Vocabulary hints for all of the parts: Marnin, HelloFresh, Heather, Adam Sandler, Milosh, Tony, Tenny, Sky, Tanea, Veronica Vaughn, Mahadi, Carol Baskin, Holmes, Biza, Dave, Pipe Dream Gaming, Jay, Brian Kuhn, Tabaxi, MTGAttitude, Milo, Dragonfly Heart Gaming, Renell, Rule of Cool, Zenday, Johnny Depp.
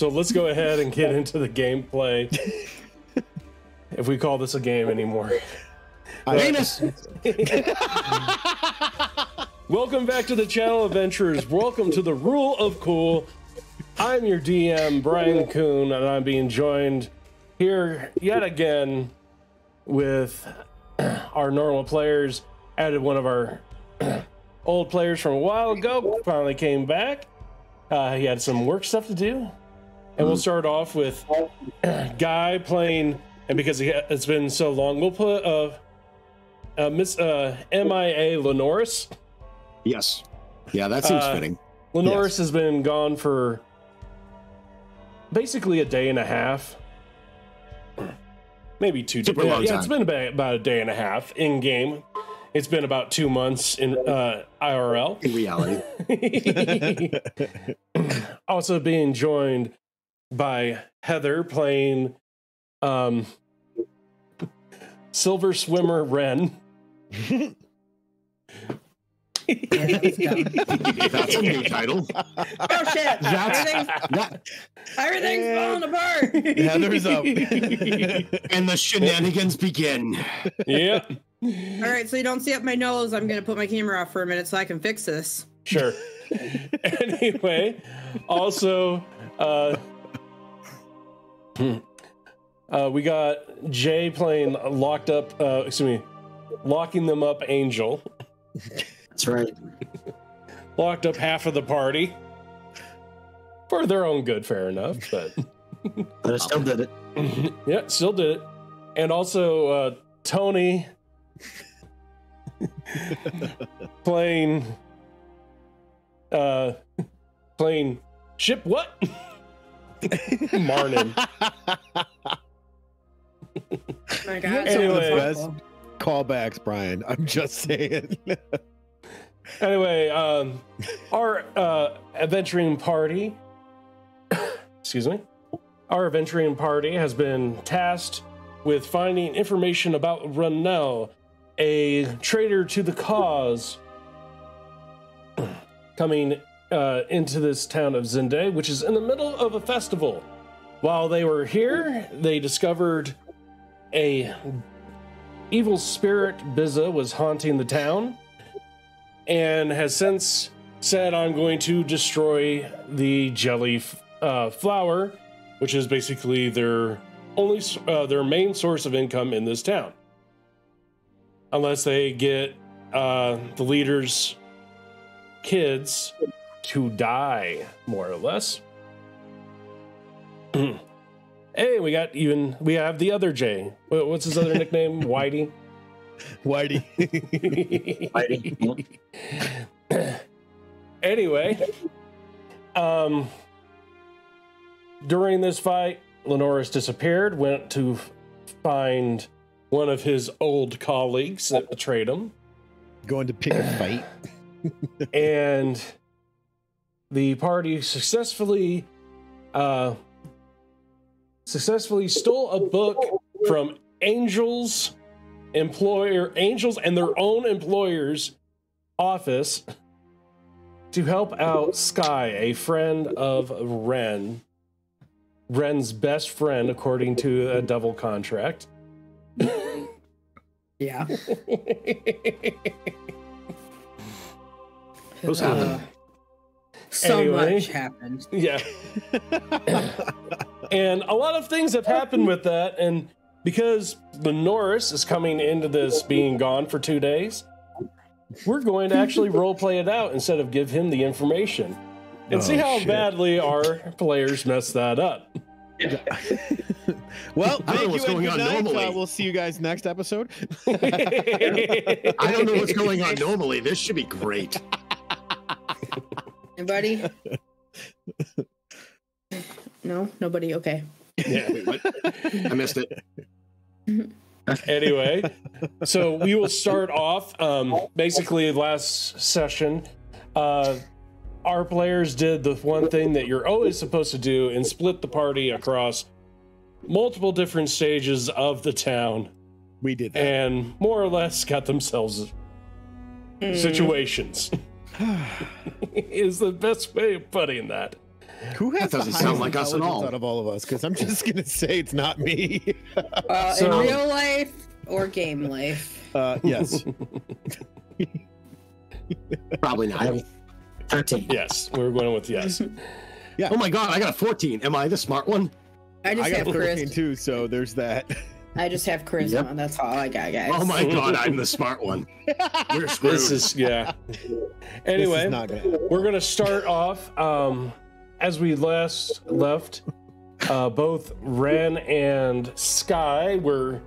So let's go ahead and get into the gameplay. If we call this a game anymore. Venus! Welcome back to the channel, adventurers. Welcome to the Rule of Cool. I'm your DM, Brian Kuhn, and I'm being joined here yet again with our normal players. Added one of our old players from a while ago, finally came back. He had some work stuff to do. And we'll start off with Guy playing, and because it's been so long, we'll put Miss Mia Lenoris. Yes. Yeah, that seems fitting. Lenoris has been gone for basically a day and a half, maybe 2 days. Yeah, it's been about a day and a half in game. It's been about 2 months in IRL. In reality. Also being joined by Heather playing Silver Swimmer Ren. That's a new title. Oh shit! Everything's falling apart. Heather's up, and the shenanigans begin. Yeah. All right, so you don't see up my nose. I'm gonna put my camera off for a minute so I can fix this. Sure. Anyway, also, we got Jay playing locked up. Locking them up, Angel. That's right. Locked up half of the party for their own good, fair enough, but I still did it. Yeah, still did it. And also Tony playing ship what? Marnin. My God. Anyways, callbacks, Brian. I'm just saying. Anyway, our adventuring party, excuse me, our adventuring party has been tasked with finding information about Renell, a traitor to the cause, coming into this town of Zenday, which is in the middle of a festival. While they were here, they discovered a evil spirit, Biza, was haunting the town, and has since said, I'm going to destroy the jelly flower, which is basically their main source of income in this town. Unless they get the leader's kids to die, more or less. Hey, we have the other Jay. What's his other nickname? Whitey. Whitey. Anyway, during this fight, Lenoris disappeared, went to find one of his old colleagues that betrayed him. Going to pick a fight. And the party successfully stole a book from Angels and their own employer's office to help out Sky, a friend of Ren's best friend, according to a devil contract. Yeah. What's happened? Much happened. Yeah. And a lot of things have happened with that, and because Lenoris is coming into this being gone for 2 days, we're going to actually roleplay it out instead of give him the information and see how badly our players mess that up. Yeah. Well, I don't know what's going on normally. We'll see you guys next episode. I don't know what's going on normally. This should be great. Anybody? No? Nobody? Okay. Yeah, wait, what? I missed it. Anyway, so we will start off. Basically, last session, our players did the one thing that you're always supposed to do and split the party across multiple different stages of the town. We did that. And more or less got themselves situations. Is the best way of putting that. Who has that doesn't sound like us at all. Out of all of us, because I'm just gonna say it's not me. In real life or game life? Yes. Probably not. 13. Yes, we're going with yes. Yeah. Oh my God, I got a 14. Am I the smart one? I have charisma too, so there's that. I just have charisma. Yep. That's all I got, guys. Oh my God, I'm the smart one. We're screwed. This is yeah. Anyway, we're gonna start off. As we last left, both Ren and Sky were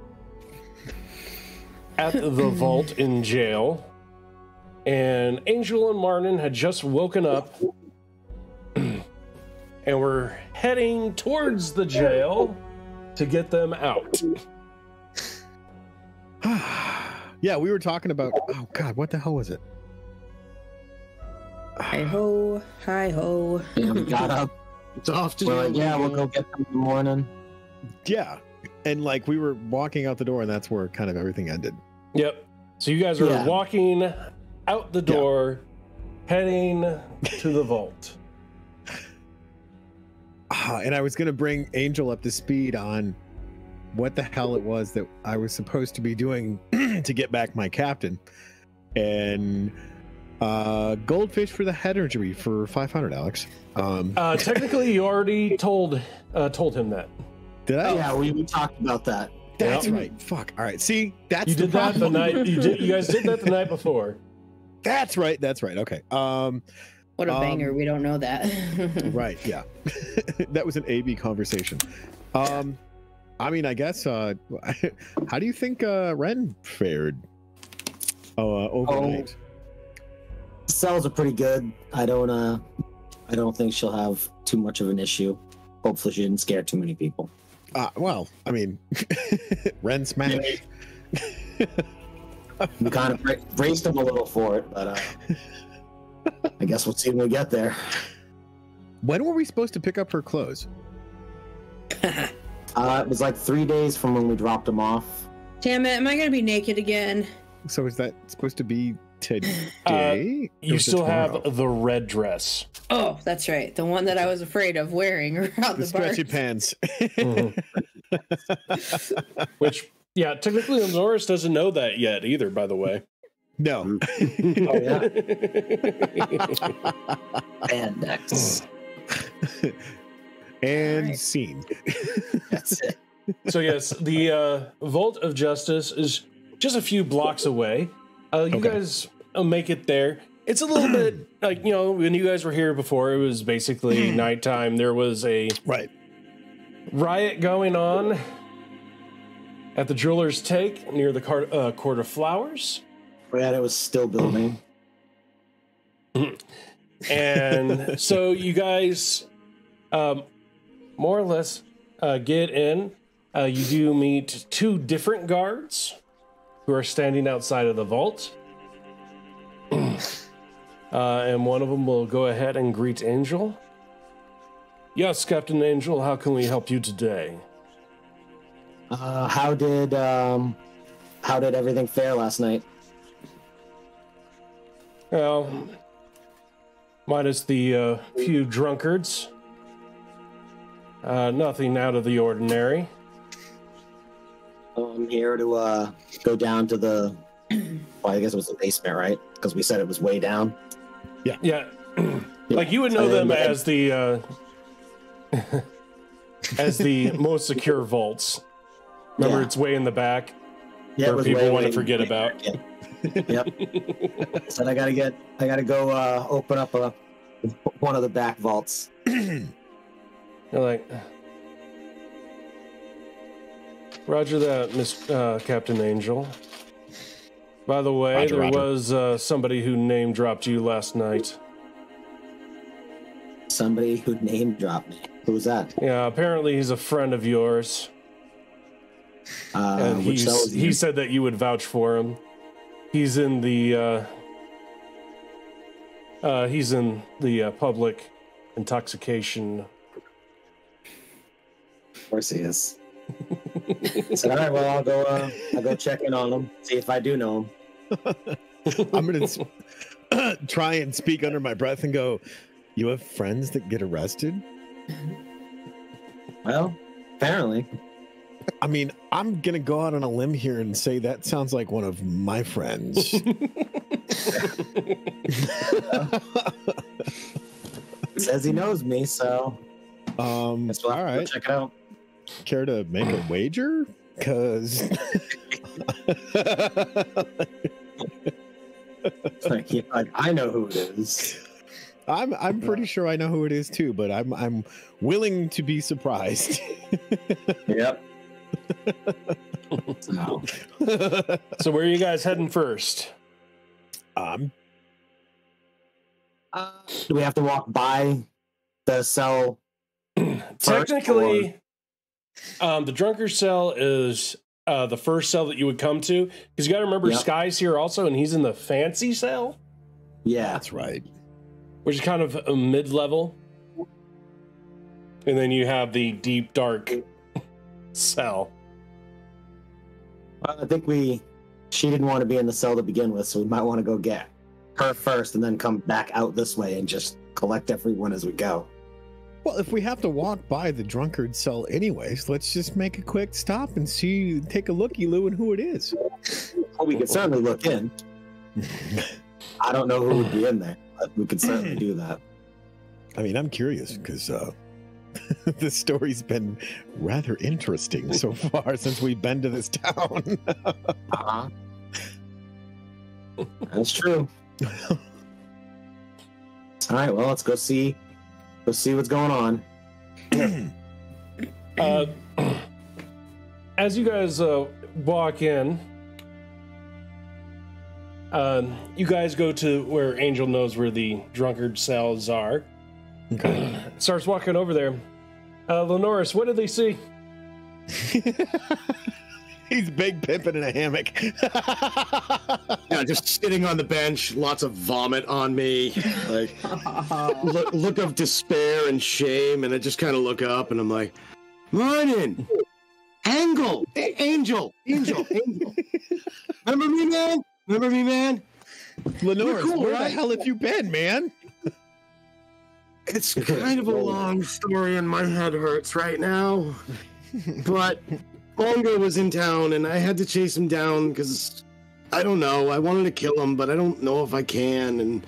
at the vault in jail, and Angel and Martin had just woken up and were heading towards the jail to get them out. Yeah, we were talking about, oh God, what the hell was it? Hi-ho, hi-ho. Yeah, we got up. It's off to like, yeah, we'll go get them in the morning. Yeah. And like we were walking out the door and that's where kind of everything ended. Yep. So you guys are walking out the door, heading to the vault. And I was going to bring Angel up to speed on what the hell it was that I was supposed to be doing to get back my captain. And... goldfish for the head injury for 500, Alex. Technically, you already told him that. Did I? Yeah, we talked about that. That's right. Fuck. All right. See, that's you did the that the night. You guys did that the night before. That's right. That's right. Okay. What a banger. We don't know that. Right. Yeah. That was an AB conversation. I mean, I guess. How do you think Ren fared? Overnight. Cells are pretty good. I don't think she'll have too much of an issue. Hopefully she didn't scare too many people. Well, I mean, Ren smashed. We kind of braced him a little for it, but I guess we'll see when we get there. When were we supposed to pick up her clothes? It was like 3 days from when we dropped them off. Damn it, am I gonna be naked again? So is that supposed to be today? You still have the red dress. Oh, that's right. The one that I was afraid of wearing around the stretchy pants. Mm-hmm. Which, yeah, technically Lenoris doesn't know that yet either, by the way. No. Oh, yeah. And next. And right. Scene. That's it. So, yes, the Vault of Justice is just a few blocks away. You guys make it there. It's a little bit like, you know, when you guys were here before, it was basically nighttime. There was a riot going on at the Jeweler's Take near the Court of Flowers. Brad, it was still building. And so you guys more or less get in. You do meet two different guards who are standing outside of the vault. And one of them will go ahead and greet Angel. Yes, Captain Angel, how can we help you today? How did everything fare last night? Well, minus the few drunkards. Nothing out of the ordinary. I'm here to go down to the, well, I guess it was the basement, right? Because we said it was way down. Yeah. Yeah. Like you would know them as the as the most secure vaults. Remember, it's way in the back where people want to forget about. Yeah. Yep. Said I gotta go open up one of the back vaults. You're like. Roger that, Captain Angel. By the way, there was somebody who name-dropped you last night. Somebody who name-dropped me? Who was that? Yeah, apparently he's a friend of yours. And he said that you would vouch for him. He's in the public intoxication. Of course he is. I said, all right, well, I'll go check in on him, see if I do know him. I'm going to try and speak under my breath and go, You have friends that get arrested? Well, apparently. I mean, I'm going to go out on a limb here and say that sounds like one of my friends. Says he knows me, so guess we'll all right. Check it out. Care to make a wager? Because like, I know who it is. I'm pretty sure I know who it is too, but I'm willing to be surprised. Yep. So where are you guys heading first? Do we have to walk by the cell? Technically, the drunkard's cell is the first cell that you would come to, because you got to remember Sky's here also, and he's in the fancy cell. Yeah, that's right. Which is kind of a mid-level, and then you have the deep dark cell. I think she didn't want to be in the cell to begin with, so we might want to go get her first and then come back out this way and just collect everyone as we go. Well, if we have to walk by the drunkard cell anyways, let's just make a quick stop and see, take a looky-loo and who it is. Well, we could certainly look in. I don't know who would be in there, but we could certainly do that. I mean, I'm curious because this story's been rather interesting so far since we've been to this town. Uh-huh. That's true. All right, well, let's go see what's going on. As you guys walk in, you guys go to where Angel knows where the drunkard cells are. Okay. Starts walking over there. Lenoris, what did they see? He's big pimping in a hammock. Yeah, just sitting on the bench, lots of vomit on me, like look of despair and shame, and I just kind of look up and I'm like, "Morning, Angel. Remember me, man? Lenoris, cool, where the hell have you been, man?" It's kind of a long story, and my head hurts right now, but Mongo was in town, and I had to chase him down because, I don't know, I wanted to kill him, but I don't know if I can, and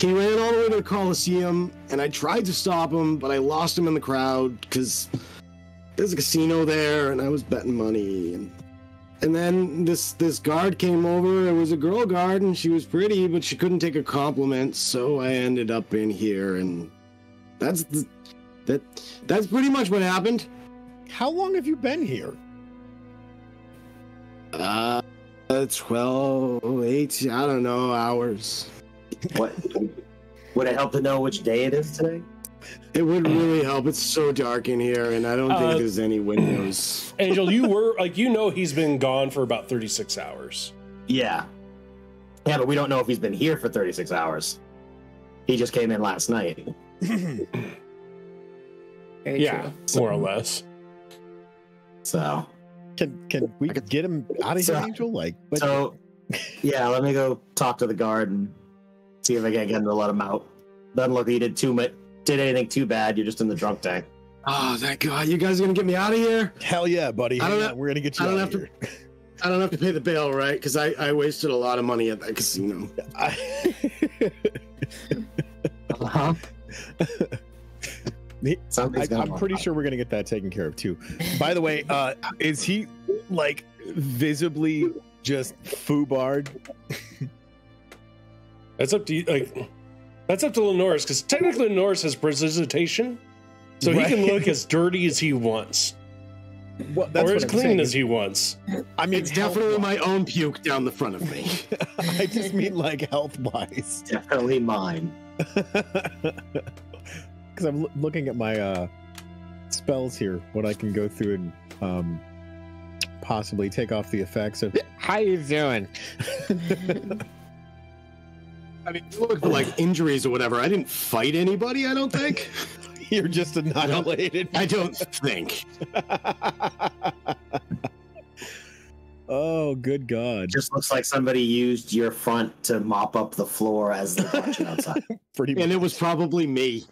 he ran all the way to the Coliseum, and I tried to stop him, but I lost him in the crowd because there's a casino there, and I was betting money, and then this guard came over. It was a girl guard, and she was pretty, but she couldn't take a compliment, so I ended up in here, and that's pretty much what happened. How long have you been here? 12, 18, I don't know, hours. What? Would it help to know which day it is today? It would really help. It's so dark in here, and I don't think there's any windows. Angel, you were like, you know, he's been gone for about 36 hours. Yeah. Yeah, but we don't know if he's been here for 36 hours. He just came in last night. Yeah, more or less. So can we get him out of here, Angel? Like, what? So yeah, let me go talk to the guard and see if I can get him to let him out. Doesn't look like he did anything too bad. You're just in the drunk tank. Oh, thank God! You guys are gonna get me out of here? Hell yeah, buddy! We're gonna get you out of here. I don't have to pay the bail, right? Because I wasted a lot of money at that casino. Uh-huh. I'm pretty sure we're gonna get that taken care of too. By the way, is he like visibly just foobarred? That's up to you. Like, that's up to Lenoris, because technically Lenoris has precipitation, so he can look as dirty as he wants, or as clean as he wants. I mean, it's definitely my own puke down the front of me. I just mean like health-wise. Definitely mine. Because I'm looking at my spells here, what I can go through and possibly take off the effects of. How you doing? I mean, you look for like injuries or whatever. I didn't fight anybody, I don't think. You're just annihilated. I don't think. Oh, good God. Just looks like somebody used your front to mop up the floor as they're watching outside. Pretty much. And it was probably me.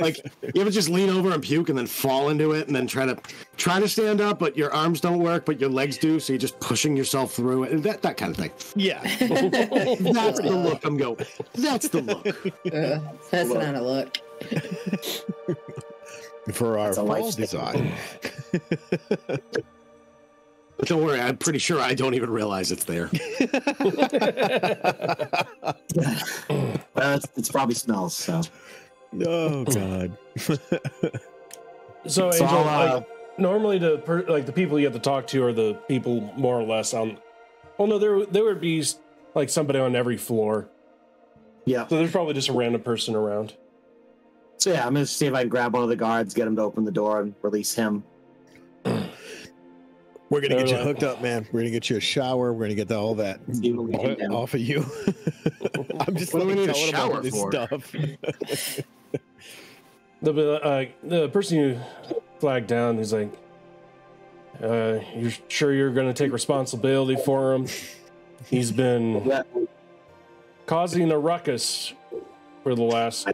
Like, you ever just lean over and puke and then fall into it and then try to stand up, but your arms don't work, but your legs do, so you're just pushing yourself through it, that kind of thing. Yeah. That's the look I'm going. That's the look. That's not a look. For our false design. Don't worry, I'm pretty sure I don't even realize it's there. It's probably smells, so. Oh, God. So, Angel, normally the people you have to talk to are the people more or less on... Well, no, there would be, like, somebody on every floor. Yeah. So there's probably just a random person around. So, yeah, I'm going to see if I can grab one of the guards, get him to open the door, and release him. We're going to get you hooked up, man. We're going to get you a shower. We're going to get all that off of you. I'm just telling about all this stuff. The person you flagged down is like, you're sure you're going to take responsibility for him? He's been causing a ruckus for the last,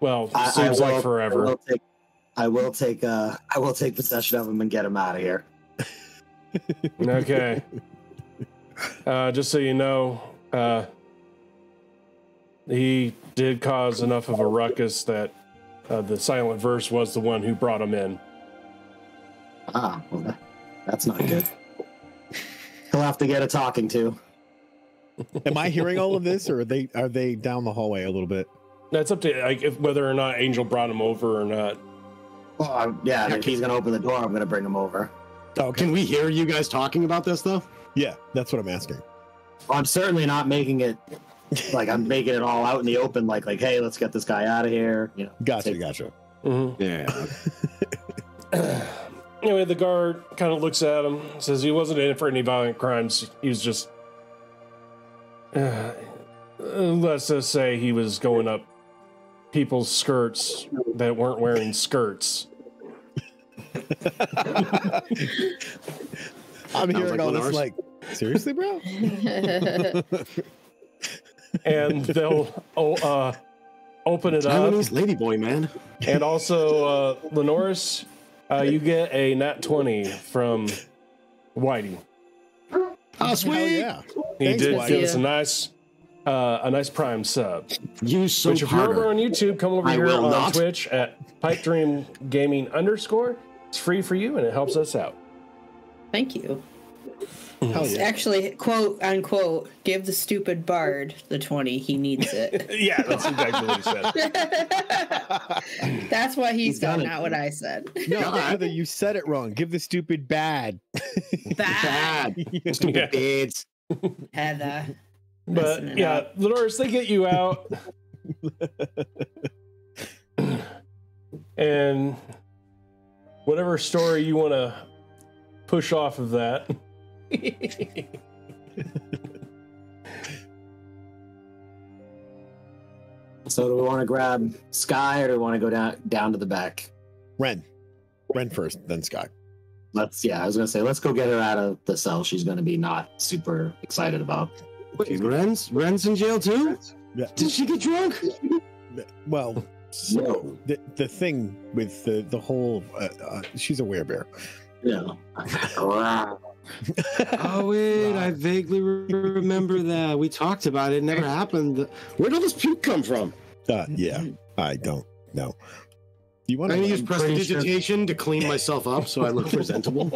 well, seems like forever. I will take possession of him and get him out of here. Okay. Just so you know, he did cause enough of a ruckus that the Silent Verse was the one who brought him in. Ah, well, that's not good. He'll have to get a talking to. Am I hearing all of this, or are they down the hallway a little bit? That's up to whether or not Angel brought him over or not. Well, yeah, if he's going to open the door, I'm going to bring him over. Oh, can we hear you guys talking about this, though? Yeah, that's what I'm asking. Well, I'm certainly not making it, like, I'm making it all out in the open, like, hey, let's get this guy out of here. You know, gotcha. Mm-hmm. Yeah. Anyway, the guard kind of looks at him, says he wasn't in for any violent crimes. He was just, let's just say he was going up people's skirts that weren't wearing skirts. I'm hearing all this like, seriously, bro? And they'll open it up. Ladyboy, man. And also, Lenoris, you get a nat 20 from Whitey. Oh, sweet. Yeah. He did give us a nice Prime sub. You so which if you're over on YouTube, come over here on Twitch at Pipe Dream Gaming_. It's free for you, and it helps us out. Thank you. Yeah. Actually, quote unquote, give the stupid bard the 20. He needs it. Yeah, that's exactly what he said. That's what he said, not what I said. No, Heather, you said it wrong. Give the stupid bad. Stupid bids. Heather. But yeah, Lenoris, they get you out. And whatever story you want to push off of that. So do we want to grab Sky, or do we want to go down to the back? Ren first, then Sky. Yeah, I was going to say, let's go get her out of the cell. She's going to be not super excited about. Wait, Ren's in jail too? Yeah. Did she get drunk? Well, so the thing with the whole, she's a werebear. Yeah. Oh wait, I vaguely remember that. We talked about it. It never happened. Where did all this puke come from? Yeah, I don't know. You want to use prestidigitation to clean myself up so I look presentable?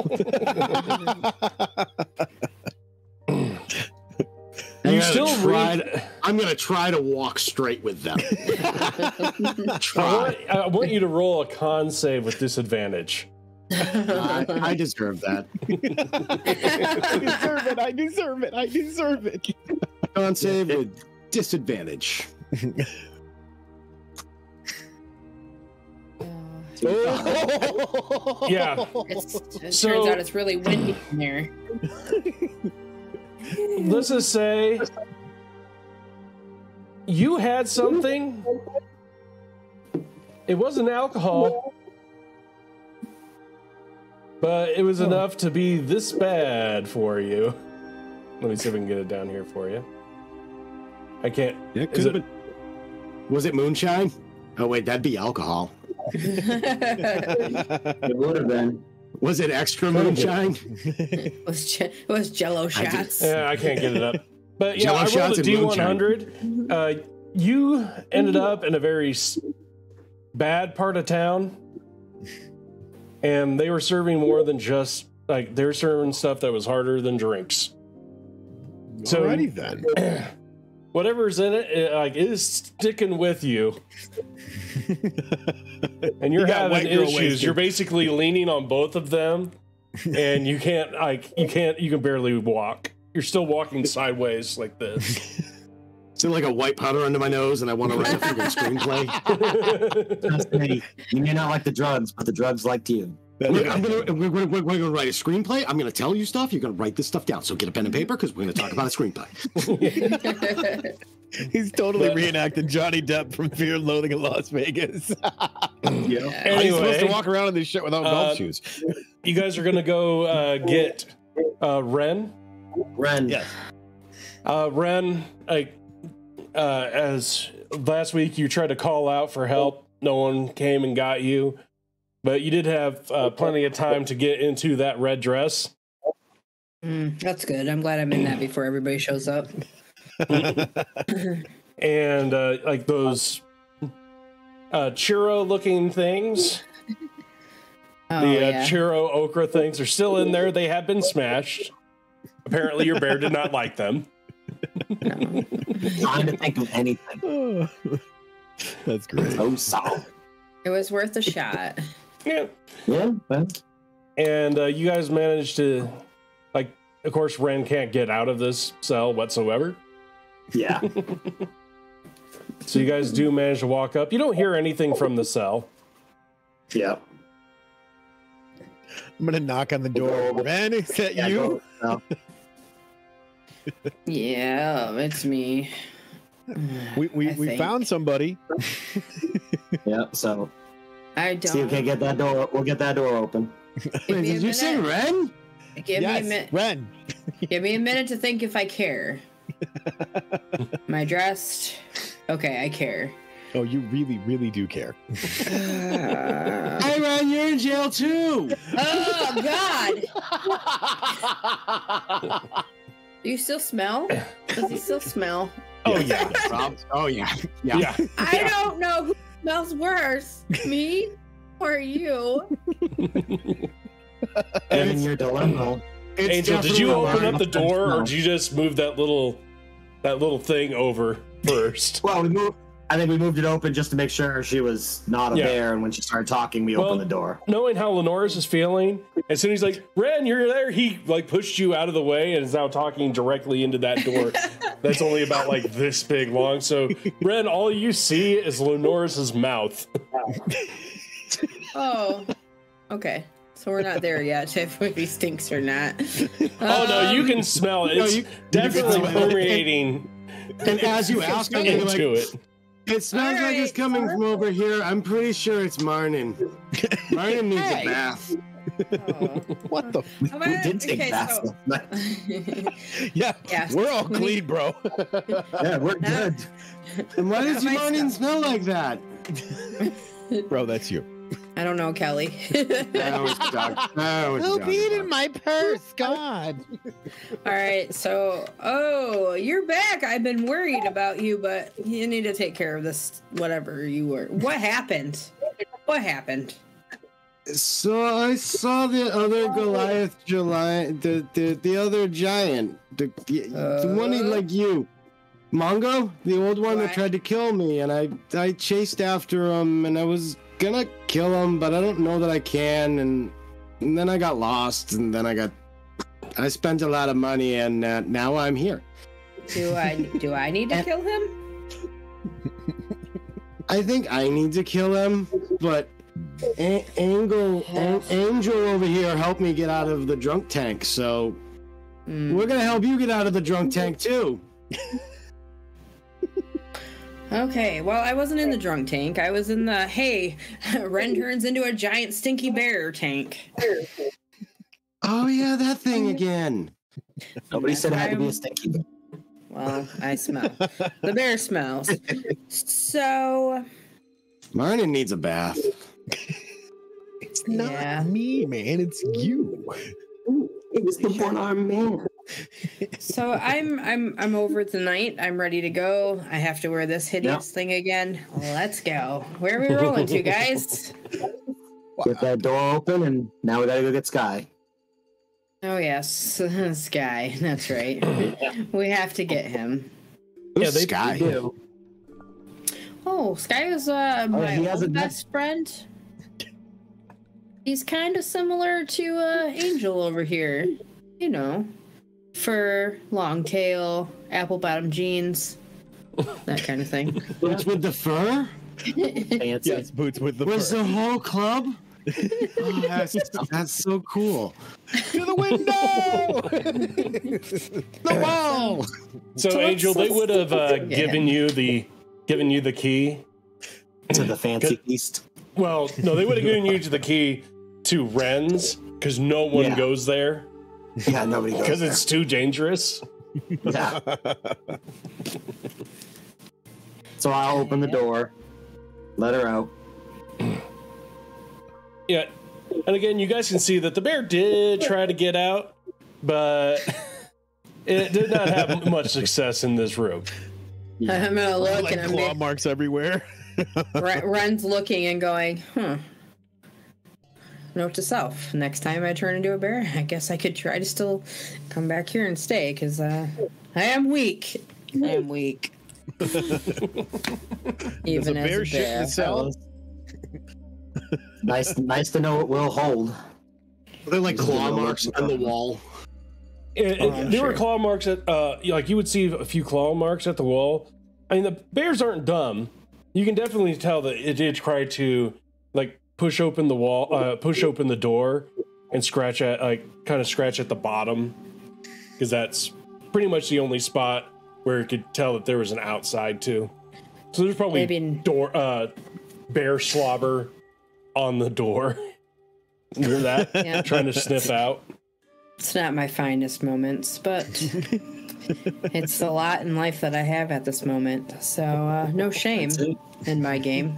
I'm going to try to walk straight with them. I want you to roll a con save with disadvantage. I deserve that. I deserve it. Con save with disadvantage. Yeah. Turns out it's really windy in there. Let's just say you had something. It wasn't alcohol. But it was enough to be this bad for you. Let me see if we can get it down here for you. I can't. Yeah, it could've been... Was it moonshine? Oh, wait, that'd be alcohol. It would have been. Was it extra moonshine? It was Jello shots. Yeah, I can't get it up. But yeah, Jello I rolled a D100. You ended up in a very bad part of town, and they were serving more than just like they were serving stuff that was harder than drinks. So alrighty then. Whatever's in it, it is sticking with you, and you're having issues. Wasted. You're basically leaning on both of them, and you can't you can barely walk. You're still walking sideways like this. It's like a white powder under my nose, and I want to write a freaking screenplay. Trust me, you may not like the drugs, but the drugs liked you. We're gonna write a screenplay. I'm gonna tell you stuff. You're gonna write this stuff down. So get a pen and paper because we're gonna talk about a screenplay. He's totally reenacted Johnny Depp from Fear and Loathing in Las Vegas. Yeah. Anyway, you're supposed to walk around in this shit without golf shoes. You guys are gonna go get Ren. Ren, yes. Ren, as last week you tried to call out for help. No one came and got you. But you did have plenty of time to get into that red dress. That's good. I'm glad I'm in that before everybody shows up. And like those churro looking things. Oh, the churro okra things are still in there. They have been smashed. Apparently your bear did not like them. No. I didn't think of anything. Oh, that's great. So solid. It was worth a shot. Yeah. Yeah. And you guys managed to, like, of course, Ren can't get out of this cell whatsoever. Yeah. So you guys do manage to walk up. You don't hear anything from the cell. Yeah. I'm going to knock on the door. Ren, is that you? No. Yeah, it's me. We found somebody. Yeah, so I don't. See if we can get that door. We'll get that door open. Did you say Ren? Yes, me a minute. Ren. Give me a minute to think if I care. Am I dressed? Okay, I care. Oh, you really, really do care. Hey, Ren, you're in jail too. Oh God. Do you still smell? Does he still smell? Oh yeah. Oh yeah. Yeah. I don't know who smells worse, me or you. And your dilemma. Angel, did you open up the door or did you just move that little thing over first? Well, I think we moved it open just to make sure she was not a bear, and when she started talking, we opened the door. Knowing how Lenoris is feeling, as soon as he's like, Ren, you're there, he like pushed you out of the way and is now talking directly into that door. That's only about like this big long. So, Ren, all you see is Lenoris's mouth. Oh, okay. So we're not there yet if he stinks or not. Oh, no, you can smell it. It's definitely permeating. And as you ask him, you're like... It smells like it's coming from over here. I'm pretty sure it's Marnin. Marnin needs a bath. Oh. What the? We did take baths. Yeah, we're all clean, bro. Yeah, we're good. And why does Marnin smell like that? Bro, that's you. I don't know, Kelly. Who peed in my purse? God. All right, so you're back. I've been worried about you, but you need to take care of this. Whatever you were, what happened? What happened? So I saw the other Goliath, the other giant, the one like you. Mongo, the old one that tried to kill me, and I chased after him, and I was gonna kill him, but I don't know that I can, and then I got lost, and then I spent a lot of money, and now I'm here. Do I need to kill him? I think I need to kill him, but Angel over here helped me get out of the drunk tank, so we're gonna help you get out of the drunk tank too. Okay, well, I wasn't in the drunk tank. I was in the, hey, Ren turns into a giant stinky bear tank. Oh yeah, that thing again. Nobody said it had to be a stinky. Well, I smell. The bear smells. So Marnie needs a bath. It's not me, man. It's you. Ooh, it was the one-armed man. So I'm over tonight. I'm ready to go. I have to wear this hideous thing again. Let's go. Where are we rolling to, guys? Get that door open, and now we gotta go get Sky. Oh yes, Sky. That's right. We have to get him. Yeah, they do. Oh, Sky is my best friend. He's kind of similar to Angel over here, you know, fur, long tail, apple bottom jeans, that kind of thing. Boots with the fur. Fancy. Yes, boots with the fur. Was the whole club? Oh, that's so cool. To the window. The wall. So Angel, they would have given you the key to the fancy feast. Well, no, they would have given you the key to Ren's because no one goes there. Yeah, nobody goes there because it's too dangerous. Yeah. So I'll open the door, let her out. Yeah, and again, you guys can see that the bear did try to get out, but it did not have much success in this room. I'm gonna look like and claw marks everywhere. Ren's looking and going, huh. Note to self, next time I turn into a bear, I guess I could try to still come back here and stay, because I am weak. I am weak. Even as a bear. Shit itself. nice to know it will hold. They're like claw marks on the wall. There were claw marks at, like you would see a few claw marks at the wall. I mean, the bears aren't dumb. You can definitely tell that it did try to like push open the wall, push open the door, and scratch at kind of scratch at the bottom, because that's pretty much the only spot where it could tell that there was an outside too. So there's probably bear slobber on the door. Remember that? Yeah. Trying to sniff out. It's not my finest moments, but it's a lot in life that I have at this moment. So no shame in my game.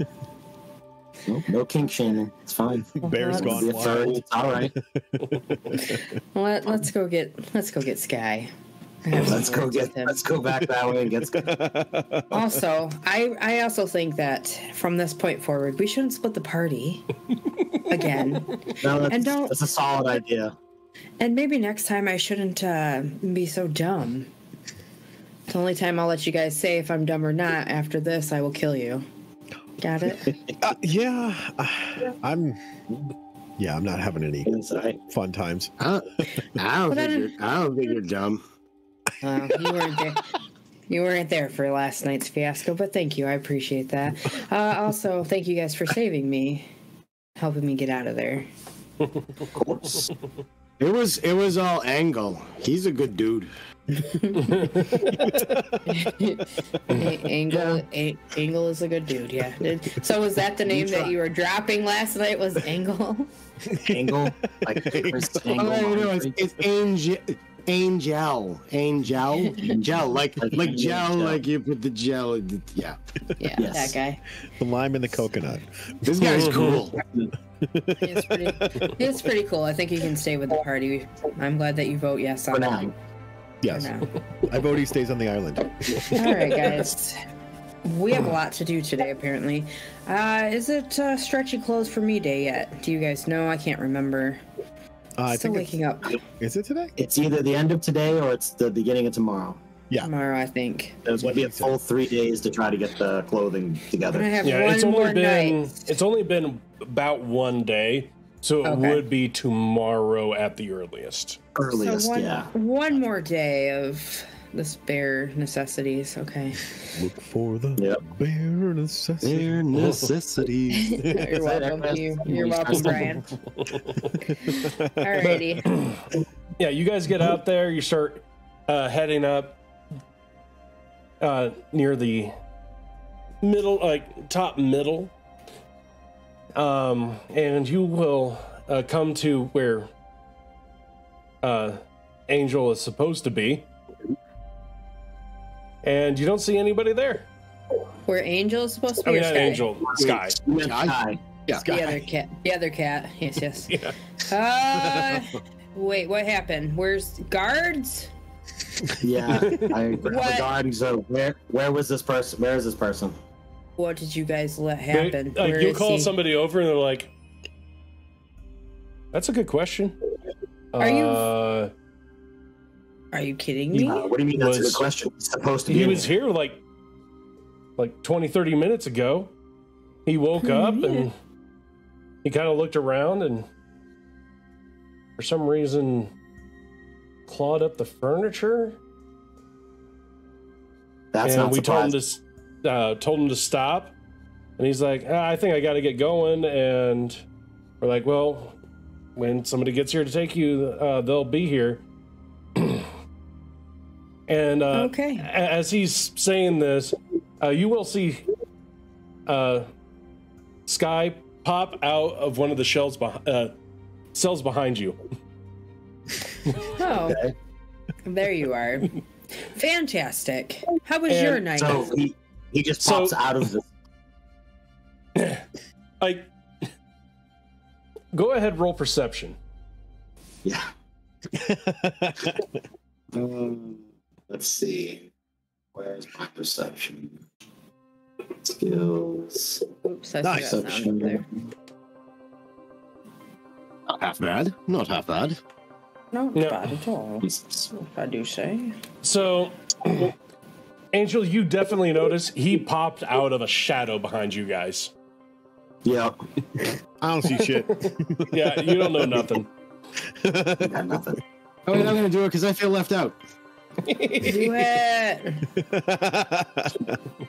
Nope, no kink shaming. It's fine. Bear's gone wild. It's all right. Let's go get Sky. Let's go back that way and get Sky. Also, I also think that from this point forward, we shouldn't split the party again. No, that's a solid idea. And maybe next time I shouldn't be so dumb. It's the only time I'll let you guys say if I'm dumb or not. After this, I will kill you. Got it? Yeah, I'm not having any fun times. I don't think you're dumb. You weren't there for last night's fiasco, but thank you. I appreciate that. Also, thank you guys for saving me, helping me get out of there. Of course. It was all Angle. He's a good dude. Angle is a good dude, yeah. So was that the name that you were dropping last night, was Angle? Angle? Like, it's Angel. Angel, like gel, like you put the gel in the, that guy. The lime and the coconut. This guy's cool. He is pretty cool. I think he can stay with the party. I'm glad that you vote yes on him. Yes. I vote he stays on the island. All right, guys. We have a lot to do today, apparently. Is it stretchy clothes for me day yet? Do you guys know? I can't remember. Still waking up. Is it today? It's either the end of today or it's the beginning of tomorrow. Yeah, tomorrow I think. There's going to be a full 3 days to try to get the clothing together. It's only been about 1 day, so it would be tomorrow at the earliest. Earliest, so one more day of this bear necessities. Okay. Look for the bear necessities. Bear necessities. You're welcome. You're welcome, Brian. Alrighty. Yeah, you guys get out there. You start heading up near the middle, like top middle, and you will come to where Angel is supposed to be. And you don't see anybody there. Where Angel is supposed to be? I mean, not Angel, Sky. Sky. Yeah. Sky. The other cat. The other cat. Yes, yes. Yeah. Wait, what happened? Where's guards? Yeah, I the guards. So where was this person? Where is this person? What did you guys let happen? They, like, you call somebody over and they're like, "That's a good question." Are you kidding me? What do you mean that's a good question? It's supposed to be. He was here like 20, 30 minutes ago. He woke up and he kind of looked around and for some reason clawed up the furniture. That's not surprising. We told him to stop, and he's like, I think I got to get going. And we're like, well, when somebody gets here to take you, they'll be here. And okay. As he's saying this, you will see Sky pop out of one of the cells behind you. Oh, okay. There you are. Fantastic. How was your night? So he just pops out of the... Like, go ahead, roll perception. Yeah. Let's see. Where's my perception? Skills. Oops, I nice. Perception. There. Not half bad. Not half bad. Not bad at all, I do say. So, Angel, you definitely notice he popped out of a shadow behind you guys. Yeah. I don't see shit. Yeah, you don't know nothing. I got nothing. Oh, wait, I'm going to do it because I feel left out. Do it.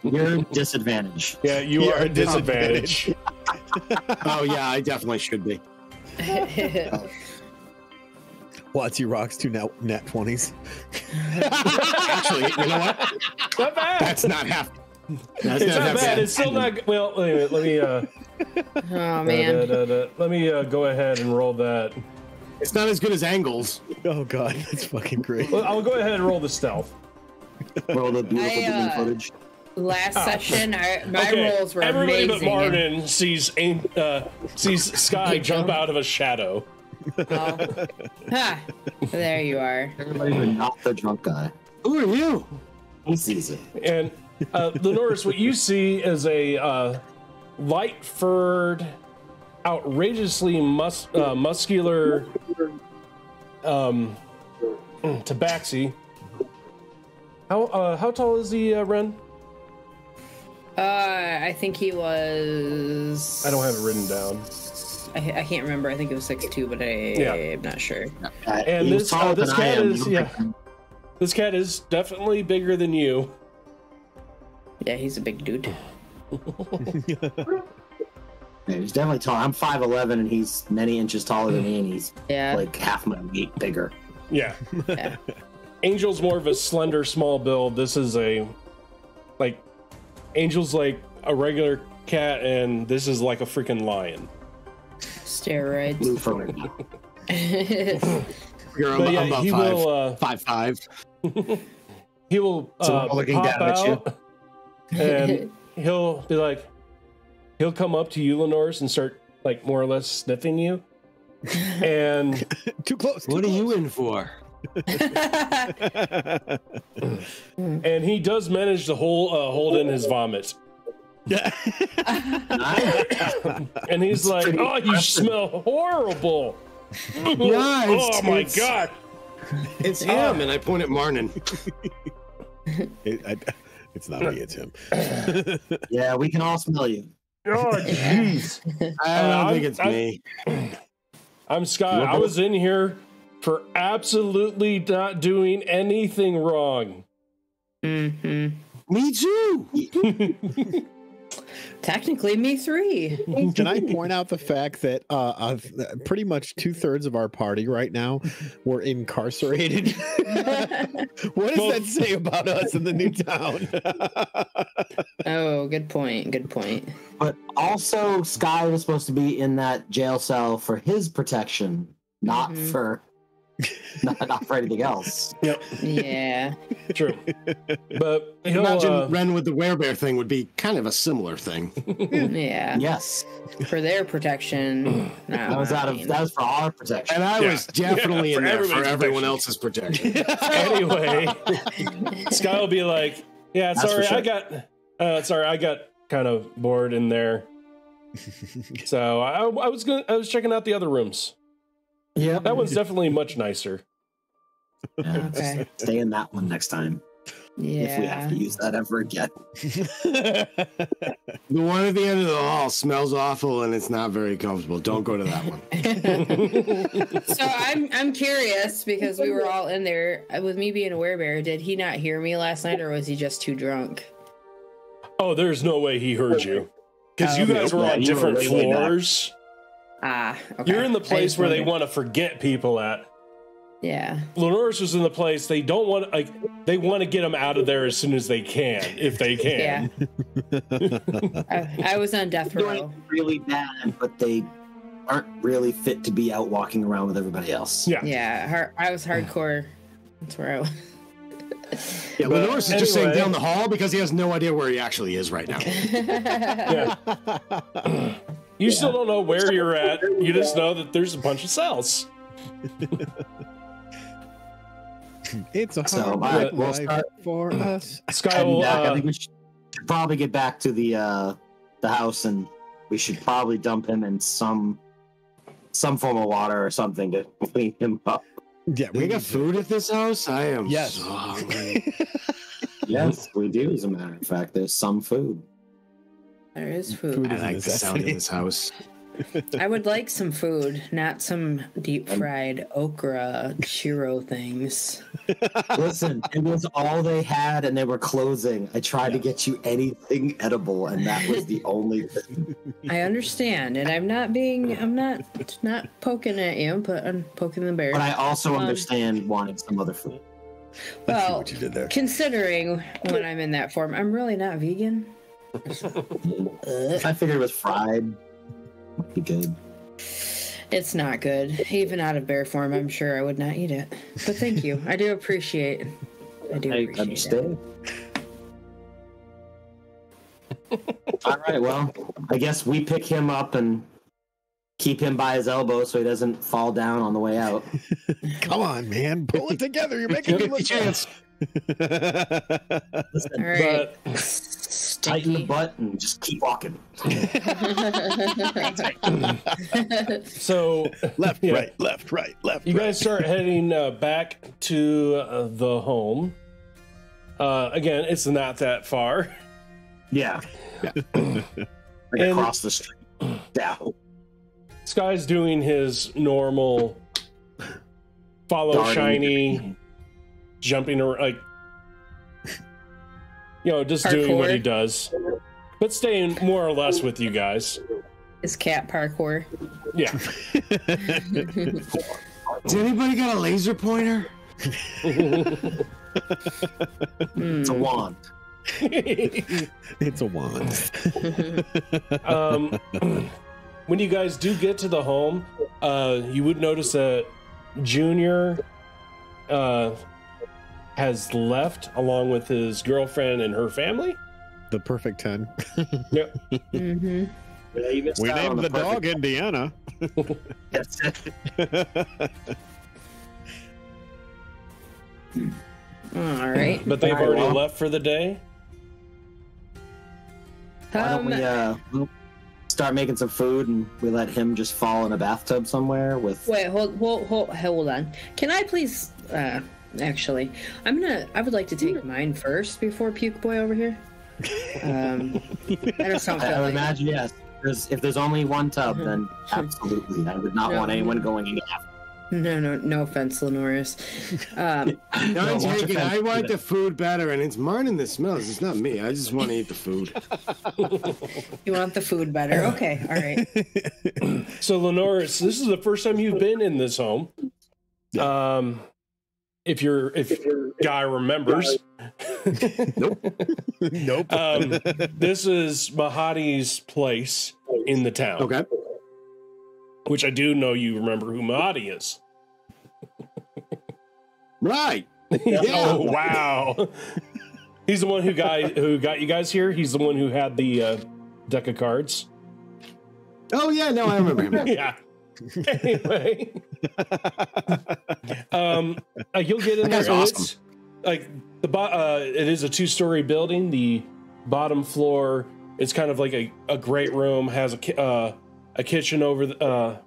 You're a disadvantage. Yeah, you are a disadvantage. Oh, yeah, I definitely should be. Oh. Watsy rocks two net 20s. Actually, you know what? Not bad. That's not half. It's not half bad. It's still not. Well, wait a minute. Let me. Oh man. Let me go ahead and roll that. It's not as good as Angles. Oh god, that's fucking great. Well, I'll go ahead and roll the stealth. Roll the beautiful footage. Last session, my rolls were amazing. Everybody but Martin sees Sky jump out of a shadow. Oh. Ha. There you are. Everybody not the drunk guy. Who are you? Who sees it? And Lenoris, what you see is a light-furred, outrageously muscular tabaxi. How tall is he, Ren? I think he was... I don't have it written down. I can't remember. I think it was 6'2", but I'm not sure. And this cat is this cat is definitely bigger than you. Yeah, he's a big dude. Yeah, he's definitely tall. I'm 5'11", and he's many inches taller than me, and he's like half my weight bigger. Yeah. Yeah. Angel's more of a slender, small build. This is Angel's like a regular cat, and this is like a freaking lion. Steroids. Blue for I'm about 5'5". He will pop out, and he'll be like, he'll come up to you, Lenoris, and start like more or less sniffing you. And too close. What are you in for? And he does manage to hold in his vomit. Yeah. And he's like, "Oh, you smell horrible!" Yeah, oh my god, it's him! And I point at Marnin. It's not me, it's him. Yeah, we can all smell you. Oh jeez, I don't think it's me. I'm Sky. I was in here for absolutely not doing anything wrong. Mm-hmm. Me too. Technically, me three. Can I point out the fact that pretty much 2/3 of our party right now were incarcerated? What does that say about us in the new town? Oh, good point. Good point. But also, Sky was supposed to be in that jail cell for his protection, not for Not for anything else. Yep. Yeah. True. But you imagine Ren with the werebear thing would be kind of a similar thing. Yeah. Yes. For their protection. No, that was for our protection. And I was definitely in there for everyone else's protection. Anyway, Sky will be like, "Yeah, sorry, sure. I got kind of bored in there, so I was checking out the other rooms." Yeah, that one's definitely much nicer. Yeah, okay. Stay in that one next time. Yeah. If we have to use that ever again. The one at the end of the hall smells awful and it's not very comfortable. Don't go to that one. So I'm curious, because we were all in there. With me being a werebear, did he not hear me last night, or was he just too drunk? Oh, there's no way he heard you. Because you guys were on different floors. Ah, okay. You're in the place where they want to forget people at. Yeah. Lenoris was in the place they don't want. Like, they want to get them out of there as soon as they can, if they can. Yeah. I was on death row. Really bad, but they aren't really fit to be out walking around with everybody else. Yeah. Yeah. I was hardcore. That's where I was. Yeah, Lenoris is just saying down the hall because he has no idea where he actually is right now. Yeah. You still don't know where you're at. You just know that there's a bunch of cells. It's a hard life for us. Sky, I think we should probably get back to the house, and we should probably dump him in some form of water or something to clean him up. Yeah, we got food at this house. I am so hungry. Yes, we do. As a matter of fact, there's some food. There is food. I like the sound of this house. I would like some food, not some deep-fried okra chiro things. Listen, it was all they had, and they were closing. I tried to get you anything edible, and that was the only thing. I understand, and I'm not poking at you, but I'm poking the bear. But I also understand wanting some other food. Well, what you did there. Considering when I'm in that form, I'm really not vegan. I figured it was fried. Might be good. It's not good. Even out of bear form, I'm sure I would not eat it. But thank you. I do appreciate it. I understand. All right, well, I guess we pick him up and keep him by his elbow so he doesn't fall down on the way out. Come on, man. Pull it together. You're making me look chance. Listen, all right. Tighten the butt and just keep walking. So left, right. You guys start heading back to the home. Again, it's not that far. Yeah. Across the street. Down. Sky's doing his normal follow shiny. Jumping around, like, you know, just doing what he does, but staying more or less with you guys. His cat parkour. Yeah. Does anybody got a laser pointer? It's a wand. It's a wand. When you guys do get to the home, you would notice that Junior, has left along with his girlfriend and her family. The perfect 10. Yep. Mm-hmm. Yeah, we named the dog Indiana. Yes. All right. But they've already left for the day. Why don't we start making some food and we let him just fall in a bathtub somewhere with... Wait, hold on. Can I please... Actually, I would like to take mine first before Puke Boy over here. I imagine, yes. If there's only one tub, then absolutely. I would not want anyone going in after. No offense, Lenoris. I want the food better, and it's mine in the smells. It's not me. I just want to eat the food. You want the food better. Okay, all right. So, Lenoris, this is the first time you've been in this home. Yeah. If Guy remembers. Nope. This is Mahadi's place in the town. Okay. Which I do know you remember who Mahadi is. Right. Yeah. Oh wow. He's the one who got you guys here. He's the one who had the deck of cards. Oh yeah, no, I remember him. Yeah. Anyway, you'll get in there. That's awesome. Like the it is a two-story building. The bottom floor is kind of like a great room. Has a kitchen over the,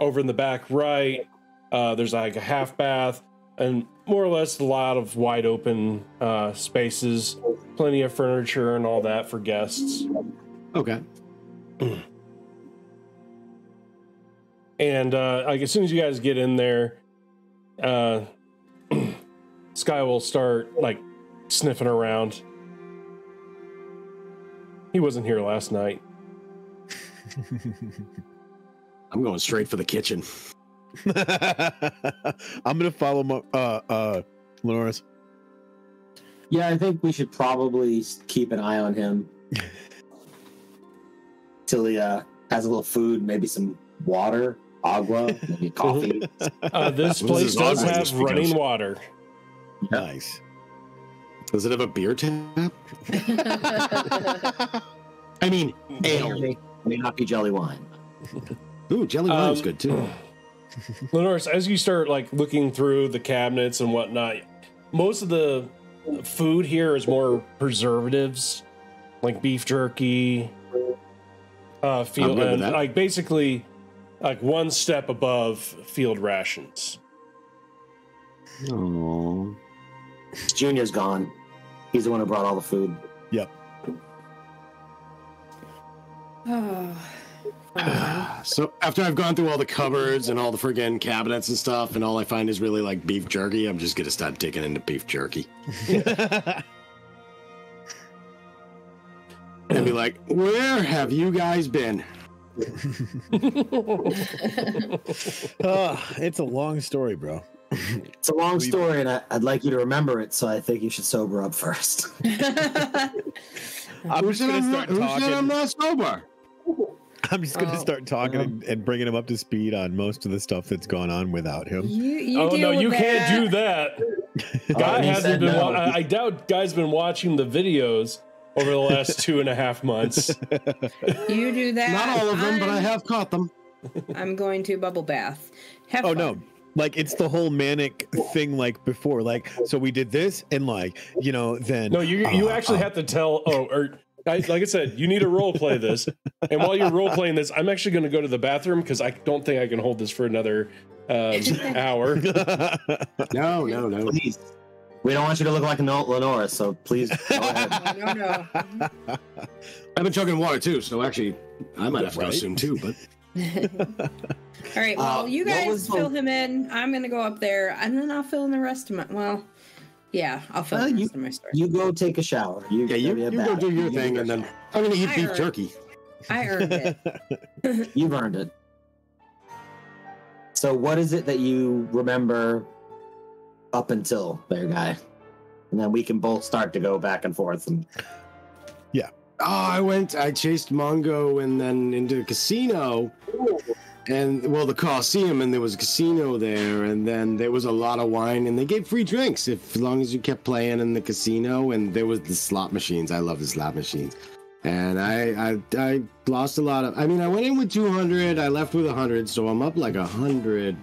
over in the back right. There's like a half bath and more or less a lot of wide open spaces, plenty of furniture and all that for guests. Okay. And like as soon as you guys get in there, Sky will start like sniffing around. He wasn't here last night. I'm going straight for the kitchen. I'm gonna follow my Lenoris. Yeah, I think we should probably keep an eye on him till he has a little food, maybe some water, agua, maybe coffee. This place does have running water. Nice. Does it have a beer tap? I mean, ale may not be jelly wine. Ooh, jelly wine is good too. Lenoris, as you start like looking through the cabinets and whatnot, most of the food here is more preservatives, like beef jerky, field, and like basically like one step above field rations. Oh, Junior's gone. He's the one who brought all the food. Yep. Oh. So after I've gone through all the cupboards and all the friggin' cabinets and stuff, and all I find is really like beef jerky, I'm just gonna start digging into beef jerky. Yeah. And be like, where have you guys been? It's a long story, bro. It's a long story, and I'd like you to remember it, so I think you should sober up first. Who said I'm not sober? I'm just going to start talking and bringing him up to speed on most of the stuff that's gone on without him. You can't do that. Guy hasn't been. No. I doubt Guy's been watching the videos over the last 2.5 months. You do that. Not all of them, but I have caught them. I'm going to bubble bath. Have fun. Like, it's the whole manic thing, like, before. Like, so we did this, and, like, you know, then... No, you actually have to tell... like I said, you need to role play this, and while you're role playing this, I'm actually going to go to the bathroom because I don't think I can hold this for another hour. No, please. We don't want you to look like an old Lenora, so please go ahead. No. I've been chugging water too, so actually I might have to go soon too. But all right, well, you guys fill him in. I'm going to go up there, and then I'll fill in the rest of my. Well. Yeah, I'll fill the rest of my story. You go take a shower. You go do your thing, and then I'm going to eat beef jerky. I earned it. You've earned it. So what is it that you remember up until there, Guy? And then we can both start to go back and forth. And... Yeah. Oh, I chased Mongo and then into the casino. Ooh. And, well, the Coliseum, and there was a casino there, and then there was a lot of wine, and they gave free drinks as long as you kept playing in the casino, and there was the slot machines. I love the slot machines. And I lost a lot of... I mean, I went in with 200, I left with 100, so I'm up like 100.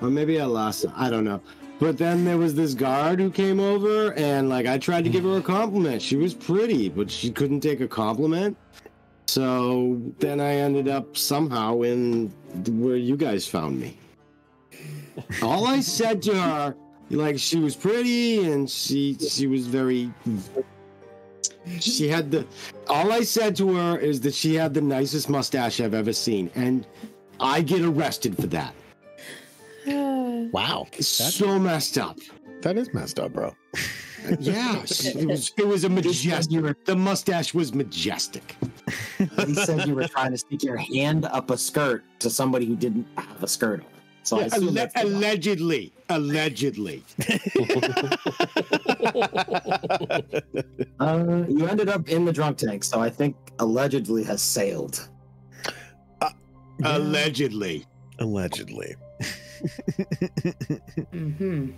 Or maybe I lost... I don't know. But then there was this guard who came over, and, like, I tried to give her a compliment. She was pretty, but she couldn't take a compliment. So then I ended up somehow in where you guys found me. All I said to her, like, she was pretty and she was very... She had the... All I said to her is that she had the nicest mustache I've ever seen. And I get arrested for that. Wow. That's so messed up. That is messed up, bro. Yeah, it was a majestic. The mustache was majestic. He said you were trying to stick your hand up a skirt to somebody who didn't have a skirt on. So yeah, allegedly. You ended up in the drunk tank, so I think allegedly has sailed. Allegedly. Mm-hmm.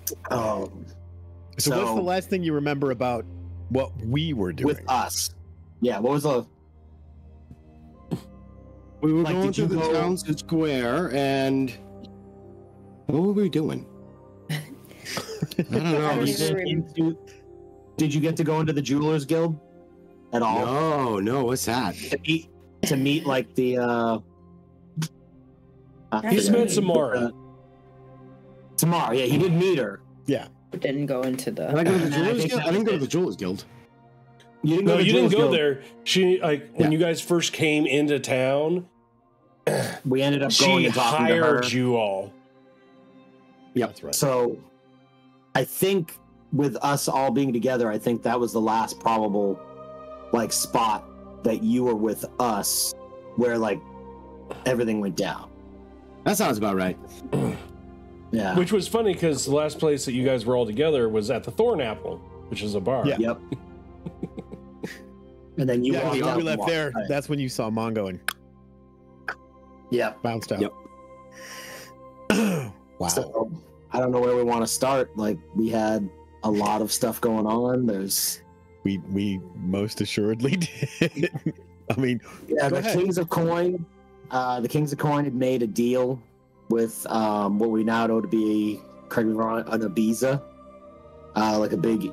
So what's the last thing you remember about what we were doing? With us. Yeah, what was the... We were going through the town square, and... What were we doing? I don't know. Did you get to go into the Jewelers Guild at all? No, what's that? To meet like, the... He's met Samara. Samara, yeah, he did meet her. Yeah. Didn't go into the... Did I go to the Jewelers Guild? I didn't go to the Jewelers Guild. You didn't go there. She, like, when you guys first came into town, we ended up going and talking to her. She hired you all. Yeah, that's right. So, I think with us all being together, I think that was the last probable, like, spot that you were with us, where like everything went down. That sounds about right. Yeah. Which was funny because the last place that you guys were all together was at the Thorn Apple, which is a bar. Yeah. Yep. And then you we left there. Right. That's when you saw Mongo and bounced out. Yep. Wow. So, I don't know where we want to start. Like, we had a lot of stuff going on. We most assuredly did. I mean, yeah, the Kings of Coin had made a deal with what we now know to be, correct me if I'm wrong, an Biza, like a big,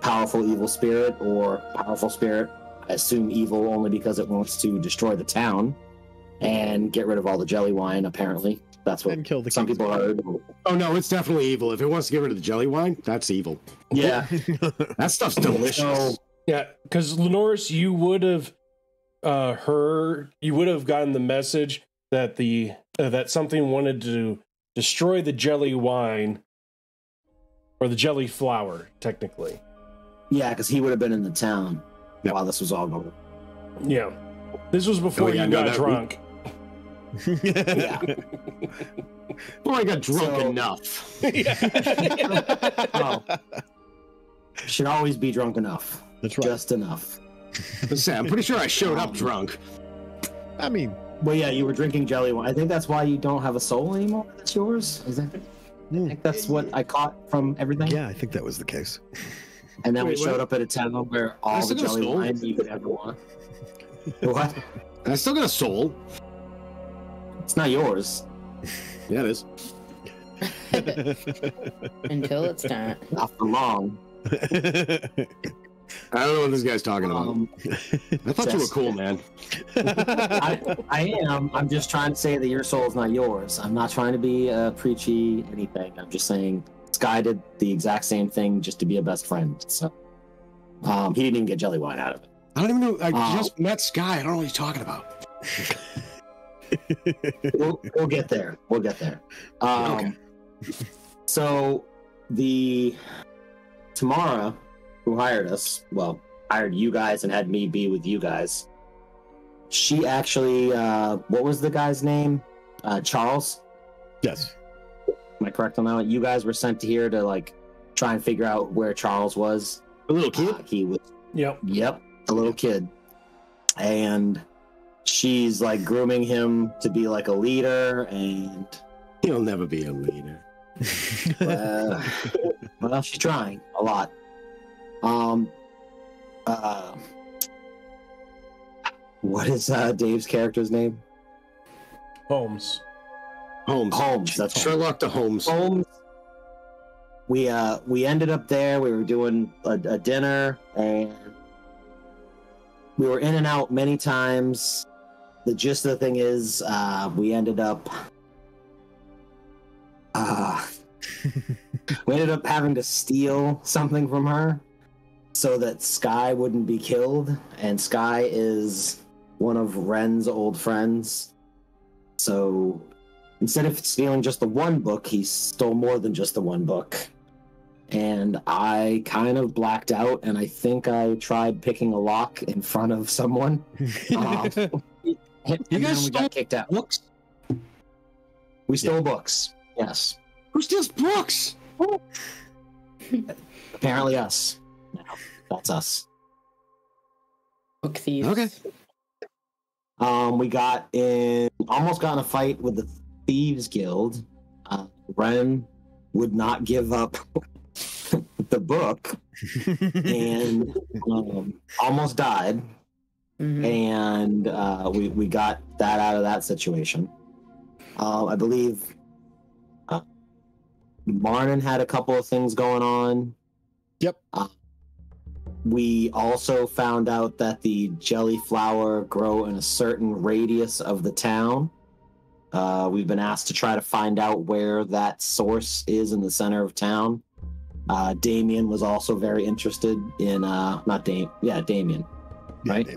powerful evil spirit or powerful spirit. I assume evil only because it wants to destroy the town and get rid of all the jelly wine. Apparently, that's what some people heard. Oh no, it's definitely evil. If it wants to get rid of the jelly wine, that's evil. Yeah, that stuff's delicious. So, yeah, because Lenoris, you would have gotten the message that the that something wanted to destroy the jelly wine or the jelly flower, technically. Yeah, because he would have been in the town. Yep. While this was all going. Yeah. This was before you got drunk. Yeah. Before I got drunk enough. Yeah. Should always be drunk enough. That's right. Just enough. I'm pretty sure I showed up drunk. I mean. Well, yeah, you were drinking jelly wine. I think that's why you don't have a soul anymore. That's yours. Is that? I think that's what I caught from everything. Yeah, I think that was the case. And then we showed up at a town where all the jelly wine you could ever want. What? I still got a soul. It's not yours. Yeah, it is. Until it's not. Not for long. I don't know what this guy's talking about. I thought you were cool, man. I am. I'm just trying to say that your soul's not yours. I'm not trying to be preachy anything. I'm just saying Sky did the exact same thing just to be a best friend. So he didn't even get jelly wine out of it. I don't even know. I just met Sky. I don't know what he's talking about. We'll get there. We'll get there. Okay. So the Tamara, who hired us, well, hired you guys and had me be with you guys. She actually, what was the guy's name? Charles? Yes. Am I correct on that? You guys were sent here to like try and figure out where Charles was. A little kid. He was. Yep. Yep. A little kid, and she's like grooming him to be like a leader, and he'll never be a leader. Well, she's trying a lot. What is Dave's character's name? Holmes. Holmes. Holmes. That's Sherlock to Holmes. Holmes. We ended up there. We were doing a dinner and. We were in and out many times. The gist of the thing is, we ended up having to steal something from her so that Sky wouldn't be killed. And Sky is one of Ren's old friends. So instead of stealing just the one book, he stole more than just the one book. And I kind of blacked out, and I think I tried picking a lock in front of someone. And then we got kicked out. Books? We stole books, yes. Who steals books? Apparently us. No, that's us. Book thieves. Okay. We almost got in a fight with the Thieves Guild. Ren would not give up the book and almost died. Mm-hmm. And we got that out of that situation. I believe Marnin had a couple of things going on. Yep. We also found out that the jelly flower grow in a certain radius of the town. We've been asked to try to find out where that source is in the center of town. Damien was also very interested in Damien. Yeah, right?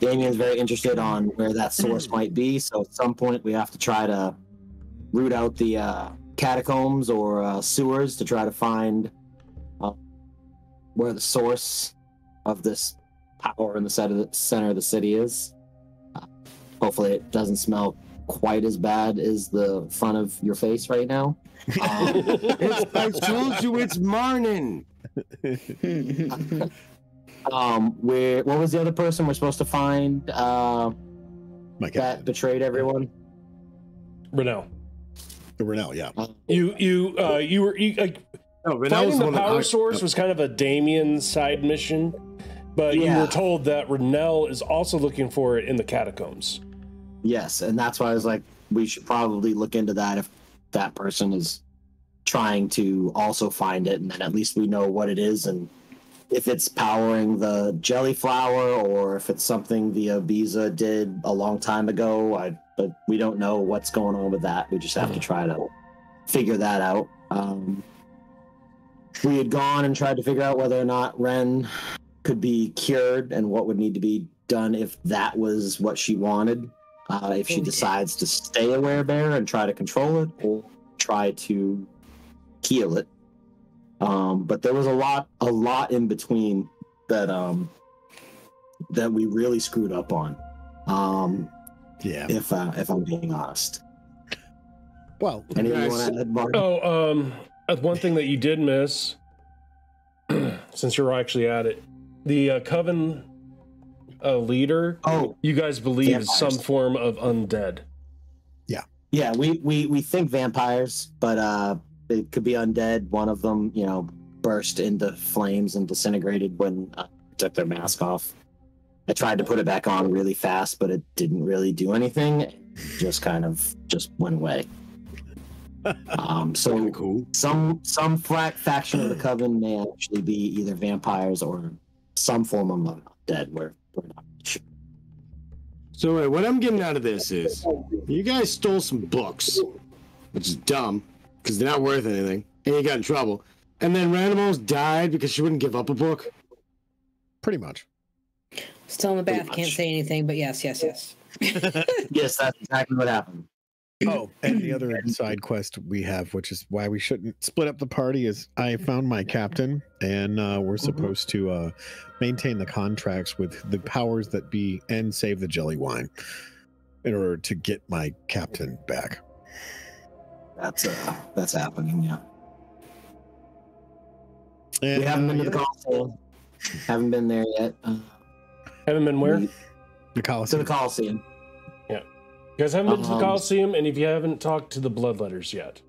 Damien's very interested on where that source might be, so at some point we have to try to root out the catacombs or sewers to try to find where the source of this power in the center of the city is. Hopefully it doesn't smell quite as bad as the front of your face right now. I told you it's Marnin! What was the other person we're supposed to find that betrayed everyone? Renell, yeah. Renell was the power source was kind of a Damien side mission, but you were told that Renell is also looking for it in the catacombs. Yes, and that's why I was like, we should probably look into that if that person is trying to also find it, and then at least we know what it is and if it's powering the jelly flower or if it's something the Biza did a long time ago. But we don't know what's going on with that. We just have to try to figure that out. We had gone and tried to figure out whether or not Ren could be cured and what would need to be done if that was what she wanted. If she decides to stay a werebear and try to control it or try to heal it. But there was a lot in between that we really screwed up on. If I'm being honest. Well, one thing that you did miss, since you're actually at it, the Coven leader. Oh, you guys believe is some form of undead. Yeah. We think vampires, but it could be undead. One of them, burst into flames and disintegrated when took their mask off. I tried to put it back on really fast, but it didn't really do anything. It just kind of went away. So cool. Some faction of the Coven may actually be either vampires or some form of undead. We're not sure. So wait, what I'm getting out of this is you guys stole some books, which is dumb because they're not worth anything, and you got in trouble. And then Randomals died because she wouldn't give up a book. Pretty much. Still in the bath, can't say anything, but yes. Yes, that's exactly what happened. Oh, and the other side quest we have, which is why we shouldn't split up the party, is I found my captain, and we're supposed to maintain the contracts with the powers that be and save the jelly wine in order to get my captain back. That's happening, yeah. And, we haven't been to the Coliseum. Haven't been there yet. Haven't been where? The Coliseum. To the Coliseum. Yeah. You guys haven't been to the Coliseum, and if you haven't talked to the Bloodletters yet.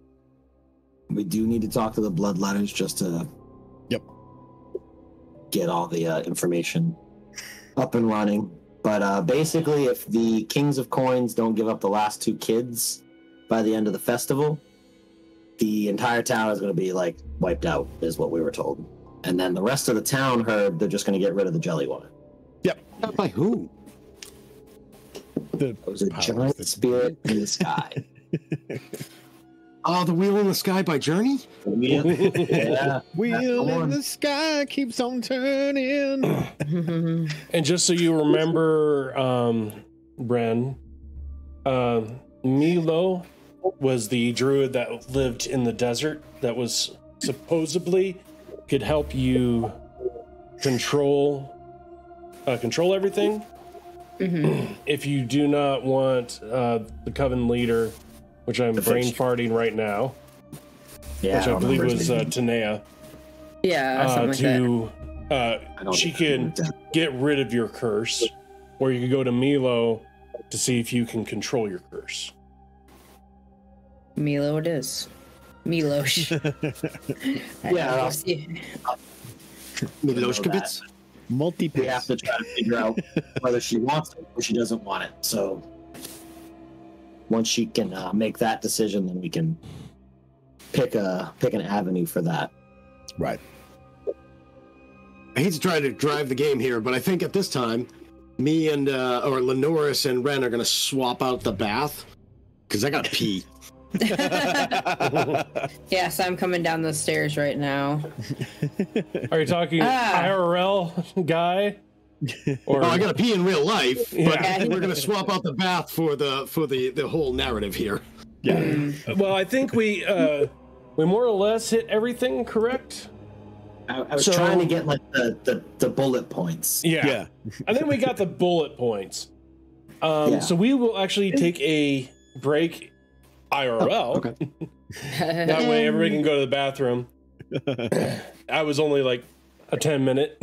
We do need to talk to the Bloodletters just to get all the information up and running. But basically, if the Kings of Coins don't give up the last two kids by the end of the festival, the entire town is going to be, wiped out, is what we were told. And then the rest of the town heard they're just going to get rid of the jelly wine. Not by who? It was a giant spirit in the sky. Oh, the Wheel in the Sky by Journey? Yeah. Wheel in the Sky keeps on turning. And just so you remember, Ren, Milo was the druid that lived in the desert that was supposedly could help you control everything. Mm-hmm. If you do not want the Coven leader, which I'm brain farting right now, which I believe was Tanea. Yeah, she can get rid of your curse, or you can go to Milo to see if you can control your curse. Milo it is. Milosh. Yeah. Milosh kibitz. Multi-pass. We have to try to figure out whether she wants it or she doesn't want it. So once she can make that decision, then we can pick an avenue for that. Right. I hate to try to drive the game here, but I think at this time, me and or Lenoris and Ren are gonna swap out the bath because I gotta pee. Yes, I'm coming down the stairs right now. Are you talking IRL guy? Or... Oh, I gotta pee in real life. But yeah. We're gonna swap out the bath for the whole narrative here. Yeah. Mm. Well, I think we more or less hit everything, correct? I was trying to get like the bullet points. Yeah. Yeah. I think we got the bullet points. Yeah. So we will actually take a break. IRL. Oh, okay. That way everybody can go to the bathroom. I was only like a 10-minute,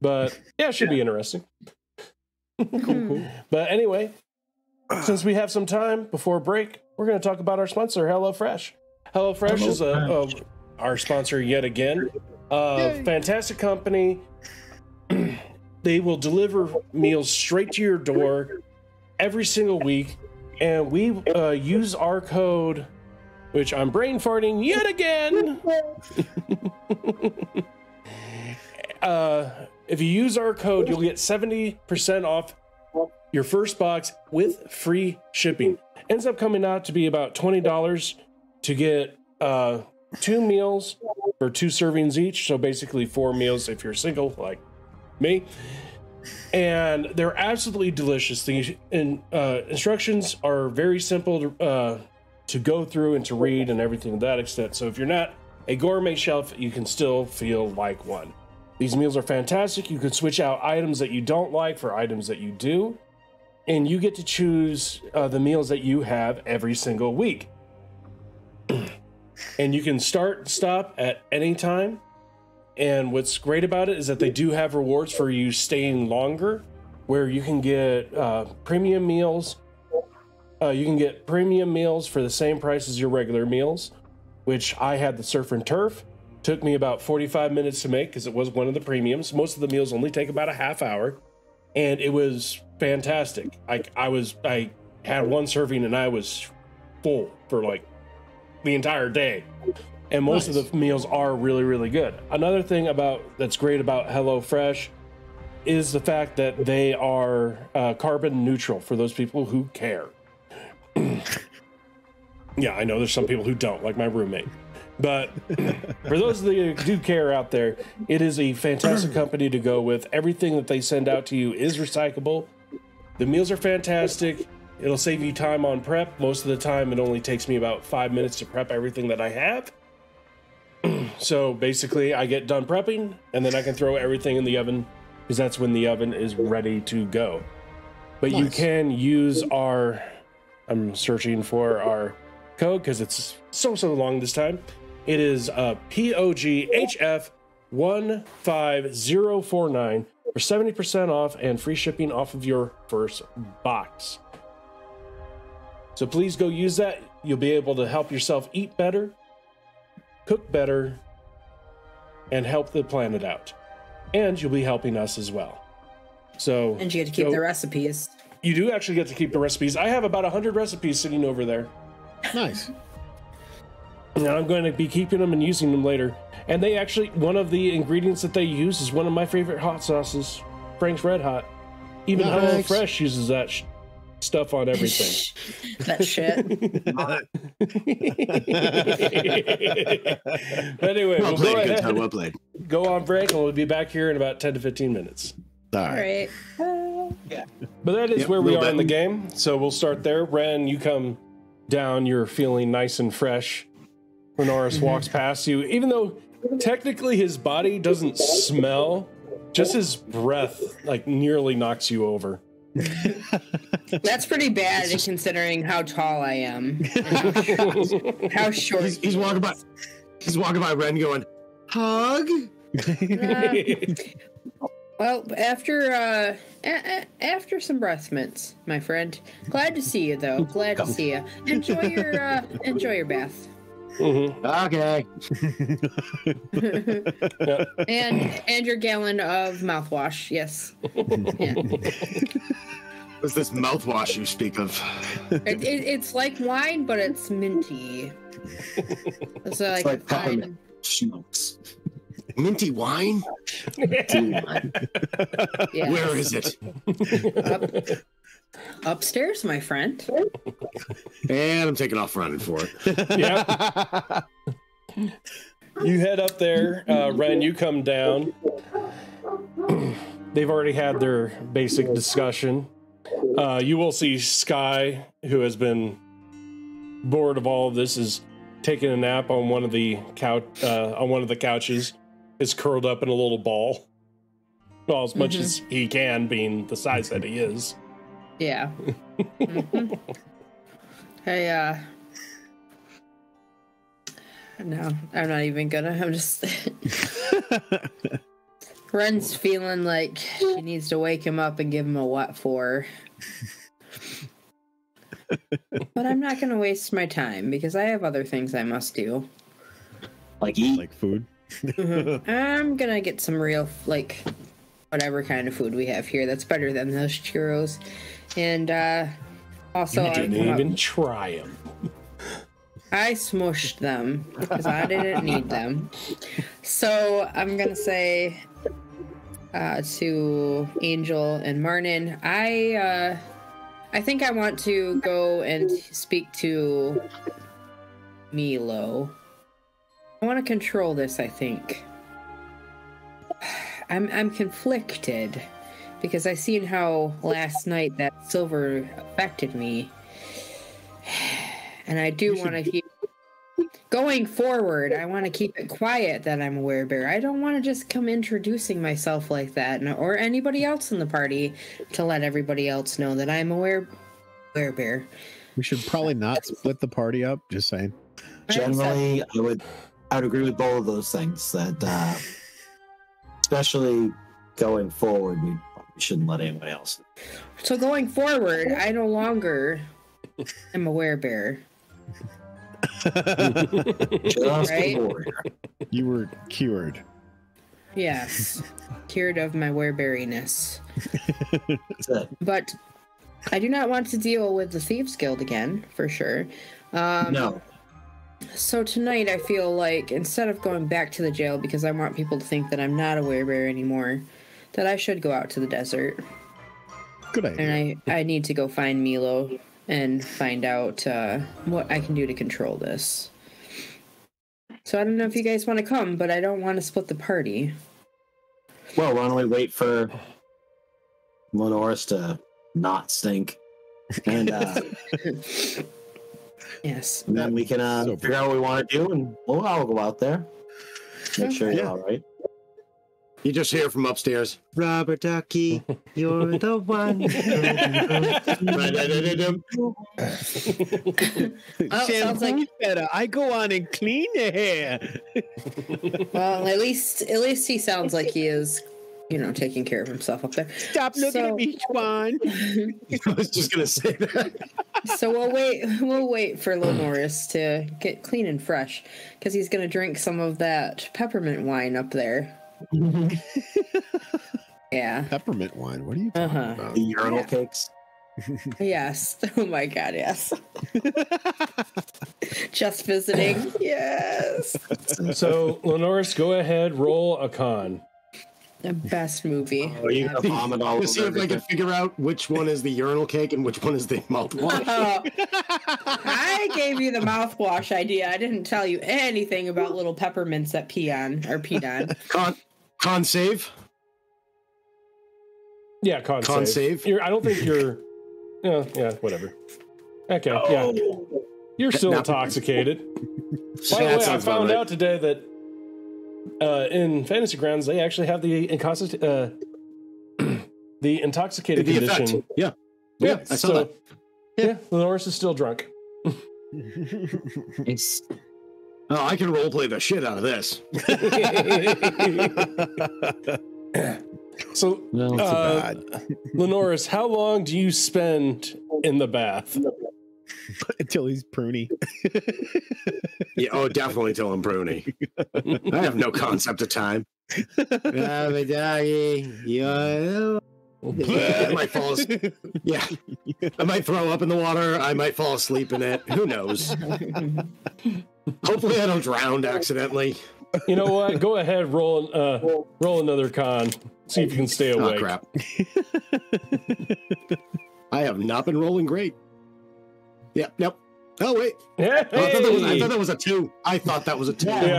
but yeah, it should be interesting. cool. But anyway, since we have some time before break, we're going to talk about our sponsor, HelloFresh. HelloFresh is our sponsor yet again. Fantastic company. They will deliver meals straight to your door every single week. And we use our code, which I'm brain farting yet again. If you use our code, you'll get 70% off your first box with free shipping. Ends up coming out to be about $20 to get 2 meals for 2 servings each. So basically 4 meals if you're single like me. And they're absolutely delicious. The instructions are very simple to go through and to read and everything to that extent. So if you're not a gourmet chef, you can still feel like one. These meals are fantastic. You can switch out items that you don't like for items that you do. And you get to choose the meals that you have every single week. And you can start, stop at any time. And what's great about it is that they do have rewards for you staying longer, where you can get premium meals. You can get premium meals for the same price as your regular meals, which I had the surf and turf. Took me about 45 minutes to make because it was one of the premiums. Most of the meals only take about a half hour, and it was fantastic. I had 1 serving and I was full for like the entire day. And most of the meals are really, really good. Another thing that's great about HelloFresh is the fact that they are carbon neutral for those people who care. Yeah, I know there's some people who don't, like my roommate. But for those of you who do care out there, it is a fantastic company to go with. Everything that they send out to you is recyclable. The meals are fantastic. It'll save you time on prep. Most of the time, it only takes me about 5 minutes to prep everything that I have. So basically I get done prepping and then I can throw everything in the oven because that's when the oven is ready to go. But you can use our, I'm searching for our code because it's so long this time. It is POGHF15049 for 70% off and free shipping off of your first box. So please go use that. You'll be able to help yourself eat better, cook better, and help the planet out. And you'll be helping us as well. So, and you get to keep the recipes. You do actually get to keep the recipes. I have about 100 recipes sitting over there. Nice. And I'm going to be keeping them and using them later. And they actually, one of the ingredients that they use is one of my favorite hot sauces, Frank's Red Hot. Even HelloFresh uses that stuff on everything. That shit. But anyway, well played, go ahead, well played. Go on break and we'll be back here in about 10 to 15 minutes. All right. Yeah. But that is where we are in the game. So we'll start there. Ren, you come down. You're feeling nice and fresh. Lenoris walks past you. Even though technically his body doesn't smell, just his breath like nearly knocks you over. That's pretty bad considering how tall I am. How short. He's walking by. He's walking by Ren, going, "Hug." Well, after some breath mints, my friend. Glad to see you, though. Glad to see you. Enjoy your bath. Mm-hmm. Okay. Yep. And your gallon of mouthwash. Yes. Yeah. What's this mouthwash you speak of? It's like wine, but it's minty. It's like peppermint smokes. Minty wine? Minty wine. Yeah. Where is it? Upstairs, my friend. And I'm taking off running for it. Yeah. You head up there, Ren, you come down. They've already had their basic discussion. You will see Sky, who has been bored of all of this, is taking a nap on one of the couches. Is curled up in a little ball. Well, as much as he can, being the size that he is. Yeah. Hey, no, I'm not even gonna. I'm just. Ren's feeling like she needs to wake him up and give him a what for. But I'm not gonna waste my time because I have other things I must do. Like eat? Like food? I'm gonna get some real, like, whatever kind of food we have here that's better than those churros. And also, I didn't even try them. I smushed them because I didn't need them. So I'm gonna say to Angel and Marnin, I think I want to go and speak to Milo. I want to control this, I think. I'm conflicted because I seen how last night that silver affected me. And I do want to keep going forward. I want to keep it quiet that I'm a werebear. I don't want to just come introducing myself like that or anybody else in the party to let everybody else know that I'm a werebear. We should probably not split the party up, just saying. Generally, I would agree with both of those things, that especially going forward, we shouldn't let anyone else. So going forward, I no longer am a werebear. Just right? You were cured. Yes. Cured of my werebeariness. But I do not want to deal with the Thieves Guild again, for sure. No. So tonight, I feel like instead of going back to the jail because I want people to think that I'm not a werebear anymore, that I should go out to the desert. Good idea. And I need to go find Milo and find out what I can do to control this. So I don't know if you guys want to come, but I don't want to split the party. Well, why don't we wait for Lenoris to not stink? And yes. And then we can figure out what we want to do, and we'll all go out there. Make sure you're all right. You just hear from upstairs, Robert Ducky, you're the one. I go on and clean the hair. Well, at least he sounds like he is, you know, taking care of himself up there. Stop looking at me, Juan. I was just gonna say that. So we'll wait for Lenoris to get clean and fresh, because he's gonna drink some of that peppermint wine up there. Yeah. Peppermint wine. What are you talking about? The urinal cakes. Yes. Oh my god, yes. Just visiting. Yes. So Lenoris, go ahead, roll a con. The best movie. Oh, you gotta vomit all over. See if I can figure out which one is the urinal cake and which one is the mouthwash. I gave you the mouthwash idea. I didn't tell you anything about little peppermints that pee on or peed on. Con save. Yeah, con save. I don't think you're. Yeah, whatever. Okay, yeah. You're still intoxicated. By the way, I found out today that. In Fantasy Grounds, they actually have the intoxicated condition. Effect. Yeah. Yeah. I saw that. Yeah. Lenoris is still drunk. Oh, I can roleplay the shit out of this. So, no, Lenoris, how long do you spend in the bath? Until he's pruny. Yeah, oh, definitely till I'm pruny. I have no concept of time. Yeah, I might throw up in the water. I might fall asleep in it. Who knows? Hopefully, I don't drown accidentally. You know what? Go ahead, roll another con. See if you can stay awake. Oh, crap! I have not been rolling great. Yep. Yep. Oh wait! Hey. Oh, I thought that was a 2. I thought that was a 2. Yeah,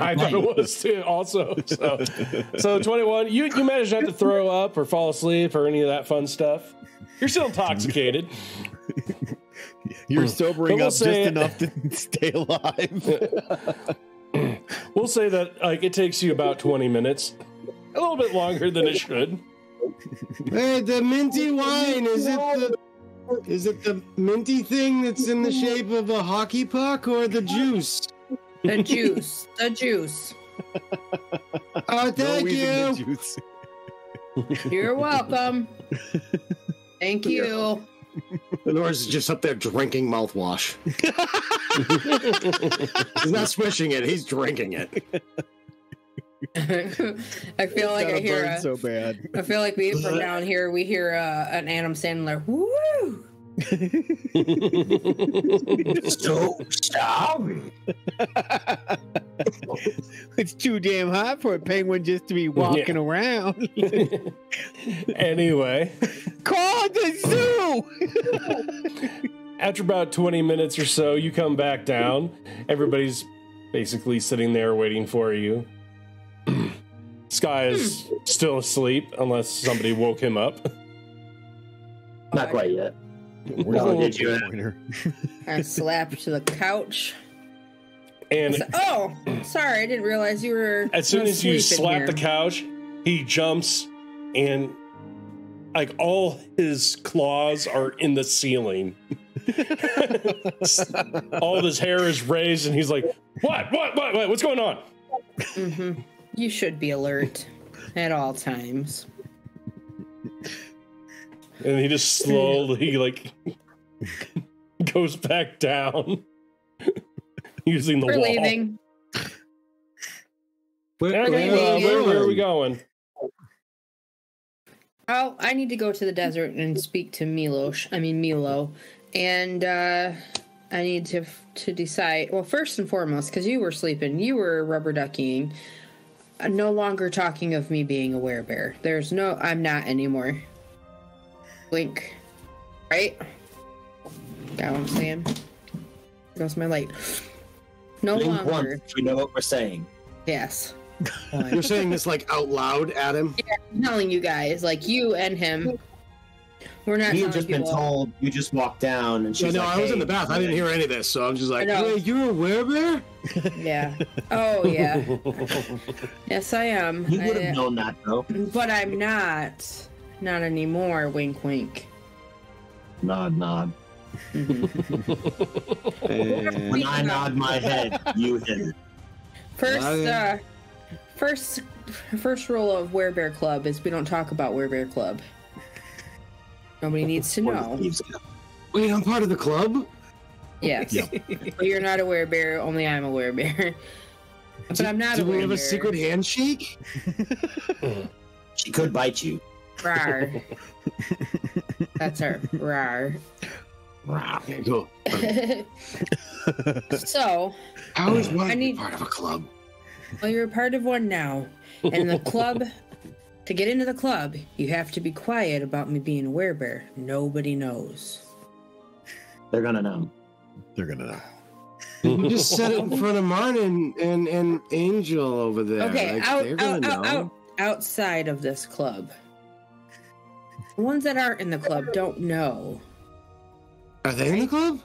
I thought it was 2 also. So 21. You managed not to throw up or fall asleep or any of that fun stuff. You're still intoxicated. You're sobering up just enough to stay alive. We'll say that like it takes you about 20 minutes, a little bit longer than it should. Hey, the minty wine is it the minty thing that's in the shape of a hockey puck or the juice? The juice. The juice. Oh, thank you. You're welcome. Thank you. Lenoris is just up there drinking mouthwash. He's not swishing it. He's drinking it. I feel like I hear so bad. I feel like we from down here we hear an Adam Sandler. Woo! So sorry. It's too damn hot for a penguin just to be walking around. Anyway, call the zoo. After about 20 minutes or so, you come back down. Everybody's basically sitting there waiting for you. Sky is still asleep unless somebody woke him up. Not quite yet. I slapped to the couch. And oh, sorry, I didn't realize you were. As soon as you slap the couch, he jumps, and like all his claws are in the ceiling. All of his hair is raised, and he's like, "What? What's going on?" Mm-hmm. You should be alert at all times. And he just slowly, like, goes back down using the wall. We're leaving. Where are we going? Oh, I need to go to the desert and speak to Milo. And I need to decide. Well, first and foremost, because you were sleeping, you were rubber ducking. I'm no longer talking of me being a werebear. There's no, I'm not anymore. Blink, right? Got what I'm saying? Goes my light. No Blink longer. Once, we know what we're saying. Yes. You're saying this like out loud, Adam? Yeah, I'm telling you guys, like you and him. We're not. You've just been told. You just walked down, and she's like, "Hey, I was in the bath. I didn't hear any of this, so I'm just like, hey, you're a werebear." Yeah. Oh yeah. Yes, I am. You would have known that though. But I'm not. Not anymore, wink wink. Nod nod. Mm-hmm. When I nod my head, you hit it. First rule of Werebear Club is we don't talk about Werebear Club. Nobody needs to know. Wait, I'm part of the club? Yes. Yeah. But you're not a werebear, only I'm a werebear. But I'm not a werebear. Do we have a secret handshake? She could bite you. Rawr. That's her. Rawr. Rawr. So, how is one part of a club? Well, you're a part of one now. And the club, to get into the club, you have to be quiet about me being a werebear. Nobody knows. They're gonna know. They're gonna know. You just said it in front of Martin and Angel over there. Okay, like, outside of this club. The ones that aren't in the club don't know. Are they in the club?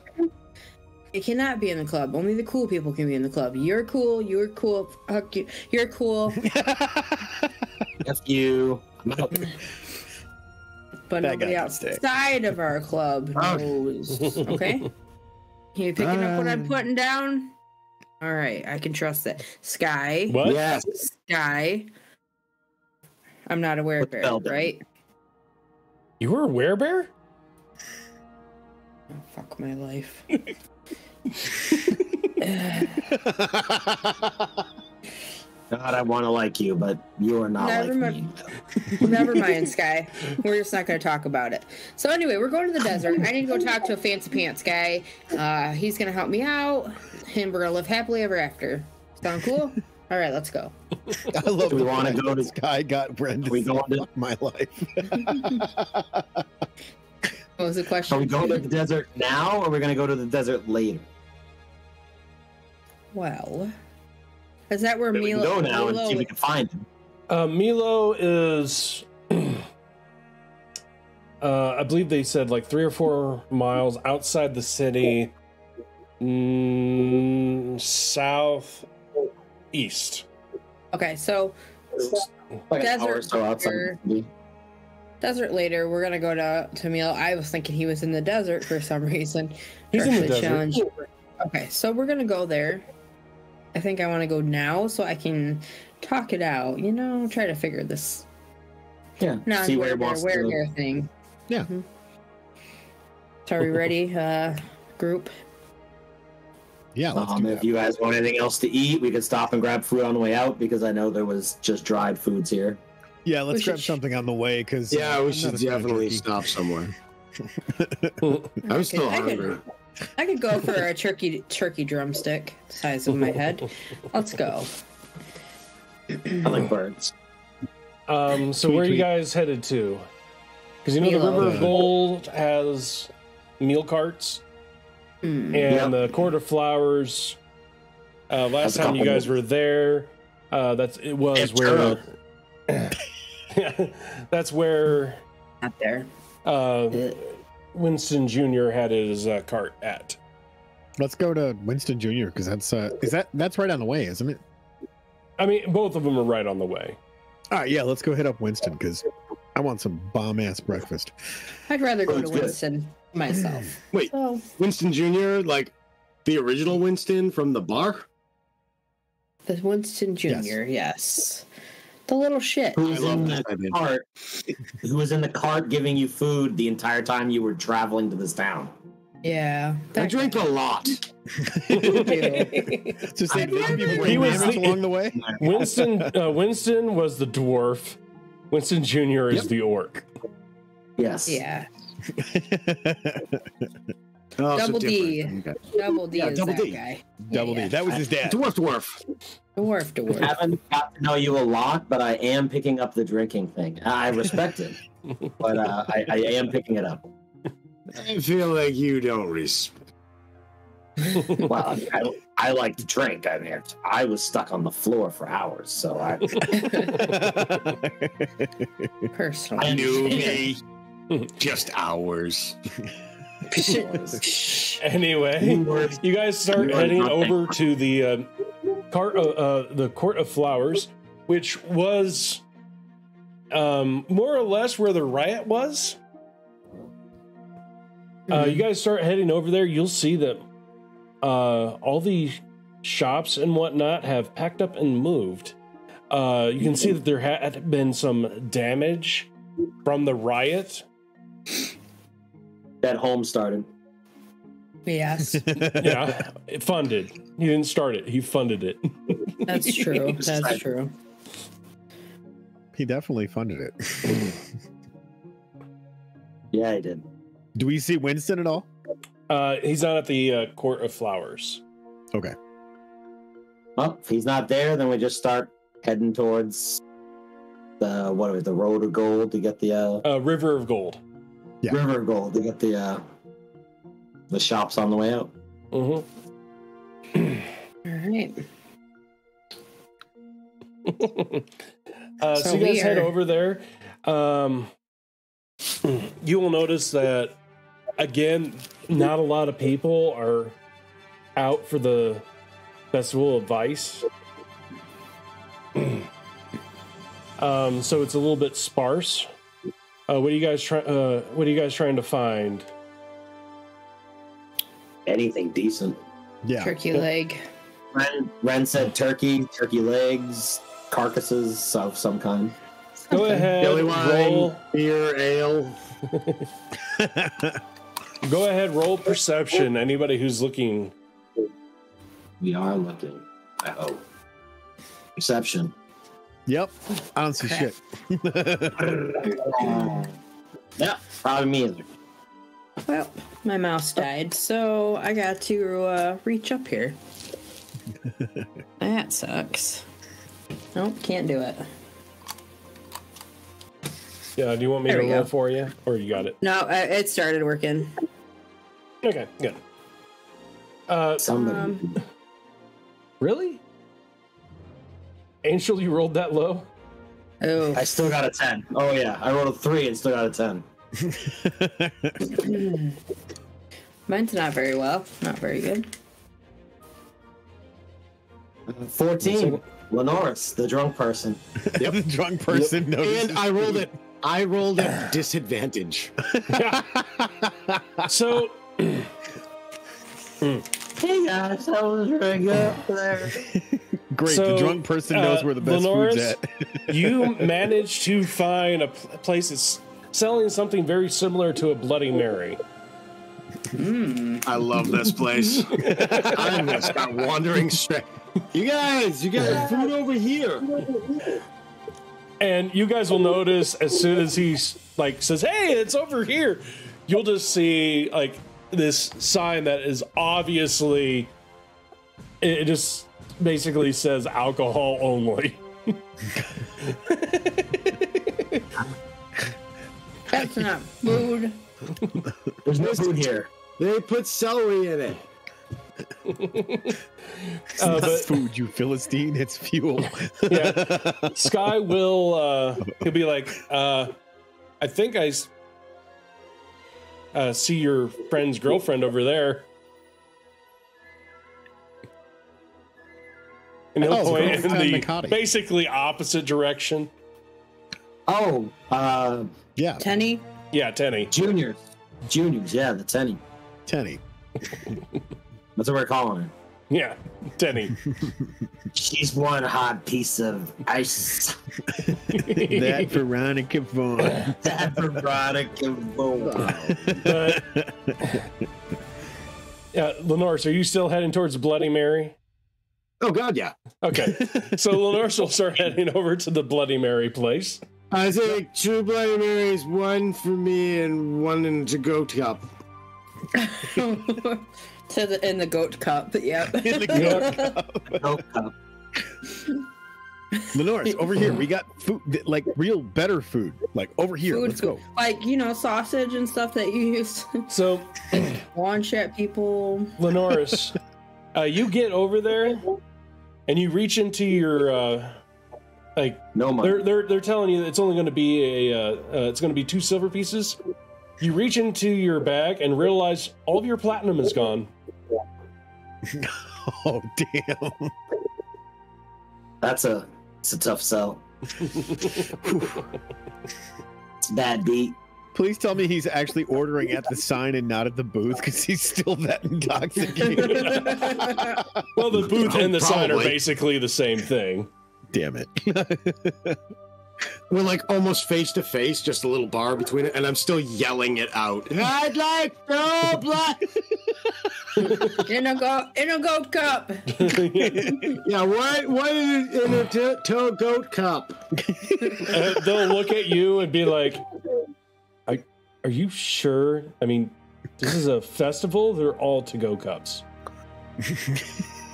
They cannot be in the club. Only the cool people can be in the club. You're cool. You're cool. Fuck you. You're cool. That's you. But nobody outside of our club knows. Okay? You picking up what I'm putting down? All right. I can trust that. Sky. What? Yes. Sky. I'm not a werebear, right? You were a werebear? Oh, fuck my life. God, I want to like you, but you are not like me. Never mind, Sky. We're just not going to talk about it. So anyway, we're going to the desert. I need to go talk to a fancy pants guy. He's going to help me out, and we're going to live happily ever after. Sound cool? All right, let's go. I love the want to go to Sky got Brendan. We go to my life. What was the question? Are we going to the desert now, or are we going to go to the desert later? Well, is that where Milo is? We can go now and see if we can find him. Milo is, I believe they said like 3 or 4 miles outside the city, southeast. Okay, so like desert later, we're gonna go to Milo. I was thinking he was in the desert for some reason. He's in the desert. Challenge. Okay, so we're gonna go there. I think I want to go now so I can talk it out, you know, try to figure this non-werebear thing. Yeah. Mm-hmm. So are we ready, group? Yeah. If you guys want anything else to eat, we could stop and grab food on the way out because I know there was just dried foods here. Yeah, let's grab something on the way because we should definitely stop somewhere. I'm still hungry. I could go for a turkey drumstick the size of my head. Let's go. I like birds. So where are you guys headed to? Because you know the River of Gold has meal carts, and the Court of Flowers. Last time you guys were there, that's where. Not there. Winston Jr. had his cart at. Let's go to Winston Jr. because that's right on the way, isn't it? I mean, both of them are right on the way. All right, yeah, let's go hit up Winston because I want some bomb ass breakfast. I'd rather go to Winston myself. Wait, Winston Jr. like the original Winston from the bar? The Winston Jr. Yes. The little shit. Who was in the cart? Who was in the cart giving you food the entire time you were traveling to this town? Yeah, I drink a lot. Just like he was along the way. Winston was the dwarf. Winston Jr. is the orc. Yes. Yeah. Double D. Double D is that guy. Double D. That was his dad. Dwarf. I haven't got to know you a lot, but I am picking up the drinking thing. I respect it, but I am picking it up. I feel like you don't respect. Well, I like to drink. I mean, I was stuck on the floor for hours, so I. Personally, I knew me. Just hours. Anyway, you guys start heading over to the Court of Flowers, which was more or less where the riot was. You guys start heading over there. You'll see that all the shops and whatnot have packed up and moved. You can see that there had been some damage from the riot. That Holmes started. Yes. Yeah, it funded. He didn't start it. He funded it. That's true. That's true. He definitely funded it. Yeah, he did. Do we see Winston at all? He's not at the Court of Flowers. Okay. Well, if he's not there, then we just start heading towards the the Road of Gold to get the River of Gold. Yeah. River Gold. They got the shops on the way out. Mm-hmm. All right. So you guys head over there. You will notice that again, not a lot of people are out for the Festival of Vice. So it's a little bit sparse. What are you guys trying to find? Anything decent. Yeah. Turkey leg. Ren said turkey legs, carcasses of some kind. Go ahead. Jelly wine, roll. Beer, ale. Go ahead, roll perception. Anybody who's looking. We are looking. I hope. Perception. Yep. I don't see shit. Yep. Probably me either. Well, my mouse died, so I got to reach up here. That sucks. Nope, can't do it. Yeah, do you want me to roll for you? Or you got it? No, it started working. Okay, good. Somebody. Really? Angel, you rolled that low? Oh. I still got a 10. Oh, yeah. I rolled a 3 and still got a 10. Mine's not very well. Not very good. 14. Lenoris, the drunk person. Yep. The drunk person. Yep. And I rolled it. I rolled at disadvantage. Yeah. So. Hey guys, I was really good up there. Great. So, the drunk person knows where the best Lenoris, food's at. You managed to find a place that's selling something very similar to a Bloody Mary. Mm. I love this place. I'm gonna start wandering straight. You guys, food over here. And you guys will notice as soon as he like says, "Hey, it's over here," you'll just see like this sign that is obviously it just basically says alcohol only. That's not food. There's no food here. They put celery in it. It's not food, you Philistine. It's fuel. Yeah. Sky will he'll be like, I think I see your friend's girlfriend over there. And he'll point in the basically opposite direction. Oh, yeah. Tenny? Yeah, Tenny. Juniors, yeah, the Tenny. Tenny. That's what we're calling her. Yeah, Tenny. She's one hot piece of ice. That Veronica Vaughn. That Veronica Vaughn. But, Lenoris, are you still heading towards Bloody Mary? Oh, God, yeah. Okay. So Lenoris will start heading over to the Bloody Mary place. I take 2 Bloody Marys, 1 for me and 1 in the goat cup. In the goat cup, yep. In the goat cup. Goat cup. Lenoris, over here, we got food, like real better food. Like over here, food, let's go. Like, you know, sausage and stuff that you used to launch at people. Lenoris, you get over there and you reach into your... like no money. They're telling you it's only going to be it's going to be 2 silver pieces. You reach into your bag and realize all of your platinum is gone. Oh damn! It's a tough sell. It's a bad beat. Please tell me he's actually ordering at the sign and not at the booth because he's still that intoxicated. Well, the booth and the sign are basically the same thing. Damn it. We're like almost face to face, just a little bar between it, and I'm still yelling it out. I'd like no blood in a goat cup. Yeah, why is it in a goat cup? They'll look at you and be like, are you sure? I mean, this is a festival, they're all to-go cups.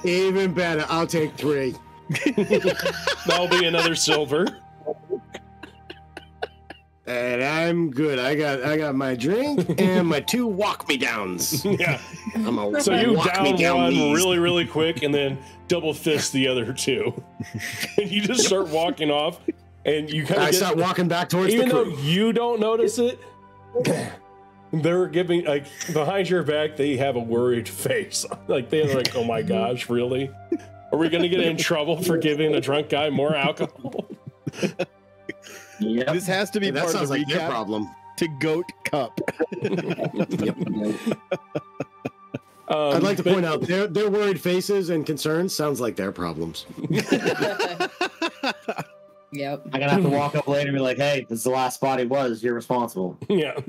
Even better, I'll take 3. That'll be another silver. And I'm good. I got my drink and my 2 walk me downs. Yeah. So you down one really quick and then double fist the other 2. And you just start walking off and you kind of start walking back towards the crew. Even though you don't notice it, they're giving like behind your back they have a worried face. Like they're like, "Oh my gosh, really? Are we going to get in trouble for giving a drunk guy more alcohol?" Yep. This has to be part of the recap your problem. To goat cup. Yep. I'd like to point out their worried faces and concerns sounds like their problems. Yep. I'm gonna have to walk up later and be like, "Hey, this is the last spot he was. You're responsible." Yeah.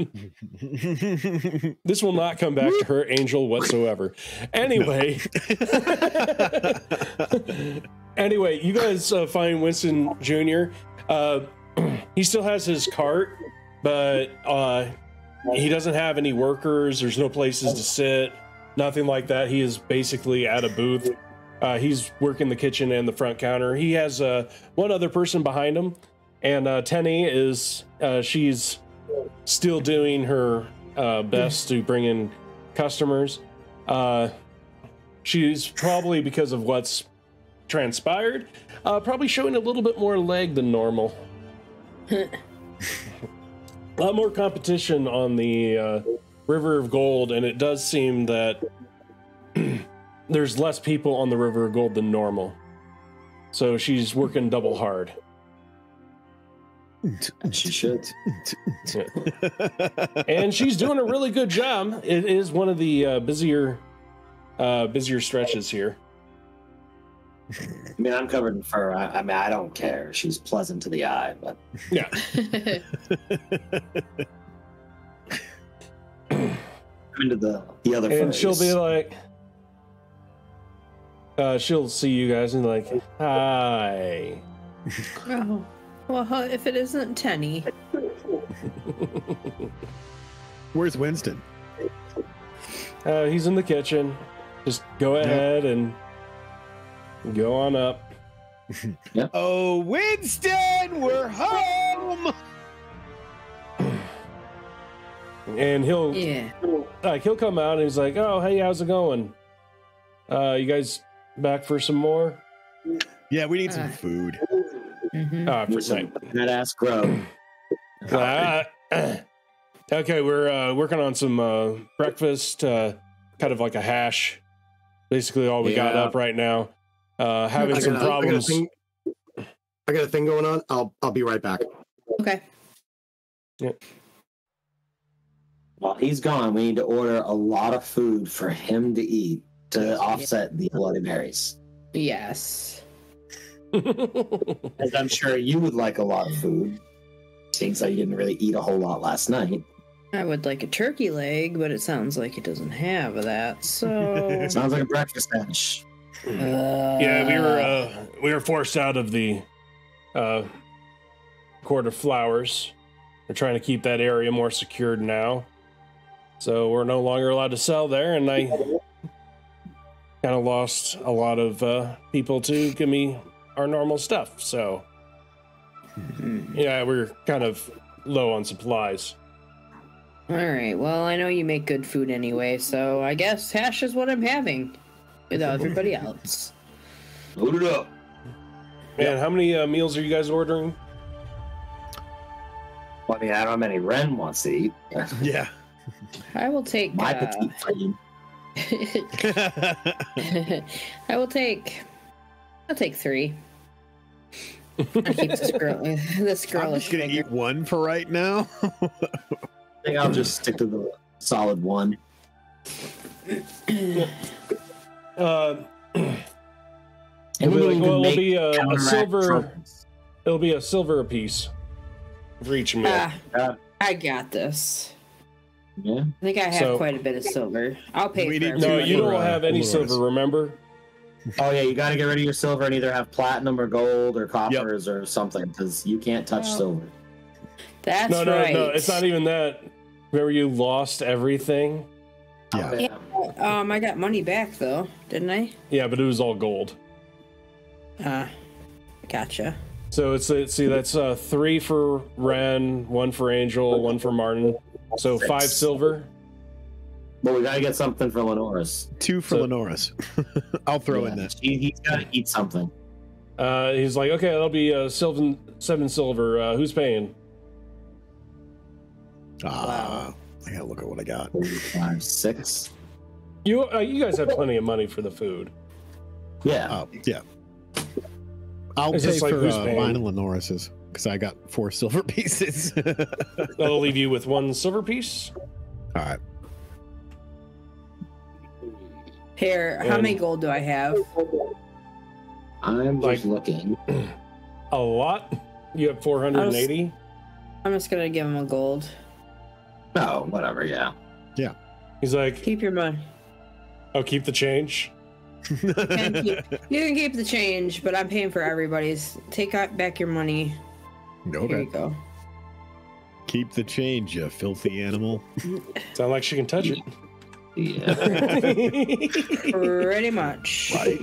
This will not come back to her, Angel, whatsoever. Anyway. Anyway, you guys find Winston Jr. He still has his cart, but he doesn't have any workers. There's no places to sit, nothing like that. He is basically at a booth. He's working the kitchen and the front counter. He has one other person behind him, and Tenny is she's still doing her best to bring in customers. She's probably, because of what's transpired, probably showing a little bit more leg than normal. A lot more competition on the River of Gold, and it does seem that there's less people on the River of Gold than normal. So she's working double hard. She should. And she's doing a really good job. It is one of the busier stretches here. I mean, I'm covered in fur. I mean, I don't care. She's pleasant to the eye, but yeah. Into the other and furries. She'll be like, she'll see you guys and like, hi. Oh, well, if it isn't Tenny. Where's Winston? He's in the kitchen. Just go ahead and go on up. Yep. Oh, Winston, we're home. And he'll like he'll come out and he's like, "Oh, hey, how's it going? You guys back for some more?" Yeah, we need some food. For some badass grub. Okay, we're working on some breakfast, kind of like a hash. Basically, all we got up right now. Having some problems. I got a thing going on. I'll be right back. Okay. Yeah. While he's gone, we need to order a lot of food for him to eat to offset the Bloody Marys. Yes. As I'm sure you would like a lot of food. Seems like you didn't really eat a whole lot last night. I would like a turkey leg, but it sounds like it doesn't have that, so... Sounds like a breakfast bench. Yeah, we were forced out of the Court of Flowers. We're trying to keep that area more secured now, so we're no longer allowed to sell there, and I kind of lost a lot of people to give me our normal stuff, so yeah, we're kind of low on supplies. All right, well, I know you make good food anyway, so I guess hash is what I'm having with everybody else. Load it up. Man, how many meals are you guys ordering? Well, I mean, I don't know how many Ren wants to eat. Yeah. I will take... My petite friend. I will take... I'll take 3. I keep this girl. I'm just going to eat 1 for right now. I think I'll just stick to the solid 1. It'll be a silver. Trunks. It'll be a silver apiece for each meal. I got this. Yeah, I think I have quite a bit of silver. I'll pay for it. No, you don't have any silver. Remember? Oh yeah, you got to get rid of your silver and either have platinum or gold or coppers or something, because you can't touch silver. That's right. No, it's not even that. Remember, you lost everything. Yeah. I got money back though, didn't I? Yeah, but it was all gold. Gotcha. So let's see, that's 3 for Ren, 1 for Angel, 1 for Martin. So 6. 5 silver. But we gotta get something for Lenoris. 2 for Lenoris. I'll throw in this. He's gotta eat something. He's like, okay, that'll be 7 silver. Who's paying? Wow. I gotta look at what I got. 5, 6. You guys have plenty of money for the food. Yeah. Yeah. I'll pay for mine and Lenoris's, because I got 4 silver pieces. I'll leave you with 1 silver piece. All right. Here, how many gold do I have? I'm just looking. A lot. You have 480? I'm just gonna give him a gold. Oh, whatever, yeah. Yeah. He's like, keep your money. Oh, keep the change? You can keep the change, but I'm paying for everybody's. Take out back your money. No, okay. There you go. Keep the change, you filthy animal. Sound like she can touch it. Yeah. Pretty much. Right.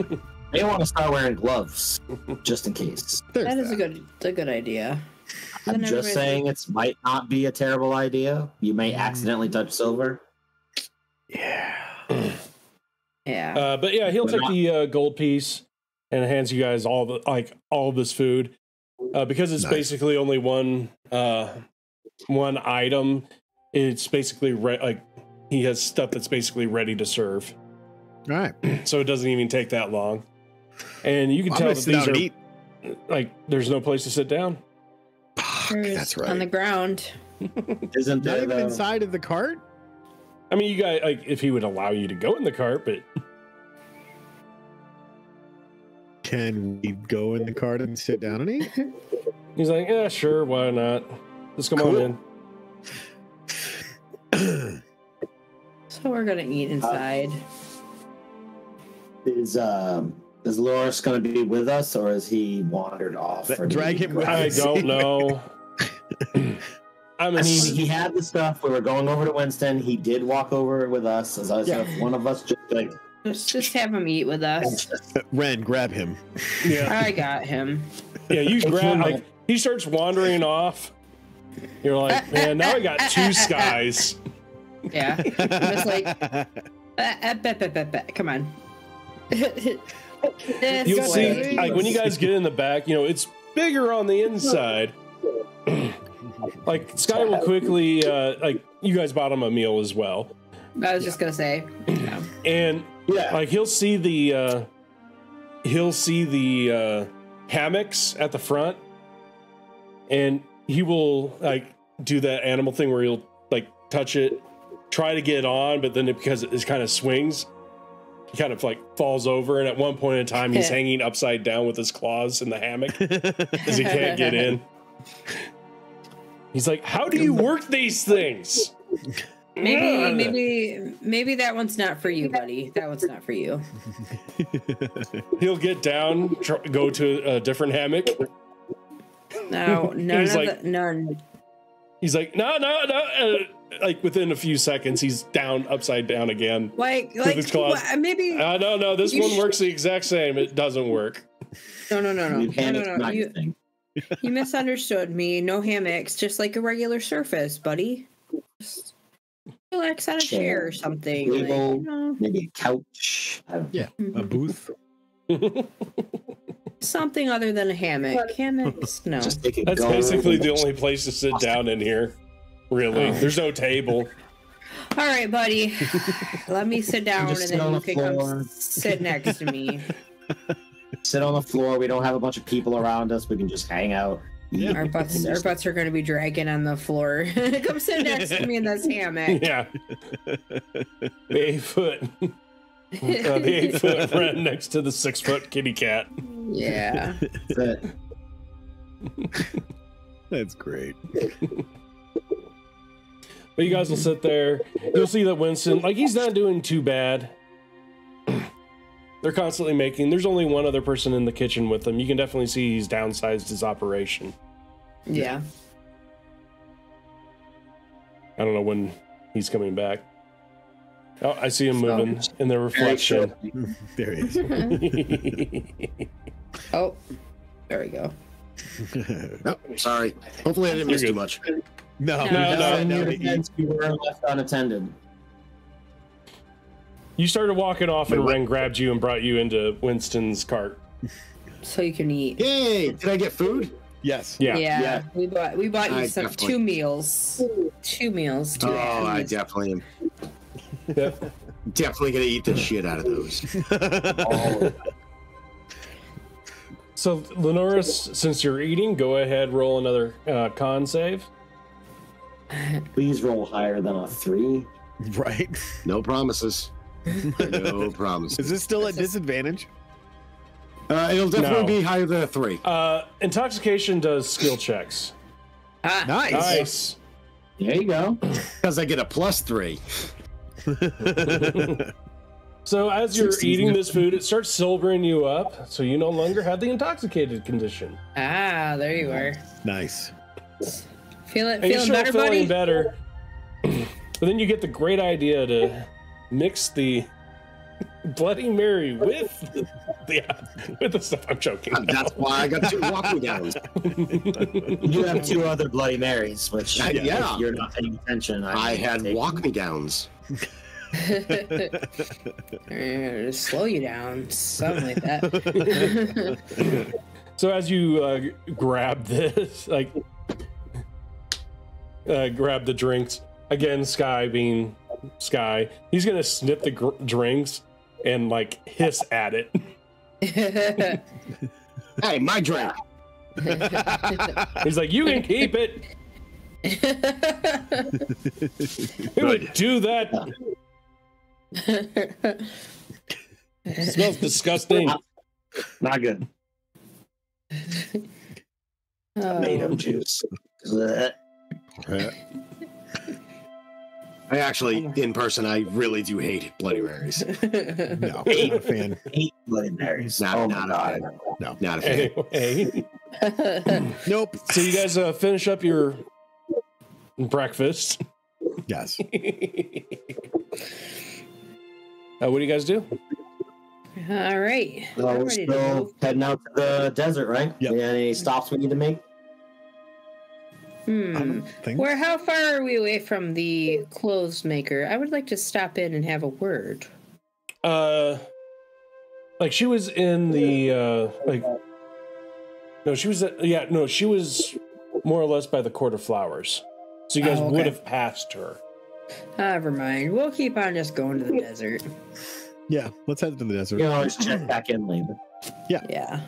They want to start wearing gloves, just in case. That is a good idea. I'm just saying it might not be a terrible idea. You may accidentally touch silver. Yeah. Yeah. But yeah, he'll take the gold piece and hands you guys all the all this food because it's basically only one item. It's basically he has stuff that's basically ready to serve. All right. So it doesn't even take that long, and you can tell that these are there's no place to sit down. That's right. On the ground. Isn't that even inside of the cart? I mean, you guys, if he would allow you to go in the cart, but can we go in the cart and sit down and eat? He's like, yeah, sure, why not? Let's come on in. So we're gonna eat inside. Is Loris gonna be with us, or is he wandered off? Drag him. I don't know. He had the stuff. We were going over to Winston. He did walk over with us. As I said, one of us just let's just have him eat with us. Ren, grab him. Yeah, I got him. Yeah, you grab. He starts wandering off. You're like, man, now I got two skies. Yeah, it's like, come on. You'll see when you guys get in the back. You know, it's bigger on the inside. Sky will quickly you guys bought him a meal as well. I was just gonna say, and he'll see the hammocks at the front, and he will do that animal thing where he'll touch it, try to get on, but then because it kind of swings, he kind of falls over, and at one point in time he's hanging upside down with his claws in the hammock because he can't get in. He's like, how do you work these things? Maybe that one's not for you, buddy. That one's not for you. He'll get down, go to a different hammock. No, none. He's like, no. Within a few seconds, he's down upside down again. No, this one works the exact same. It doesn't work. No. You misunderstood me. No hammocks, just like a regular surface, buddy. Just relax on a chair or something. Table, maybe a couch. Yeah, a booth. Something other than a hammock. Hammocks, no. That's basically the only place to sit down in here. Really, there's no table. All right, buddy. Let me sit down, and then you can come sit next to me. Sit on the floor. We don't have a bunch of people around us. We can just hang out. Yeah. Our butts are going to be dragging on the floor. Come sit next to me in this hammock. Yeah. The 8-foot friend next to the 6-foot kitty cat. Yeah. That's it. That's great. But you guys will sit there. You'll see that Winston, he's not doing too bad. They're constantly making. There's only one other person in the kitchen with him. You can definitely see he's downsized his operation. Yeah. I don't know when he's coming back. Oh, I see him moving in the reflection. There he is. Oh, there we go. Nope, sorry. Hopefully I didn't miss too much. No. We were left unattended. You started walking off, and Ren grabbed you and brought you into Winston's cart. So you can eat. Yay! Did I get food? Yes. Yeah. We bought you some two meals. I definitely am. Definitely gonna eat the shit out of those. So Lenoris, since you're eating, go ahead, roll another con save. Please roll higher than a 3. Right. No promises. No promises. Is this still at disadvantage? It'll definitely be higher than a 3. Intoxication does skill checks. Ah, nice. Nice. There you go. Because I get a +3. So as you're eating this food, it starts sobering you up, so you no longer have the intoxicated condition. Ah, there you are. Nice. Feel it, feeling better, buddy? Better. But then you get the great idea to mix the Bloody Mary with the stuff. I'm joking. That's why I got 2 Waku Downs. You have 2 other Bloody Marys, which yeah. You're not paying attention. I had Waku Downs. Just slow you down, something like that. So as you grab this, like grab the drinks again, Sky being Sky, he's gonna snip the drinks and like hiss at it. Hey, my drink. He's like, you can keep it. Who would do that? It smells disgusting. Not good. Tomato juice. I actually, in person, I really do hate Bloody Marys. No, I'm not a fan. Hate Bloody Marys. Not a fan. Anyway. Nope. So you guys finish up your breakfast. Yes. What do you guys do? All right. Well, we're still heading out to the desert, right? Yep. Yeah. Any stops we need to make? Where? How far are we away from the clothes maker? I would like to stop in and have a word. Like she was in the she was more or less by the Court of Flowers. So you guys would have passed her. Never mind. We'll keep on just going to the desert. Yeah, let's head to the desert. You know, let's check back in later. Yeah. Yeah.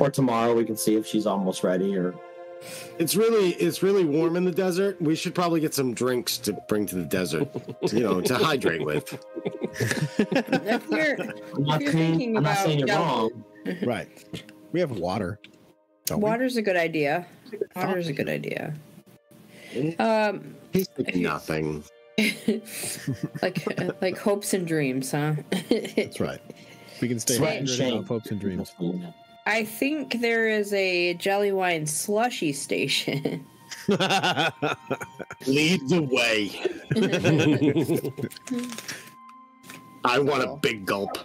Or tomorrow we can see if she's almost ready or. It's really warm in the desert. We should probably get some drinks to bring to the desert, to hydrate with. I'm not saying you're wrong. Right. We have water. Water's a good idea. Water's a good idea. He's thinking nothing. like hopes and dreams, huh? That's right. We can stay hydrated off hopes and dreams. I think there is a jelly wine slushy station. Lead the way. I want a big gulp.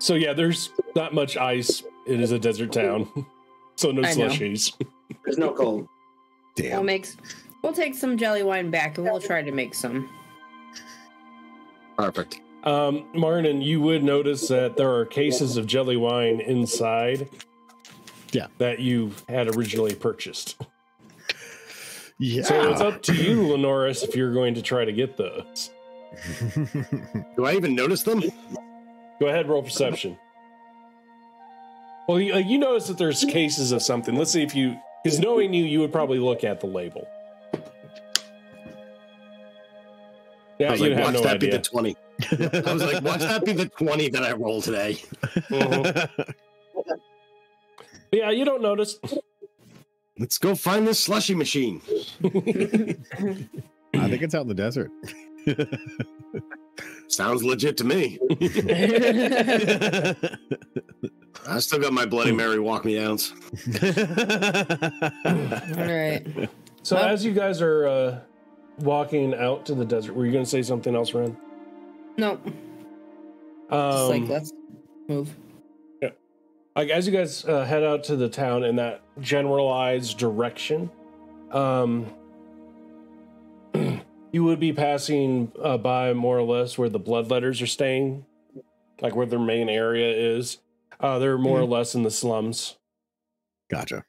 So yeah, there's not much ice. It is a desert town. So no slushies. There's no cold. Damn. We'll take some jelly wine back and we'll try to make some. Perfect. Martin, you would notice that there are cases of jelly wine inside that you had originally purchased. Yeah. So it's up to you, Lenoris, if you're going to try to get those. Do I even notice them? Go ahead, roll perception. Well, you notice that there's cases of something. Let's see if you... Because knowing you would probably look at the label. Yeah, you have no idea. Watch that be the 20. I was like, watch that be the 20 that I roll today. Yeah, you don't notice. Let's go find this slushy machine. I think it's out in the desert. Sounds legit to me. I still got my Bloody Mary walk me downs. Alright. So as you guys are walking out to the desert, were you going to say something else, Ren? No. Just let's move. Yeah. As you guys head out to the town in that generalized direction, you would be passing by more or less where the Bloodletters are staying, like where their main area is. They're more or less in the slums. Gotcha.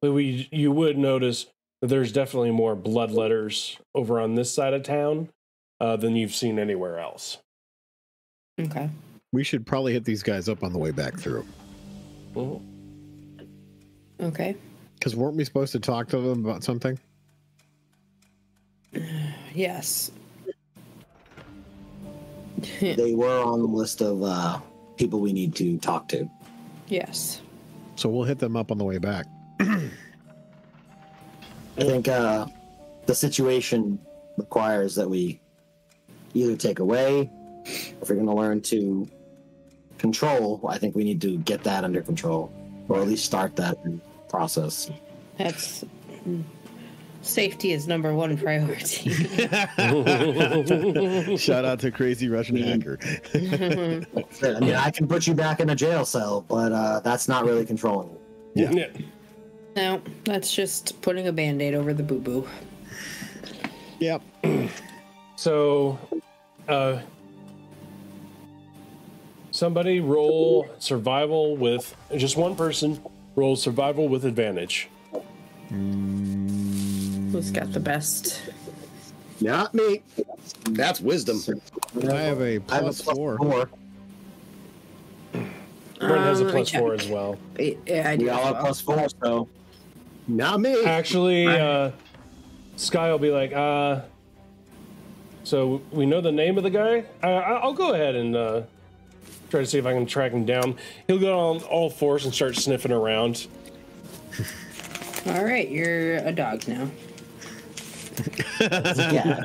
But you would notice that there's definitely more Bloodletters over on this side of town than you've seen anywhere else. Okay. We should probably hit these guys up on the way back through. Oh. Okay. Because weren't we supposed to talk to them about something? Yes. They were on the list of people we need to talk to. Yes. So we'll hit them up on the way back. I think the situation requires that we either take away, if we're going to learn to control, I think we need to get that under control, or at least start that process. That's... Safety is number one priority. Shout out to Crazy Russian Hacker. I mean, I can put you back in a jail cell, but that's not really controlling it. Yeah. Yeah. No, that's just putting a Band-Aid over the boo-boo. Yep. So, somebody roll survival with, just one person, roll survival with advantage. Who's got the best? Not me. That's wisdom. I have a plus four. Brent has a plus four as well. Yeah, I do. We all have plus four, so not me. Actually, Sky will be like, so we know the name of the guy. I'll go ahead and try to see if I can track him down. He'll go on all fours and start sniffing around. All right, you're a dog now. Yeah.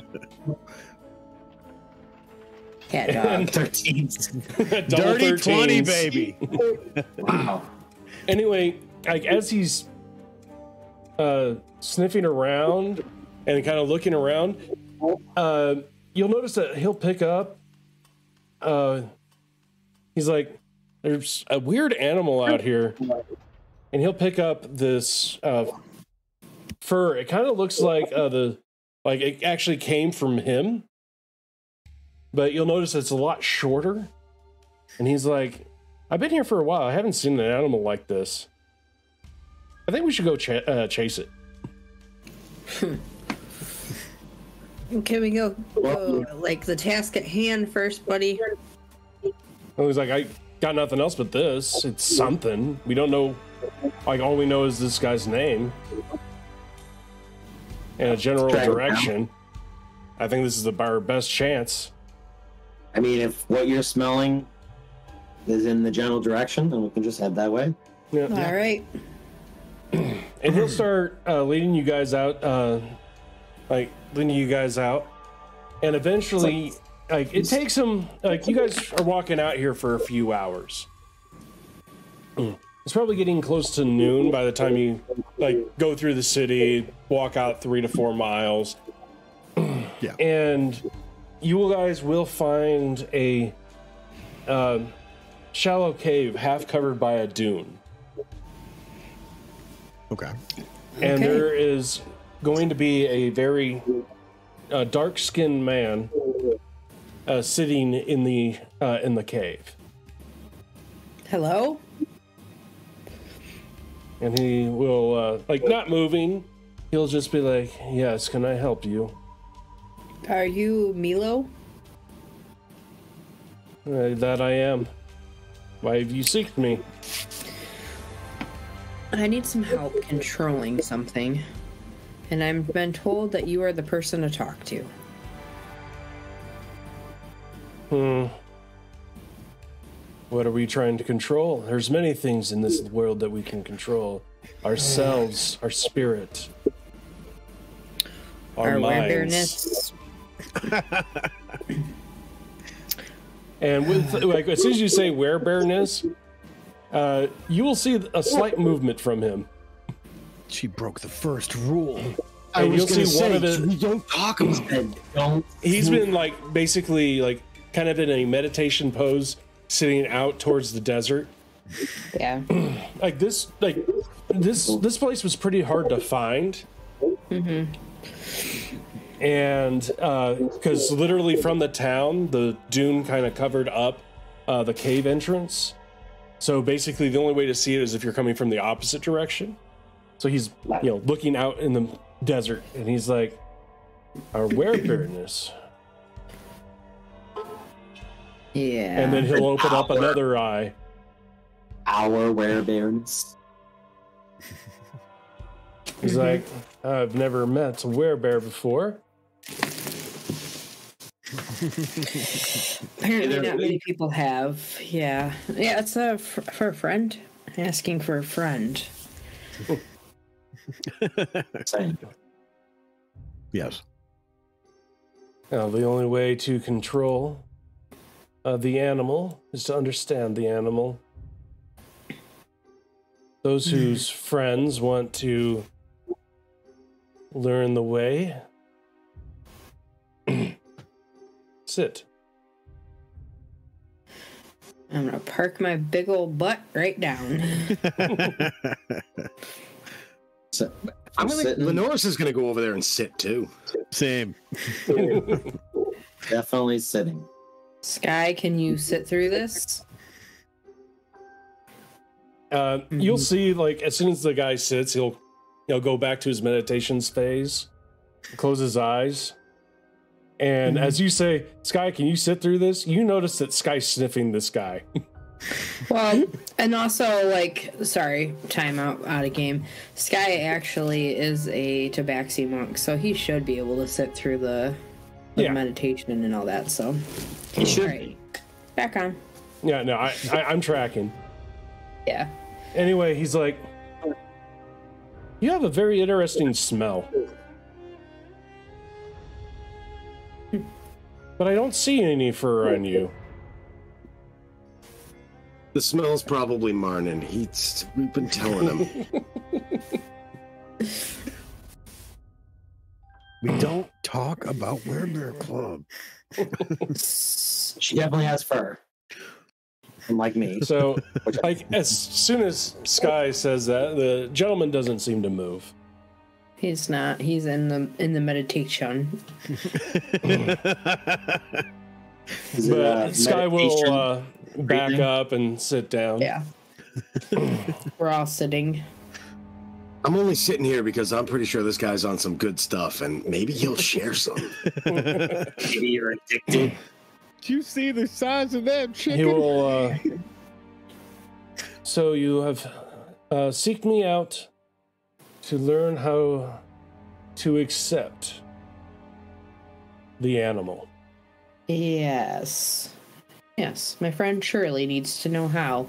Cat dog. 13. Dirty 13s. 20, baby. Wow. Anyway, like as he's sniffing around and kind of looking around, you'll notice that he'll pick up. He's like, "There's a weird animal out here," and he'll pick up this fur. It kind of looks like it actually came from him, but you'll notice it's a lot shorter. And he's like, "I've been here for a while. I haven't seen an animal like this. I think we should go chase it." Can we go like the task at hand first, buddy? I was like, I got nothing else but this. It's something. We don't know. Like, all we know is this guy's name and a general direction. I think this is our best chance. I mean, if what you're smelling is in the general direction, then we can just head that way. Yeah. All right. And he'll start leading you guys out. And eventually, like it takes him. Like, you guys are walking out here for a few hours. It's probably getting close to noon by the time you like go through the city, walk out 3 to 4 miles. Yeah. And you guys will find a shallow cave half covered by a dune. Okay. And there is going to be a very dark-skinned man sitting in the cave. Hello? And he will, not moving. He'll just be like, "Yes, can I help you? Are you Milo?" "That I am. Why have you seeked me?" "I need some help controlling something. And I've been told that you are the person to talk to." What are we trying to control? There's many things in this world that we can control. Ourselves, our spirit, our minds. And with, like, as soon as you say werebearness, you will see a slight movement from him. She broke the first rule. I was going to say, don't talk about it. He's been like basically like kind of in a meditation pose, sitting out towards the desert. Yeah. This place was pretty hard to find. Mm-hmm. And because literally from the town, the dune kind of covered up the cave entrance. So basically the only way to see it is if you're coming from the opposite direction. So he's looking out in the desert, and he's like, "Our werebearness." Yeah. And then he'll open up another eye. Our werebearns. He's like, "I've never met a werebear before." Apparently not many people have. Yeah. Yeah, it's for a friend. Asking for a friend. Yes. Now, the only way to control the animal is to understand the animal. Those whose friends want to learn the way. Sit. I'm gonna park my big old butt right down. So, I'm gonna, Lenoris is gonna go over there and sit too. Same. Definitely sitting. Sky, can you sit through this? You'll see, like, as soon as the guy sits, he'll go back to his meditation phase, close his eyes, and as you say, Sky, can you sit through this? You notice that Sky's sniffing this guy. Well, and also, like, sorry, time out of game. Sky actually is a Tabaxi monk, so he should be able to sit through the meditation and all that, so. He should. Right. Back on. Yeah, no, I'm tracking. Yeah. Anyway, he's like, you have a very interesting smell. But I don't see any fur on you. The smell's probably Marnin. We've been telling him. We don't talk about Werebear Club. She definitely has fur. Like me. So, like, as soon as Sky says that, the gentleman doesn't seem to move. He's not. He's in the meditation. But Sky will back up and sit down. Yeah. We're all sitting. I'm only sitting here because I'm pretty sure this guy's on some good stuff, and maybe he'll share some. Maybe you're addicted. Did you see the size of that chicken? He will, so you have seeked me out to learn how to accept the animal. Yes. Yes, my friend Shirley needs to know how.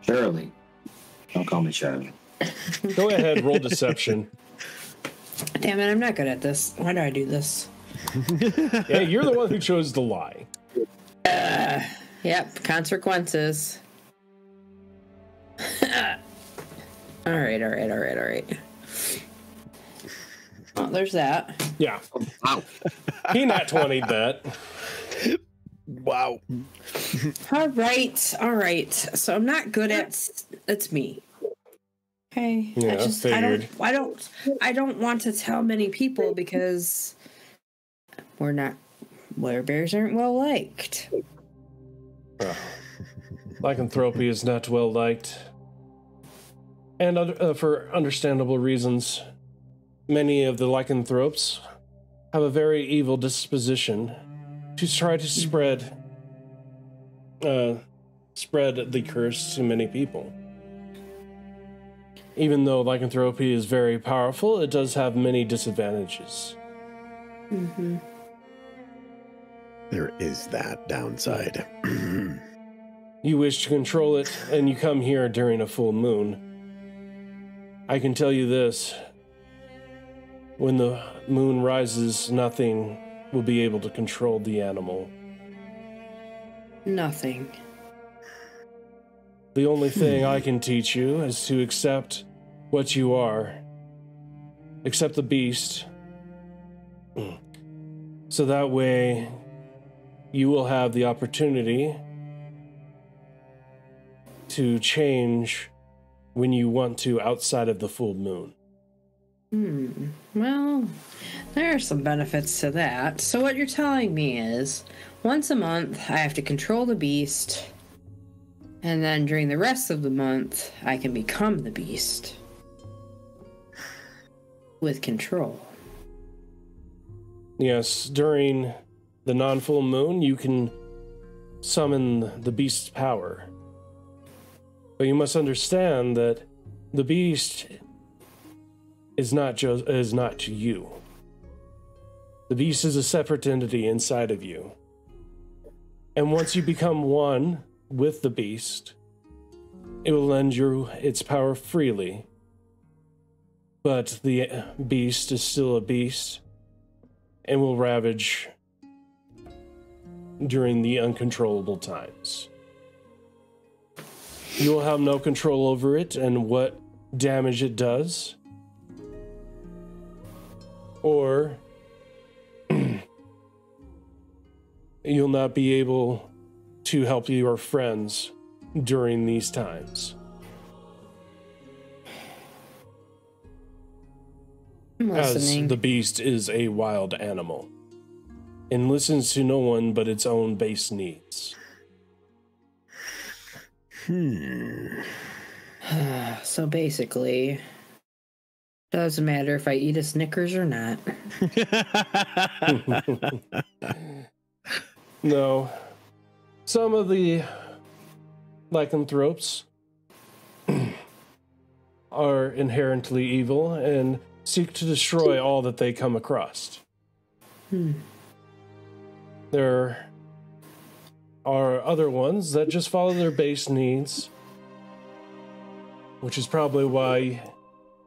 Shirley. Don't call me Shirley. Go ahead, roll deception. Damn it, I'm not good at this. Why do I do this? Yeah, you're the one who chose the lie. Yep, consequences. All right. Oh, there's that. Yeah. Wow. He nat 20'd that. Wow. All right. So I'm not good at. That's me. Okay. Yeah, I don't want to tell many people because. Werebears aren't well liked. Lycanthropy is not well liked. And for understandable reasons, many of the lycanthropes have a very evil disposition to try to spread the curse to many people. Even though lycanthropy is very powerful, it does have many disadvantages. Mm-hmm. There is that downside. You wish to control it, and you come here during a full moon. I can tell you this. When the moon rises, nothing will be able to control the animal. Nothing. The only thing I can teach you is to accept what you are. Accept the beast. So that way, you will have the opportunity to change when you want to outside of the full moon. Well, there are some benefits to that. So what you're telling me is once a month I have to control the beast, and then during the rest of the month I can become the beast with control. Yes, during the non-full moon, you can summon the beast's power. But you must understand that the beast is not you. The beast is a separate entity inside of you. And once you become one with the beast, it will lend you its power freely. But the beast is still a beast and will ravage during the uncontrollable times. You will have no control over it and what damage it does, or you'll not be able to help your friends during these times. As the beast is a wild animal and listens to no one but its own base needs. So basically, doesn't matter if I eat a Snickers or not. No. Some of the lycanthropes are inherently evil and seek to destroy all that they come across. There are other ones that just follow their base needs, which is probably why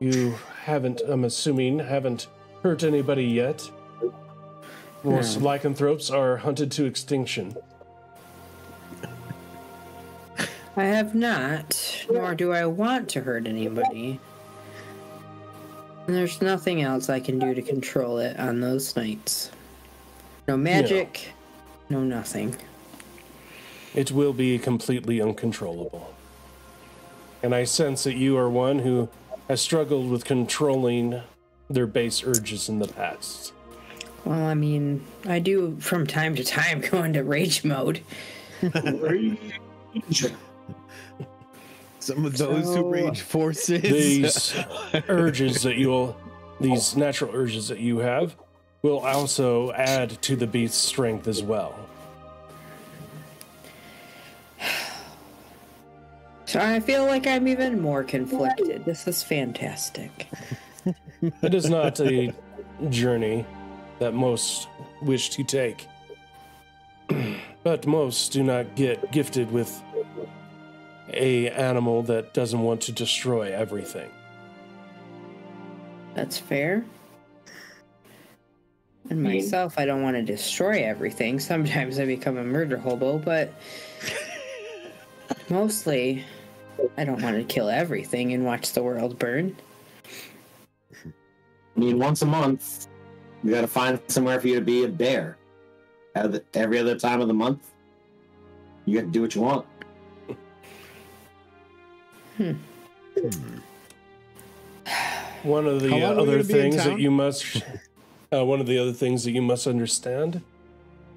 you haven't, I'm assuming, haven't hurt anybody yet. Most lycanthropes are hunted to extinction. I have not, nor do I want to hurt anybody. And there's nothing else I can do to control it on those nights. No magic, no nothing. It will be completely uncontrollable. And I sense that you are one who has struggled with controlling their base urges in the past. Well, I mean, I do from time to time go into rage mode. Rage. Some of those who rage forces. These urges that you'll, these natural urges that you have will also add to the beast's strength as well. So I feel like I'm even more conflicted. This is fantastic. It is not a journey that most wish to take, but most do not get gifted with an animal that doesn't want to destroy everything. That's fair. And myself, I don't want to destroy everything. Sometimes I become a murder hobo, but mostly I don't want to kill everything and watch the world burn. I mean, once a month, we gotta find somewhere for you to be a bear. Every other time of the month, you gotta do what you want. One of the other things that you must, one of the other things that you must understand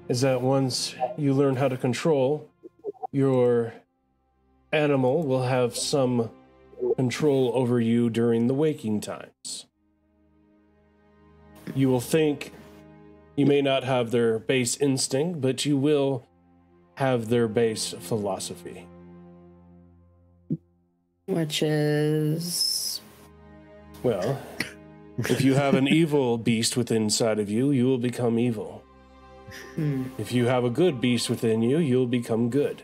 is that once you learn how to control, your animal will have some control over you during the waking times. You will think you may not have their base instinct, but you will have their base philosophy. Which is... Well, if you have an evil beast within inside of you, you will become evil. If you have a good beast within you, you'll become good.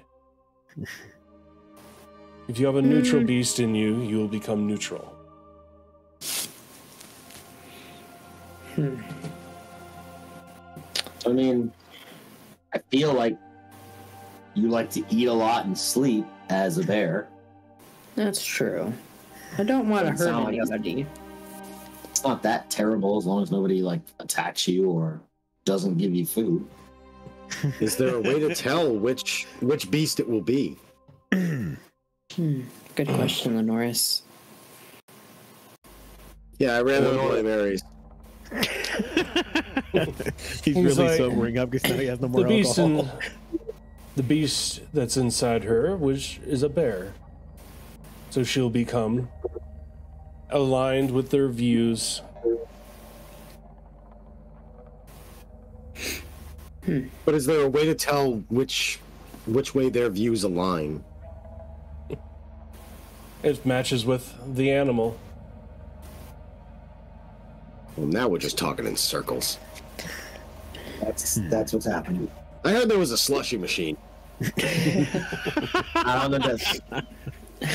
If you have a neutral beast in you, you'll become neutral. I mean, I feel like you like to eat a lot and sleep as a bear. That's true. I don't want to hurt anybody. It's not that terrible as long as nobody like attacks you or doesn't give you food. Is there a way to tell which beast it will be? Good question, Lenoris. Yeah, I ran out of Marys. He's really like, sobering up because now he has no more alcohol. The beast that's inside her, which is a bear. So she'll become aligned with their views. But is there a way to tell which way their views align? It matches with the animal. Well, now we're just talking in circles. That's what's happening. I heard there was a slushy machine. Out of this.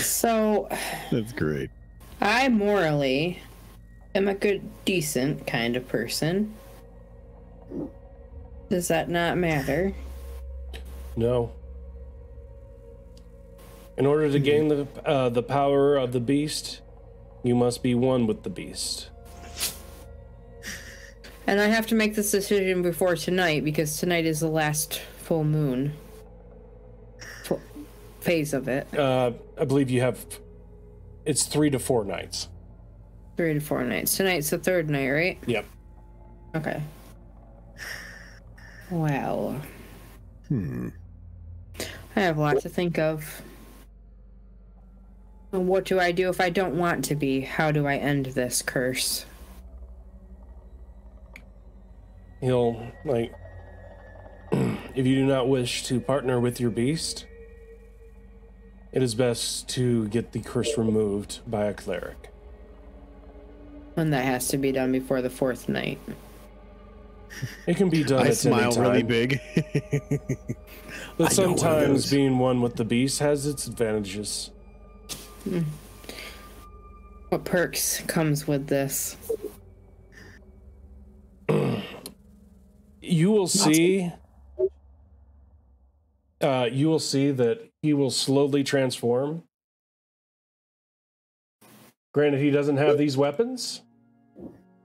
So that's great. I morally am a good, decent kind of person. Does that not matter? No. In order to gain the power of the beast, you must be one with the beast. And I have to make this decision before tonight, because tonight is the last full moon phase of it. I believe you have, it's 3 to 4 nights. 3 to 4 nights. Tonight's the 3rd night, right? Yep. Okay. Wow. I have a lot to think of. And what do I do if I don't want to be? How do I end this curse? He'll, like, if you do not wish to partner with your beast, it is best to get the curse removed by a cleric. And that has to be done before the 4th night. It can be done. I smile really big. But sometimes being one with the beast has its advantages. What perks comes with this? You will see. You will see that he will slowly transform. Granted, he doesn't have these weapons,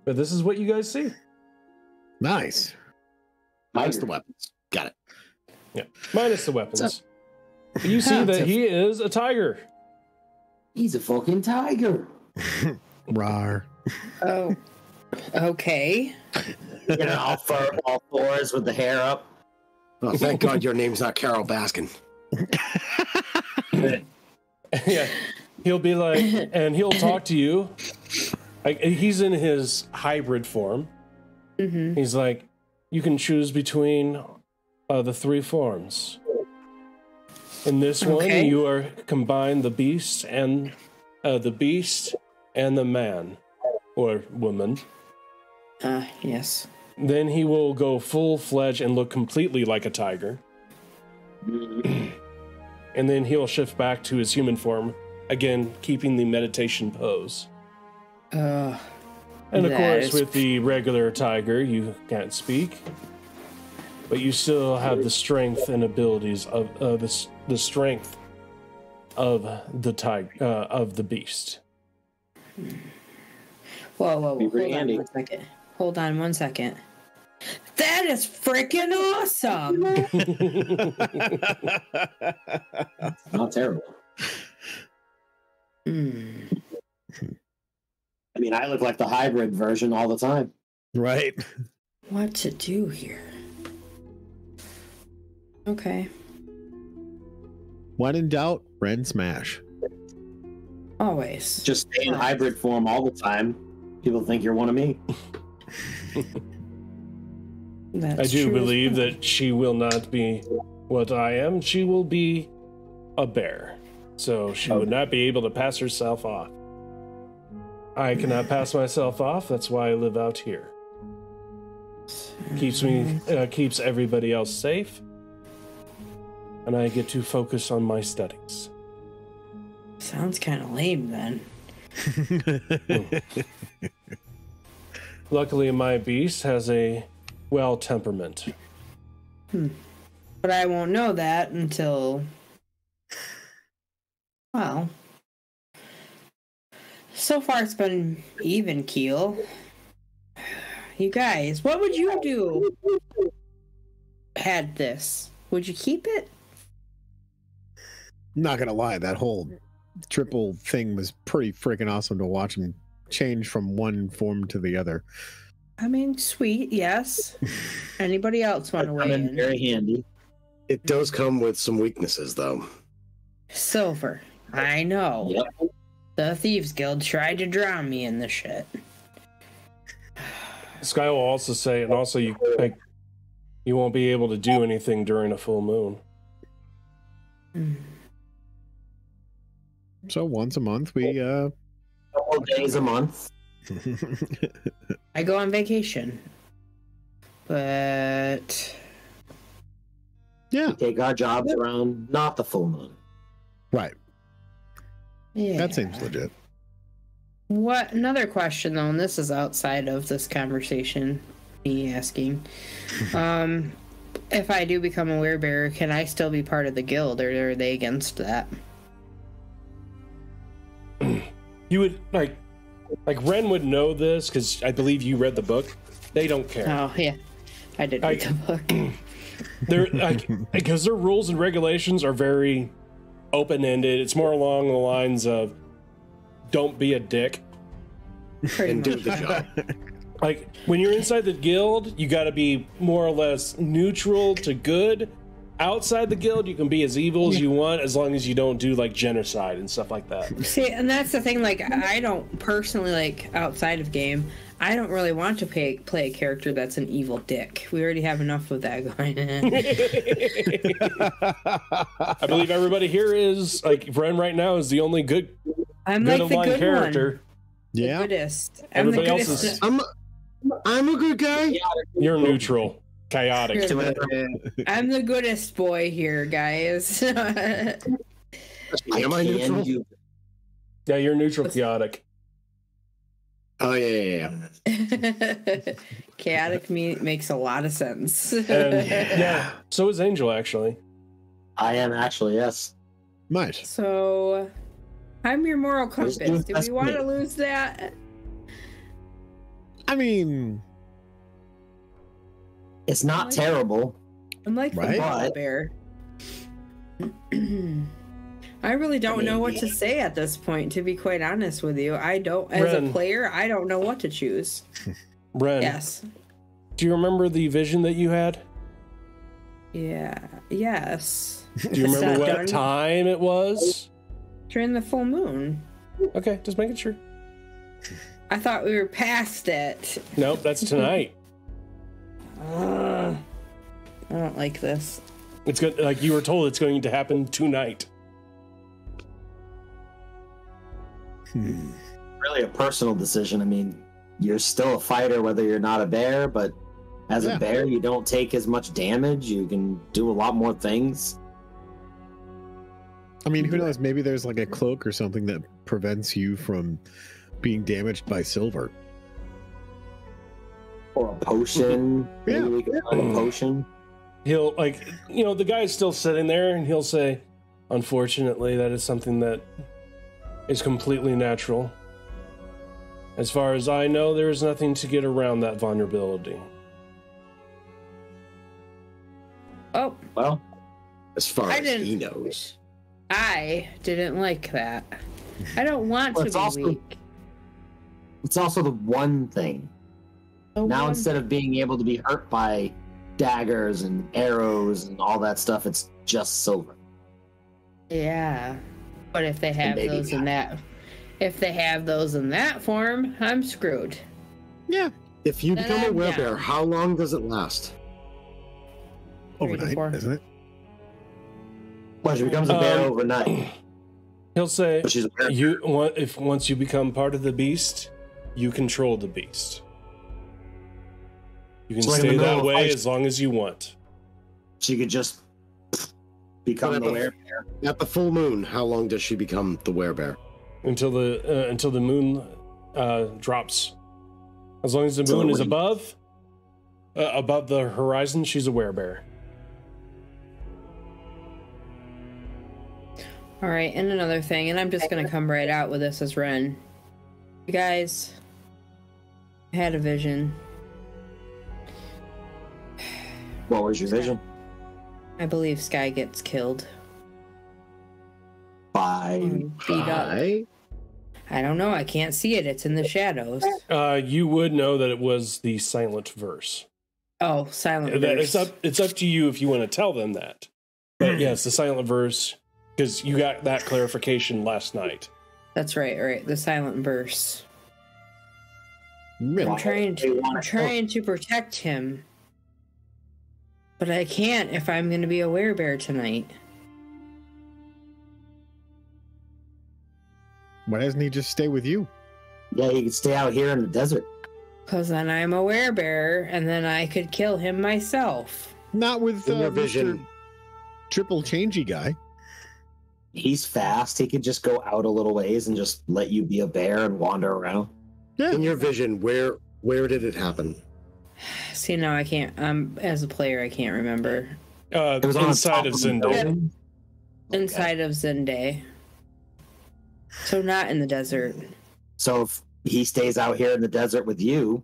but this is what you guys see. Nice. Minus the weapons. Got it. Yeah. Minus the weapons. But you see that he is a tiger. He's a fucking tiger. Rawr. Oh. Okay. You know, all fours with the hair up. Oh, thank God your name's not Carol Baskin. Yeah. He'll be like, and he'll talk to you. Like, he's in his hybrid form. Mm-hmm. He's like, you can choose between the 3 forms. In this one, you are combine the beast and the man or woman. Yes. Then he will go full-fledged and look completely like a tiger. And then he'll shift back to his human form, again, keeping the meditation pose. And of course, with the regular tiger, you can't speak, but you still have the strength and abilities of the strength of the tiger, of the beast. Whoa, hold on one second. That is freaking awesome. It's not terrible. I mean, I look like the hybrid version all the time. Right. What to do here? Okay. When in doubt, Ren smash. Always. Just stay in hybrid form all the time. People think you're one of me. That's I do believe that she will not be what I am. She will be a bear. So she would not be able to pass herself off. I cannot pass myself off. That's why I live out here. Keeps me, keeps everybody else safe, and I get to focus on my studies. Sounds kind of lame, then. Luckily, my beast has a well temperament. But I won't know that until, well. So far, it's been even keel. You guys, what would you do had this? Would you keep it? Not gonna lie, that whole triple thing was pretty freaking awesome to watch him change from one form to the other. I mean, sweet, yes. Anybody else want to weigh in? Very handy. It does come with some weaknesses, though. Silver, I know. Yep. The Thieves Guild tried to drown me in the shit. Sky will also say, and also you, like, you won't be able to do anything during a full moon. So once a month, we a couple days a month. I go on vacation. But yeah, we take our jobs around not the full moon. Right. Yeah. That seems legit. What another question though, and this is outside of this conversation, me asking. If I do become a werebearer, can I still be part of the guild, or are they against that? You would like Ren would know this because I believe you read the book. They don't care. Oh yeah, I did read the book. They're like, because their rules and regulations are very open-ended. It's more along the lines of don't be a dick and do the job. Like when you're inside the guild, you got to be more or less neutral to good. Outside the guild, you can be as evil as you want, as long as you don't do like genocide and stuff like that. See, and that's the thing. Like, I don't personally, like, outside of game, I don't really want to play a character that's an evil dick. We already have enough of that going on. I believe everybody here is like Ren right now is the only good. I'm like the good character. One. Yeah. The goodest. Everybody else is. I'm a good guy. You're neutral. Chaotic. I'm the goodest boy here, guys. Am I neutral? Yeah, you're neutral chaotic. Oh yeah. Chaotic makes a lot of sense. And, yeah. So is Angel actually. I am actually, yes. Nice. So I'm your moral compass. Do we want to lose that? I mean, it's not terrible. I'm like the ball bear. I really don't know what to say at this point, to be quite honest with you. I don't, as a player, I don't know what to choose. Ren. Yes. Do you remember the vision that you had? Yeah. Yes. Do you remember what time it was? During the full moon. Okay, just making sure. I thought we were past it. Nope, that's tonight. I don't like this. It's good. Like you were told, it's going to happen tonight. Really a personal decision. I mean, you're still a fighter whether you're not a bear, but as a bear you don't take as much damage. You can do a lot more things. I mean, who knows, maybe there's like a cloak or something that prevents you from being damaged by silver. Or a potion. Maybe we can find a potion. He'll, like, you know, the guy's still sitting there and he'll say, unfortunately, that is something that is completely natural. As far as I know, there is nothing to get around that vulnerability. Oh. Well, as far as he knows. I didn't like that. I don't want to be weak. It's also the one thing. Now instead of being able to be hurt by daggers and arrows and all that stuff, it's just silver. Yeah, but if they have those in that, if they have those in that form, I'm screwed. Yeah. If you become a werebear, how long does it last? Overnight, isn't it? Well, she becomes a bear overnight. He'll say, if once you become part of the beast, you control the beast. You can stay that way as long as you want. She could just become the werebear. At the full moon, how long does she become the werebear? Until the moon drops. As long as the moon is above the horizon, she's a werebear. All right, and another thing, and I'm just gonna come right out with this as Ren. You guys, I had a vision. What was your vision? I believe Sky gets killed. Beat up. I don't know. I can't see it. It's in the shadows. You would know that it was the silent verse. Oh, silent verse. It's up to you if you want to tell them that. But yes, the silent verse, because you got that clarification last night. That's right. Right. The silent verse. Really? I'm trying to protect him. But I can't if I'm going to be a werebear tonight. Why doesn't he just stay with you? Yeah, he can stay out here in the desert. Because then I'm a werebear, and then I could kill him myself. Not with Mr. Triple Changey guy. He's fast. He could just go out a little ways and just let you be a bear and wander around. Yeah. In your vision, where did it happen? See, now I can't. As a player, I can't remember. It was inside of Zenday. Inside of Zenday. So not in the desert. So if he stays out here in the desert with you,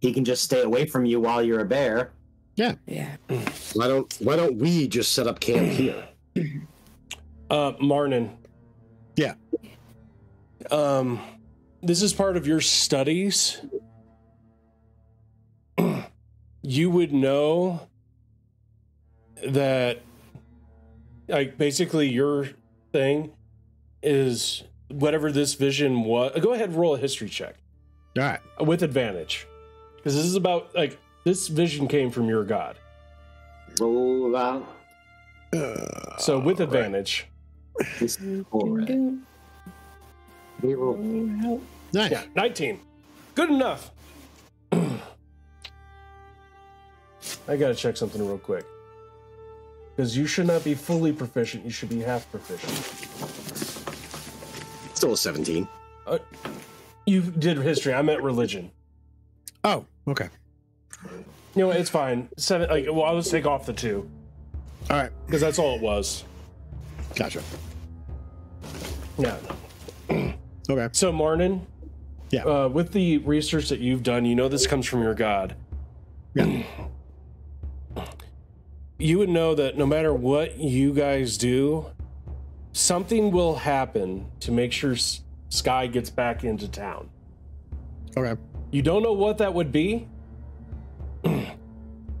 he can just stay away from you while you're a bear. Yeah. Yeah. Why don't we just set up camp here? Marnin. Yeah. This is part of your studies. You would know that, like, basically your thing is whatever this vision was. Go ahead and roll a history check. All right. With advantage. Because this is about, like, this vision came from your god. Roll out. So with advantage. Right. This is right. We roll out. Nice. Yeah, 19. Good enough. I gotta check something real quick. Because you should not be fully proficient, you should be half proficient. Still a 17. You did history, I meant religion. Oh, okay. You know what, it's fine. 7, like, well, I'll just take off the 2. All right. Because that's all it was. Gotcha. Yeah. Okay. So, Marnin, yeah. With the research that you've done, you know this comes from your god. Yeah. You would know that no matter what you guys do, something will happen to make sure Sky gets back into town. Okay. You don't know what that would be,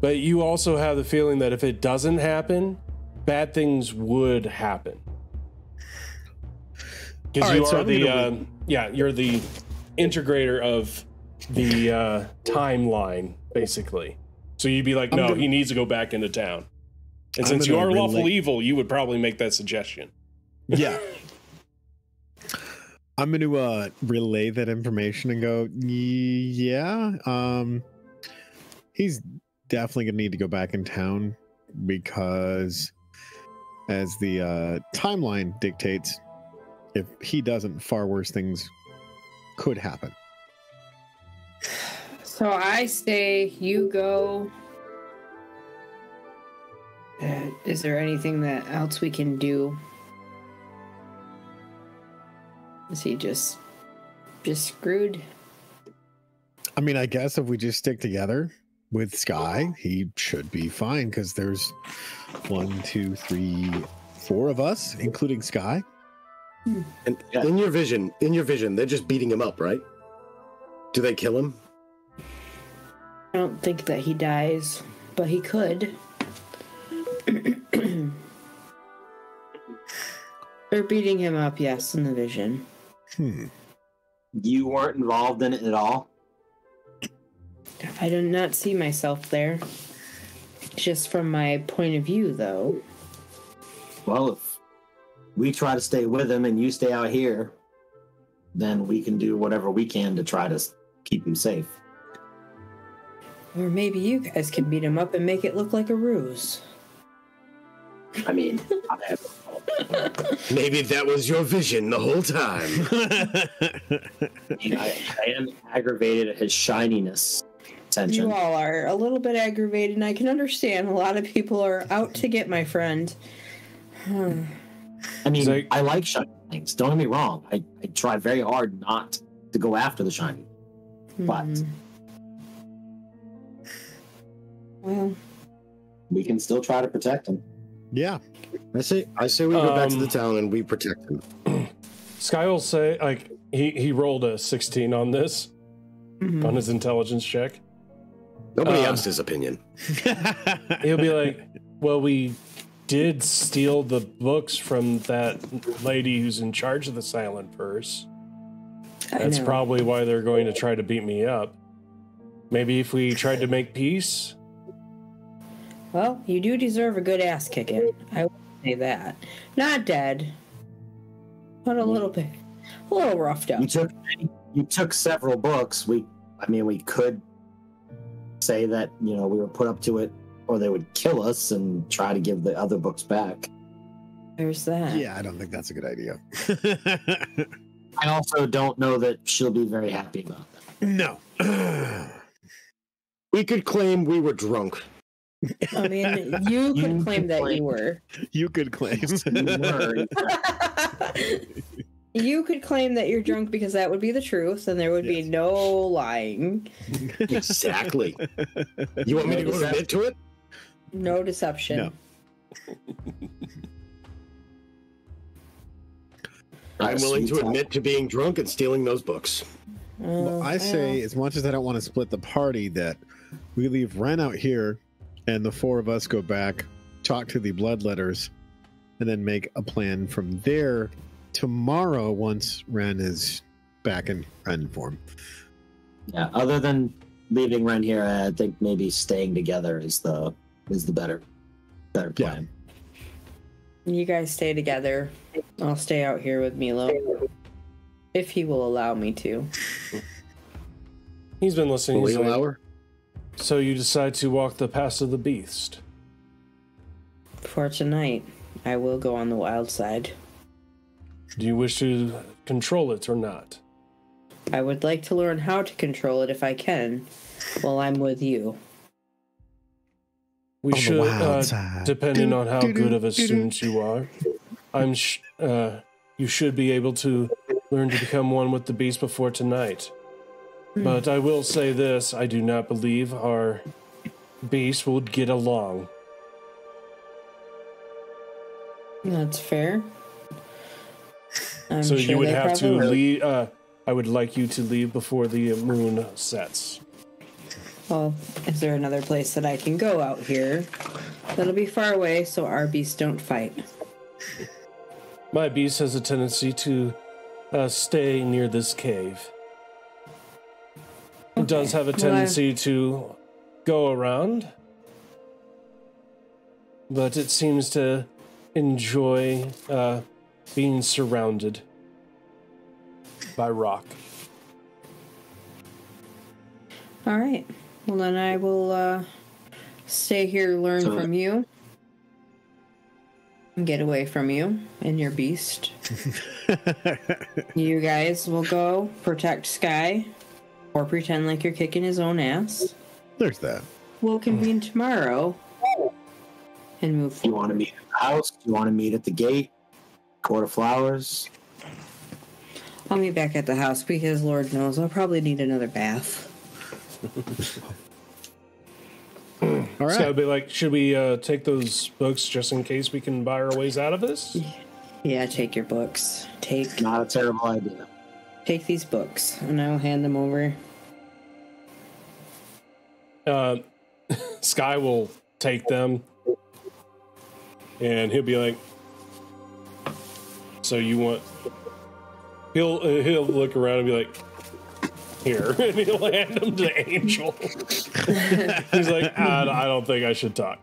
but you also have the feeling that if it doesn't happen, bad things would happen. Because you are the you're the integrator of the timeline, basically. So you'd be like, no, he needs to go back into town. And since you are lawful evil, you would probably make that suggestion. Yeah. I'm going to relay that information and go, yeah, he's definitely going to need to go back in town because as the timeline dictates, if he doesn't, far worse things could happen. So I say you go. Is there anything that else we can do? Is he just screwed? I mean, I guess if we just stick together with Sky, he should be fine because there's 1, 2, 3, 4 of us, including Sky. And in your vision, they're just beating him up, right? Do they kill him? I don't think that he dies, but he could. They're beating him up, yes, in the vision. You weren't involved in it at all? I did not see myself there. Just from my point of view, though. Well, if we try to stay with him and you stay out here, then we can do whatever we can to try to keep him safe. Or maybe you guys can beat him up and make it look like a ruse. I mean, maybe that was your vision the whole time. I am aggravated at his shininess. Attention. You all are a little bit aggravated, and I can understand a lot of people are out to get my friend. I mean, I like shiny things. Don't get me wrong. I try very hard not to go after the shiny. But... well, we can still try to protect him. Yeah, I say we go back to the town and we protect him. Sky will say, like, he rolled a 16 on this, on his intelligence check. Nobody asked his opinion. He'll be like, well, we did steal the books from that lady who's in charge of the silent purse. That's probably why they're going to try to beat me up. Maybe if we tried to make peace. Well, you do deserve a good ass kicking. I will say that. Not dead, but a little bit, a little roughed up. You took several books. We I mean, we could say that, you know, we were put up to it or they would kill us and try to give the other books back. There's that. Yeah, I don't think that's a good idea. I also don't know that she'll be very happy about that. No. We could claim we were drunk. I mean, you could claim that you were. You could claim. You could claim that you're drunk because that would be the truth and there would be no lying. Exactly. You want me to go into it? No deception. No. I'm willing to admit to being drunk and stealing those books. Well, I say, as much as I don't want to split the party, that we leave Ren out here and the four of us go back, talk to the bloodletters, and then make a plan from there tomorrow once Ren is back in Ren form. Yeah, other than leaving Ren here, I think maybe staying together is the better plan. Yeah. You guys stay together. I'll stay out here with Milo. If he will allow me to. He's been listening. Will he allow her? So you decide to walk the path of the beast. For tonight, I will go on the wild side. Do you wish to control it or not? I would like to learn how to control it if I can, while I'm with you. We should, depending on how good of a student you are, you should be able to learn to become one with the beast before tonight. But I will say this, I do not believe our beast will get along. That's fair. So you would have to leave, I would like you to leave before the moon sets. Well, is there another place that I can go out here? That'll be far away so our beasts don't fight. My beast has a tendency to stay near this cave. It does have a tendency to go around, but it seems to enjoy being surrounded by rock. All right. Well, then I will stay here, learn from you, and get away from you and your beast. You guys will go protect Sky. Or pretend like you're kicking his own ass. There's that. We'll convene tomorrow and move forward. You want to meet at the house? You want to meet at the gate? Court of Flowers? I'll meet back at the house because Lord knows I'll probably need another bath. All right. So I'd be like, should we take those books just in case we can buy our ways out of this? Yeah, take your books. Not a terrible idea. Take these books, and I'll hand them over. Sky will take them, and he'll be like, so you want... He'll look around and be like, here, and he'll hand them to Angel. He's like, I don't think I should talk.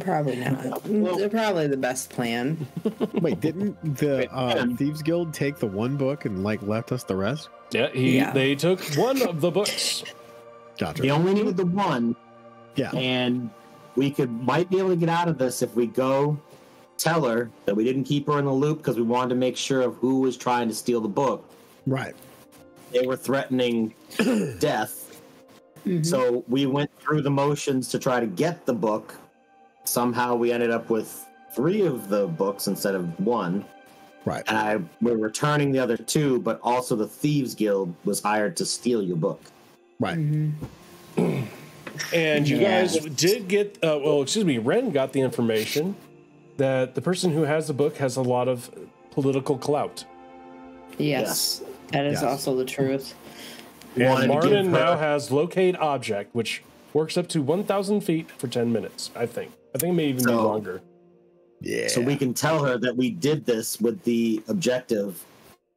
Probably not. Well, probably the best plan. Wait, didn't the Thieves Guild take the one book and like left us the rest? Yeah, they took one of the books. Gotcha. They only needed the one. Yeah, and we might be able to get out of this if we go tell her that we didn't keep her in the loop because we wanted to make sure of who was trying to steal the book. Right. They were threatening death, so we went through the motions to try to get the book. Somehow we ended up with 3 of the books instead of 1. Right. And we're returning the other 2, but also the Thieves Guild was hired to steal your book. Right. Mm-hmm. And you guys did get, Ren got the information that the person who has the book has a lot of political clout. Yes. That is also the truth. And Martin now has Locate Object, which... works up to 1,000 feet for 10 minutes, I think. I think it may even be longer. Yeah. So we can tell her that we did this with the objective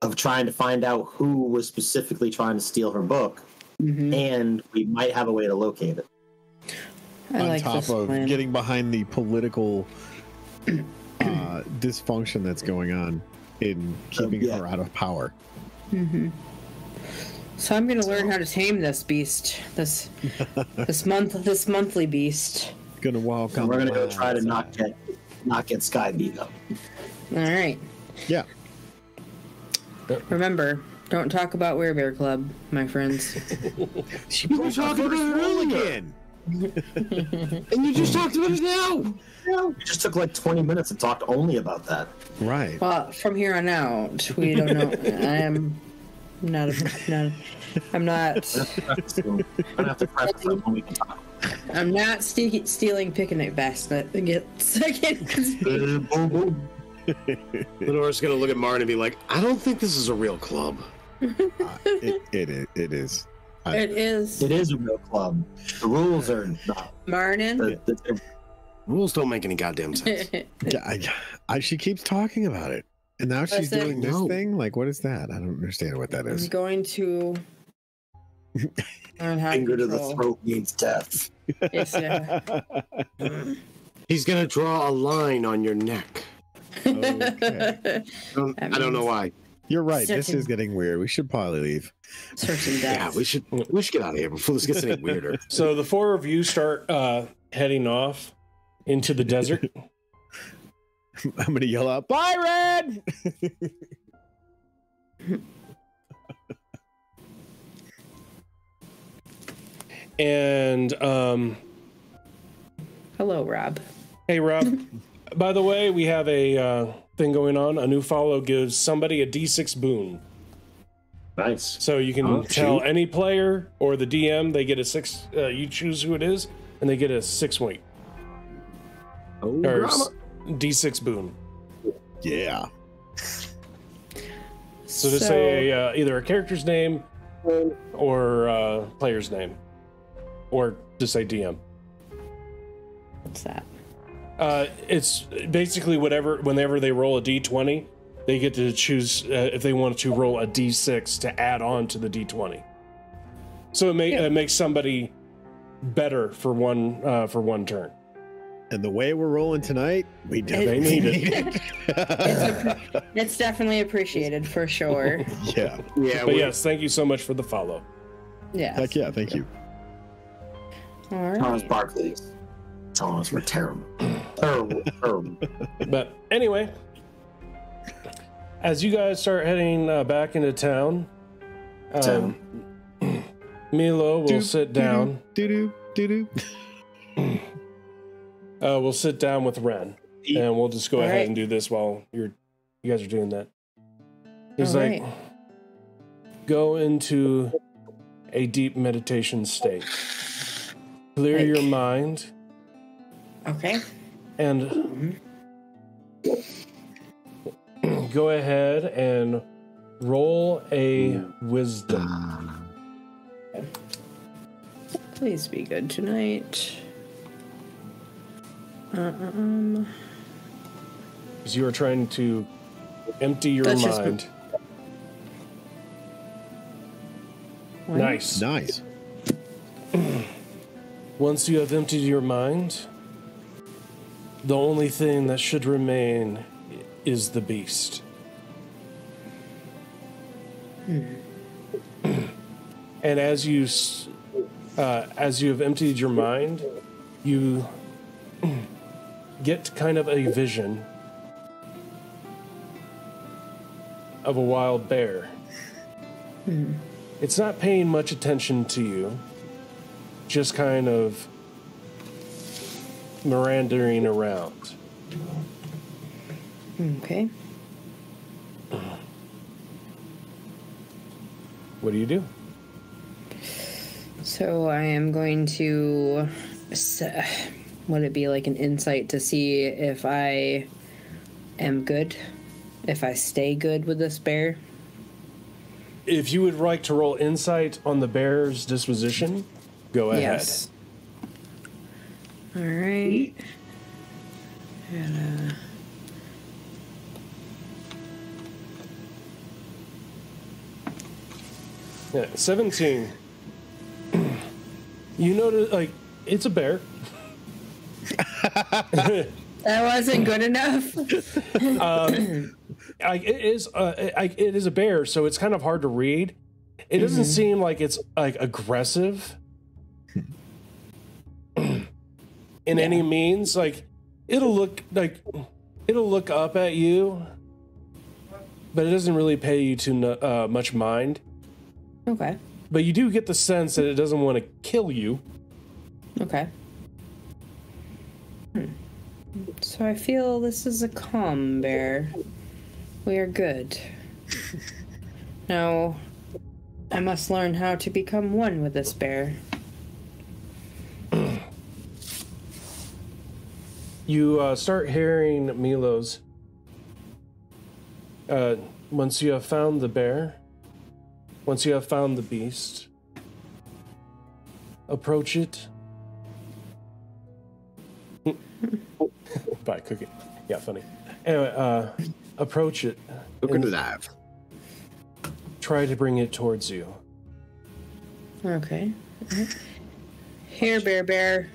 of trying to find out who was specifically trying to steal her book, and we might have a way to locate it. On top of getting behind the political dysfunction that's going on in keeping her out of power. Mm-hmm. So I'm gonna learn how to tame this beast. This monthly beast. Gonna walk on. We're gonna go try to not get Sky beat up. All right. Yeah. Remember, don't talk about Werebear Club, my friends. She was talking about it earlier. And you just talked about it now. You just took like 20 minutes and talked only about that. Right. Well, from here on out, we don't know. I am not. I'm not. I'm not stealing picnic basket. Lenora's gonna look at Martin and be like, "I don't think this is a real club." It is. It is. It is a real club. The rules are not. Martin. The rules don't make any goddamn sense. Yeah, she keeps talking about it, and now she's doing this thing. Like, what is that? I don't understand what that is. I'm going to learn how finger to the throat means death. Yes, he's gonna draw a line on your neck. Okay. I don't know why. You're right. This is getting weird. We should probably leave. Yeah, we should get out of here before this gets any weirder. So the four of you start heading off into the desert. I'm gonna yell out, "Bye, Red!" And hello, Rob. Hey, Rob. By the way, we have a thing going on. A new follow gives somebody a D6 boon. Nice. So you can tell any player or the DM, they get a 6. You choose who it is, and they get a 6 weight. Oh, or D6 boon. Yeah. So just say either a character's name or player's name, or just say DM. What's that? It's basically whenever they roll a d20, they get to choose if they want to roll a d6 to add on to the d20. So it makes somebody better for one turn. And the way we're rolling tonight, we definitely need it. It's definitely appreciated for sure. Yeah. Yeah. But yes, thank you so much for the follow. Yeah. Heck yeah, thank you. All right. Thomas Barkley. Thomas were terrible. terrible. But anyway, as you guys start heading back into town, Milo will sit down. We'll sit down with Ren, and we'll just go ahead and do this while you guys are doing that. He's like, go into a deep meditation state. Clear your mind. Okay. And go ahead and roll a wisdom. Please be good tonight. Because you are trying to empty your mind. Nice. Nice. Once you have emptied your mind, the only thing that should remain is the beast. And as you have emptied your mind, you get kind of a vision of a wild bear. It's not paying much attention to you, just kind of meandering around. Okay. What do you do? So I am going to, would it be like an insight to see if I am good? If I stay good with this bear? If you would like to roll insight on the bear's disposition, go ahead. Yes. All right. And, yeah, 17. You notice, like, it's a bear. That wasn't good enough. It is a bear, so it's kind of hard to read. It doesn't seem like it's like aggressive in any means. Like it'll look up at you, but it doesn't really pay you to much mind. Okay. But you do get the sense that it doesn't want to kill you. Okay. So I feel this is a calm bear. We are good. Now, I must learn how to become one with this bear. You start hearing Milo's. Once you have found the bear, once you have found the beast, approach it. By cooking. Yeah, funny. Anyway, approach it. Look into that. Try to bring it towards you. Okay. Here, bear.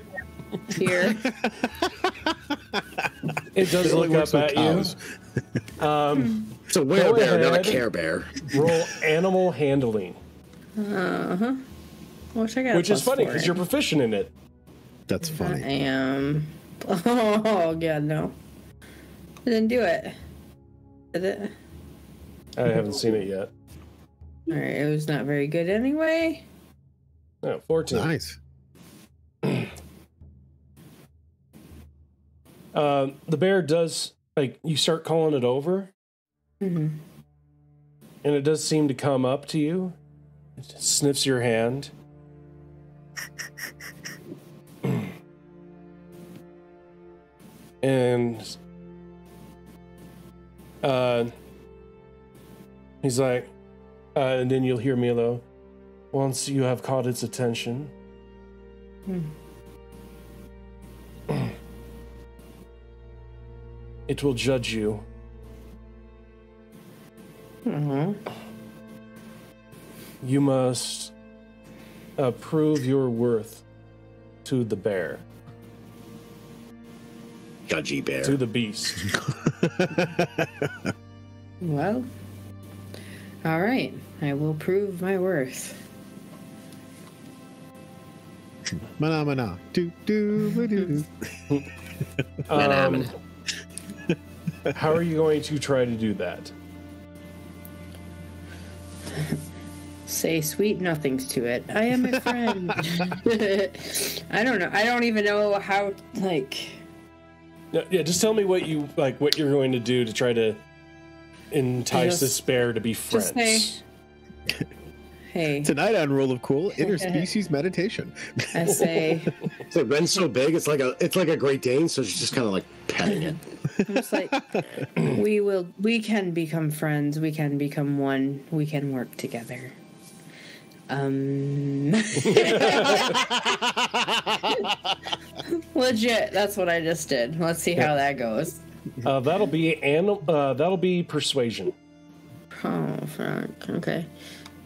Here. It does look up at you. It's a werebear, not a care bear. Roll animal handling. Uh-huh. Which is funny, because you're proficient in it. That's funny. I am. Oh, God, no. I didn't do it. Did it? I haven't seen it yet. All right, it was not very good anyway. Oh, 14. Nice. The bear does, like, you start calling it over. Mm-hmm. And it does seem to come up to you. It sniffs your hand. And he's like, and then you'll hear Milo. Once you have caught its attention, it will judge you. You must prove your worth to the bear. Judgy bear. To the beast. Well, all right. I will prove my worth. Mana mana. Do do do. Mana mana. How are you going to try to do that? Say sweet nothings to it. I am a friend. I don't know. I don't even know how. Like. No, yeah, just tell me what you like. What you're going to do to try to entice this bear to be friends. Just say, hey. Tonight on Rule of Cool, interspecies meditation. I say. So Ren's so big, it's like a Great Dane, so she's just kind of like petting it. I'm just like, we can become friends. We can become one. We can work together. Legit, that's what I just did. Let's see how that goes. That'll be persuasion. Oh, fuck. Okay.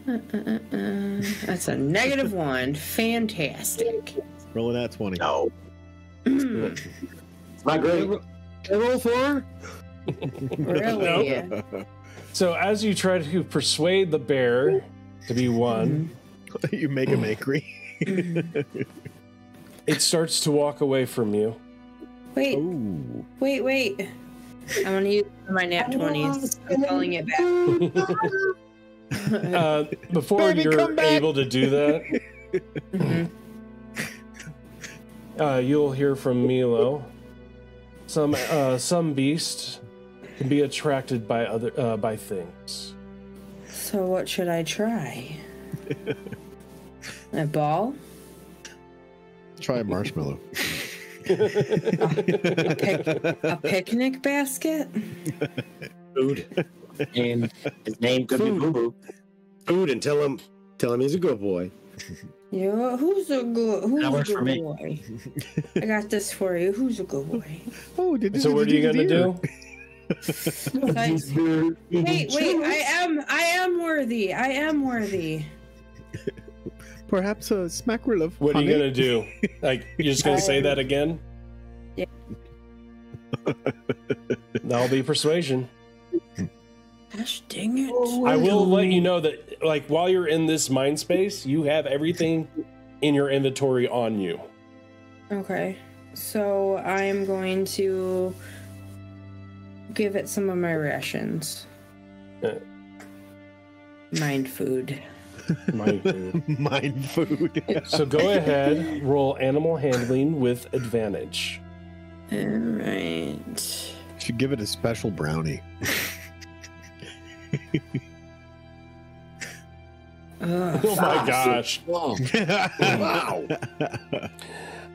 That's a -1. Fantastic. Roll that 20. No. Not great. Roll 4. Really? No. So as you try to persuade the bear to be one, you make him angry. It starts to walk away from you. Wait. Ooh. Wait. I'm gonna use my nat 20s. I'm calling it back. Before Baby, you're able to do that, you'll hear from Milo. Some beast can be attracted by other by things. So what should I try? A ball? Try a marshmallow. a picnic basket? Food. And his name could be Boo Boo. Food, and tell him he's a good boy. Yeah, who's a good boy? I got this for you. Who's a good boy? Oh, so what are you gonna do? Wait! I am worthy. I am worthy. Perhaps a smackerel of honey. What are you gonna do? Like, you're just gonna say that again? Yeah. That'll be persuasion. Gosh dang it. Oh, I will let you know that, like, while you're in this mind space, you have everything in your inventory on you. Okay. So I'm going to give it some of my rations. Mind food. Mind food. Mind food. So go ahead, roll animal handling with advantage. All right. Should give it a special brownie. Oh my gosh. Oh. Wow.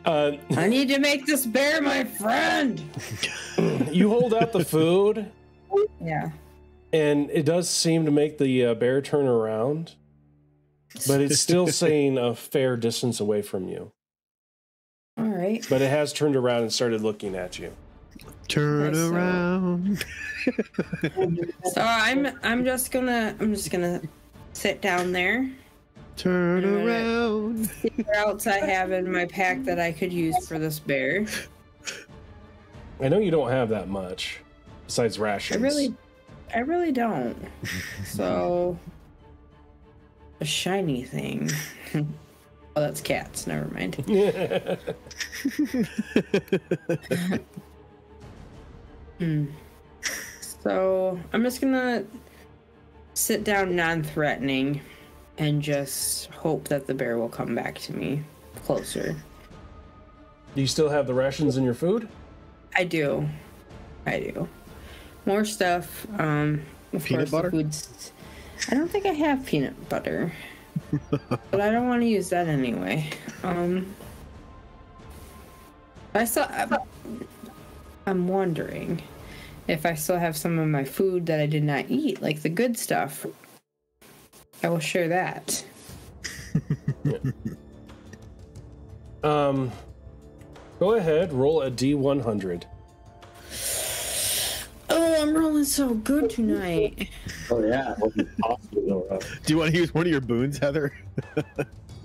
I need to make this bear my friend. You hold out the food. Yeah. And it does seem to make the bear turn around, but it's still staying a fair distance away from you. All right. But it has turned around and started looking at you. Turn around. So I'm just gonna sit down there. Turn around. See what else I have in my pack that I could use for this bear. I know you don't have that much besides rations. I really don't. So a shiny thing. Oh, that's cats. Never mind. Yeah. So I'm just gonna sit down non-threatening and just hope that the bear will come back to me closer. Do you still have the rations in your food? I do. More stuff. Peanut butter? I don't think I have peanut butter. But I don't want to use that anyway. I'm wondering if I still have some of my food that I did not eat, like the good stuff. I will share that. Yeah. Go ahead, roll a D100. Oh, I'm rolling so good tonight. Oh yeah. Do you want to use one of your boons, Heather?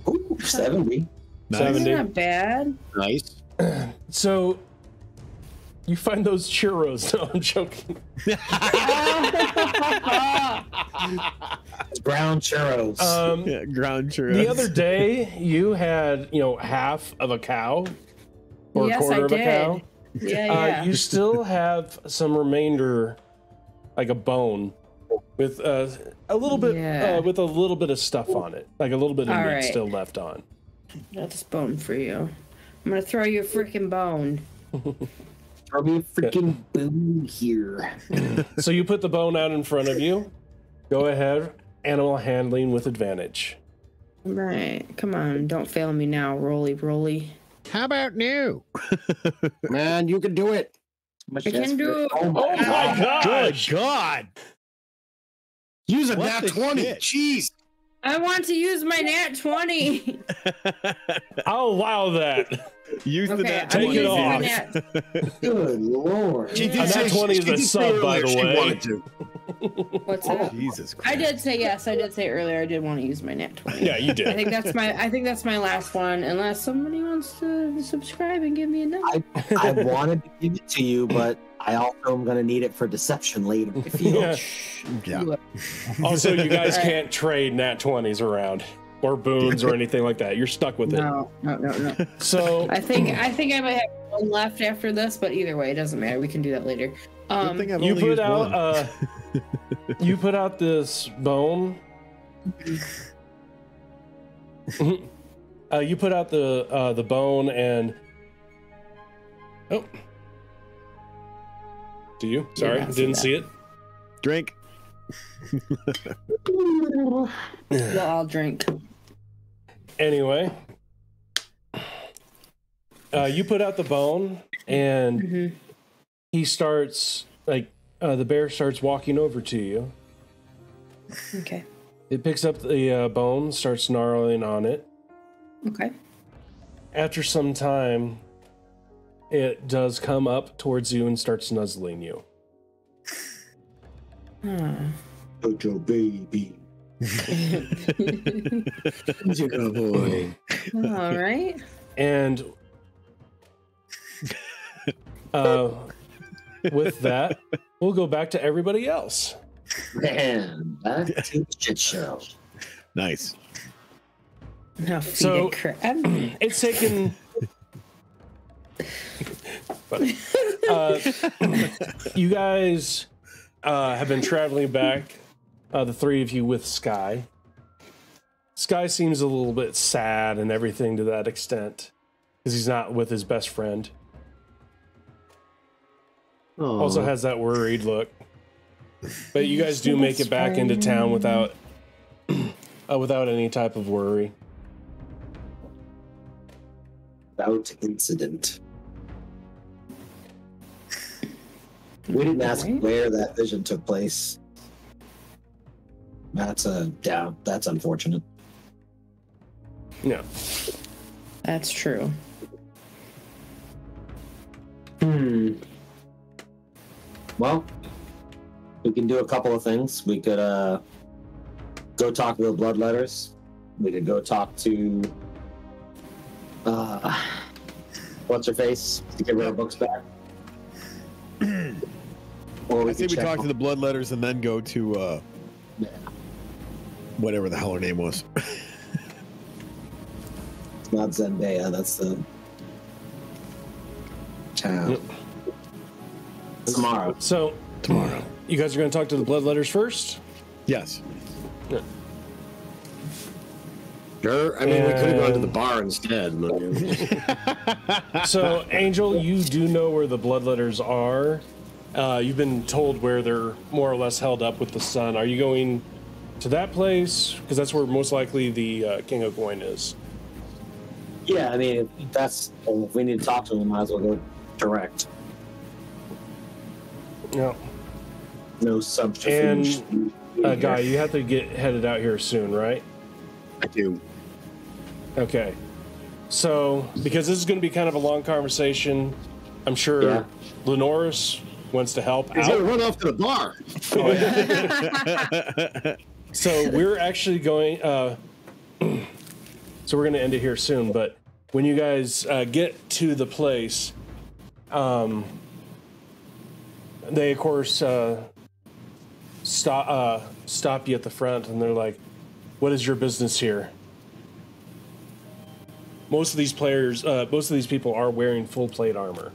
Ooh, 70. Nice. 70. That's not bad. Nice. So you find those churros. No, I'm joking. Brown churros. Yeah, ground churros. The other day, you had, half of a cow or a quarter of a cow. Yeah. You still have some remainder, like a bone, with a little bit, with a little bit of stuff on it, like a little bit of meat still left on. That's bone for you. I'm gonna throw you a freaking bone. Throw me a freaking bone here. So you put the bone out in front of you. Go ahead, animal handling with advantage. All right, come on, don't fail me now, Rolly. How about new? Man, you can do it. I can do it. Oh my God. Good God. Use a nat 20. Shit? Jeez. I want to use my nat 20. I'll allow that. Use the nat 20. Take it off. Good Lord. A nat 20 is a sub, by the way. What's that? Jesus Christ. I did say earlier I did want to use my nat 20. Yeah, you did. I think that's my last one, unless somebody wants to subscribe and give me another. I wanted to give it to you, but I also am going to need it for deception later. Yeah. Also, you guys can't trade nat 20s around or boons or anything like that. You're stuck with it. No. So I think I might have one left after this, but either way, it doesn't matter. We can do that later. You put out this bone. You put out the bone and oh. Do you? Sorry, didn't see it. Drink. No, I'll drink. Anyway, you put out the bone, and he starts the bear starts walking over to you. Okay. It picks up the bone, starts snarling on it. Okay. After some time, it does come up towards you and starts nuzzling you. Jojo baby. Good boy. All right. And with that, we'll go back to everybody else. Man, back to the shit show. Nice. Now, so it's taken. You guys have been traveling back, the three of you with Sky. Sky seems a little bit sad and everything to that extent, because he's not with his best friend. Aww. Also has that worried look. But you guys do make it back into town without without any type of worry. Without incident. We didn't ask where that vision took place. That's a doubt. That's unfortunate. No. That's true. Hmm. Well, we can do a couple of things. We could go talk to the Bloodletters. We could go talk to what's her face to get our books back. Or I think we talk to the Bloodletters and then go to whatever the hell her name was. It's not Zendaya. That's the child. Yep. Tomorrow. So tomorrow, you guys are going to talk to the Bloodletters first. Yes. Yeah. Sure. I mean, we could have gone to the bar instead. So, Angel, you do know where the Bloodletters are. You've been told where they're more or less held up with the sun. Are you going to that place? Because that's where most likely the King of Coin is. Yeah, I mean, if we need to talk to him, we might as well go direct. No. No subterfuge. And, Guy, you have to get headed out here soon, right? I do. Okay. So, because this is going to be kind of a long conversation, I'm sure Lenoris wants to help out. He's going to run off to the bar. Oh, yeah. So we're actually going, so we're going to end it here soon, but when you guys get to the place, they, of course, stop you at the front, and they're like, what is your business here? Most of these players, most of these people are wearing full plate armor.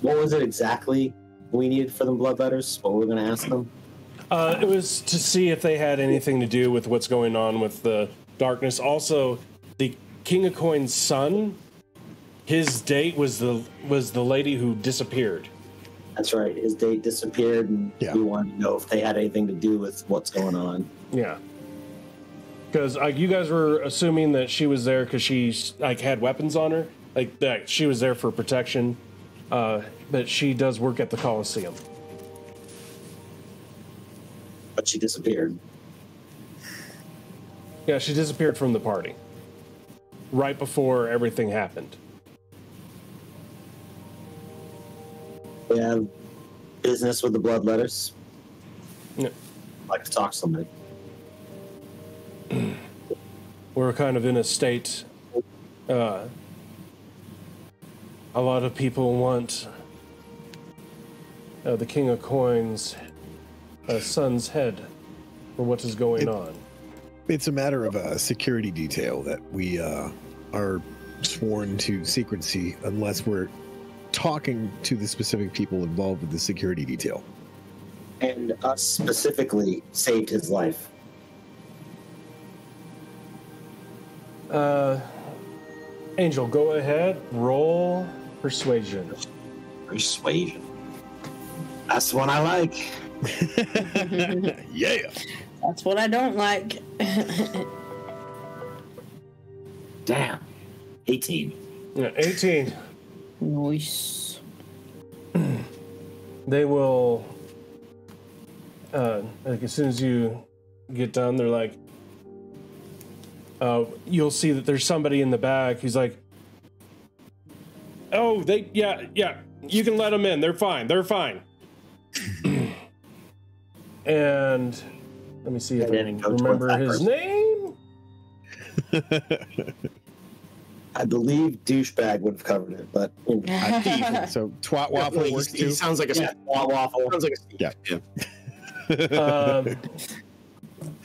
What was it exactly we needed for the Bloodletters? What were we going to ask them? It was to see if they had anything to do with what's going on with the darkness. Also, the King of Coin's son, his date was the lady who disappeared. That's right. His date disappeared, and we wanted to know if they had anything to do with what's going on. Yeah, because you guys were assuming that she was there because she had weapons on her, like that she was there for protection. But she does work at the Coliseum. But she disappeared. Yeah, she disappeared from the party right before everything happened. We have business with the Bloodletters. No. I'd like to talk to somebody. We're kind of in a state. A lot of people want the King of Coin's son's head for what is going on. It's a matter of a security detail that we are sworn to secrecy unless we're talking to the specific people involved with the security detail. And us specifically saved his life. Angel, go ahead, roll persuasion. Persuasion. That's what I like. Yeah. That's what I don't like. Damn. 18. Yeah, 18. Nice. They will, like as soon as you get done, they're like, you'll see that there's somebody in the back who's like, oh, yeah, you can let them in. They're fine. And let me see if I can remember his name. I believe douchebag would have covered it, but so twat waffle works too. He sounds like a twat waffle. Sounds like a yeah.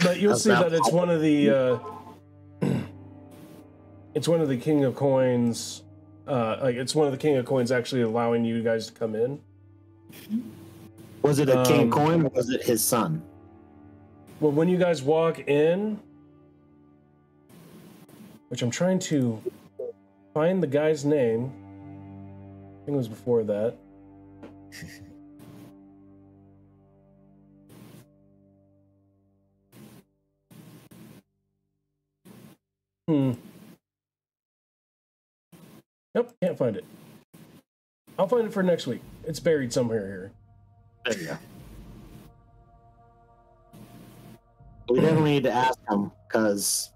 But you'll see that it's one of the it's one of the King of Coins. Like it's one of the King of Coins actually allowing you guys to come in. Was it a King Coin or was it his son? Well, when you guys walk in, which I'm trying to find the guy's name. I think it was before that. Nope, can't find it. I'll find it for next week. It's buried somewhere here. There you go. We definitely need to ask him, because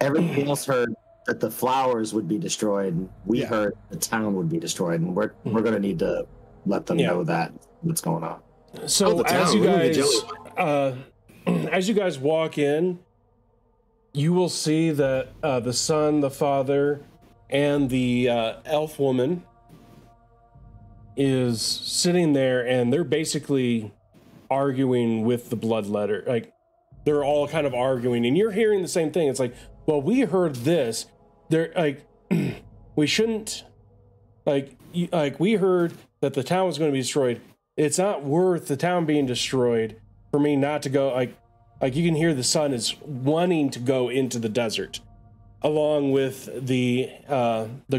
everybody else heard that the flowers would be destroyed. And we heard the town would be destroyed, and we're going to need to let them know that what's going on. So as you guys walk in, you will see that the son, the father, and the elf woman is sitting there, and they're basically arguing with the bloodletter. Like, they're all kind of arguing, and you're hearing the same thing. It's like, well, we heard this. They're like, we shouldn't, like we heard that the town was going to be destroyed. It's not worth the town being destroyed for me not to go. Like you can hear the son is wanting to go into the desert, along with the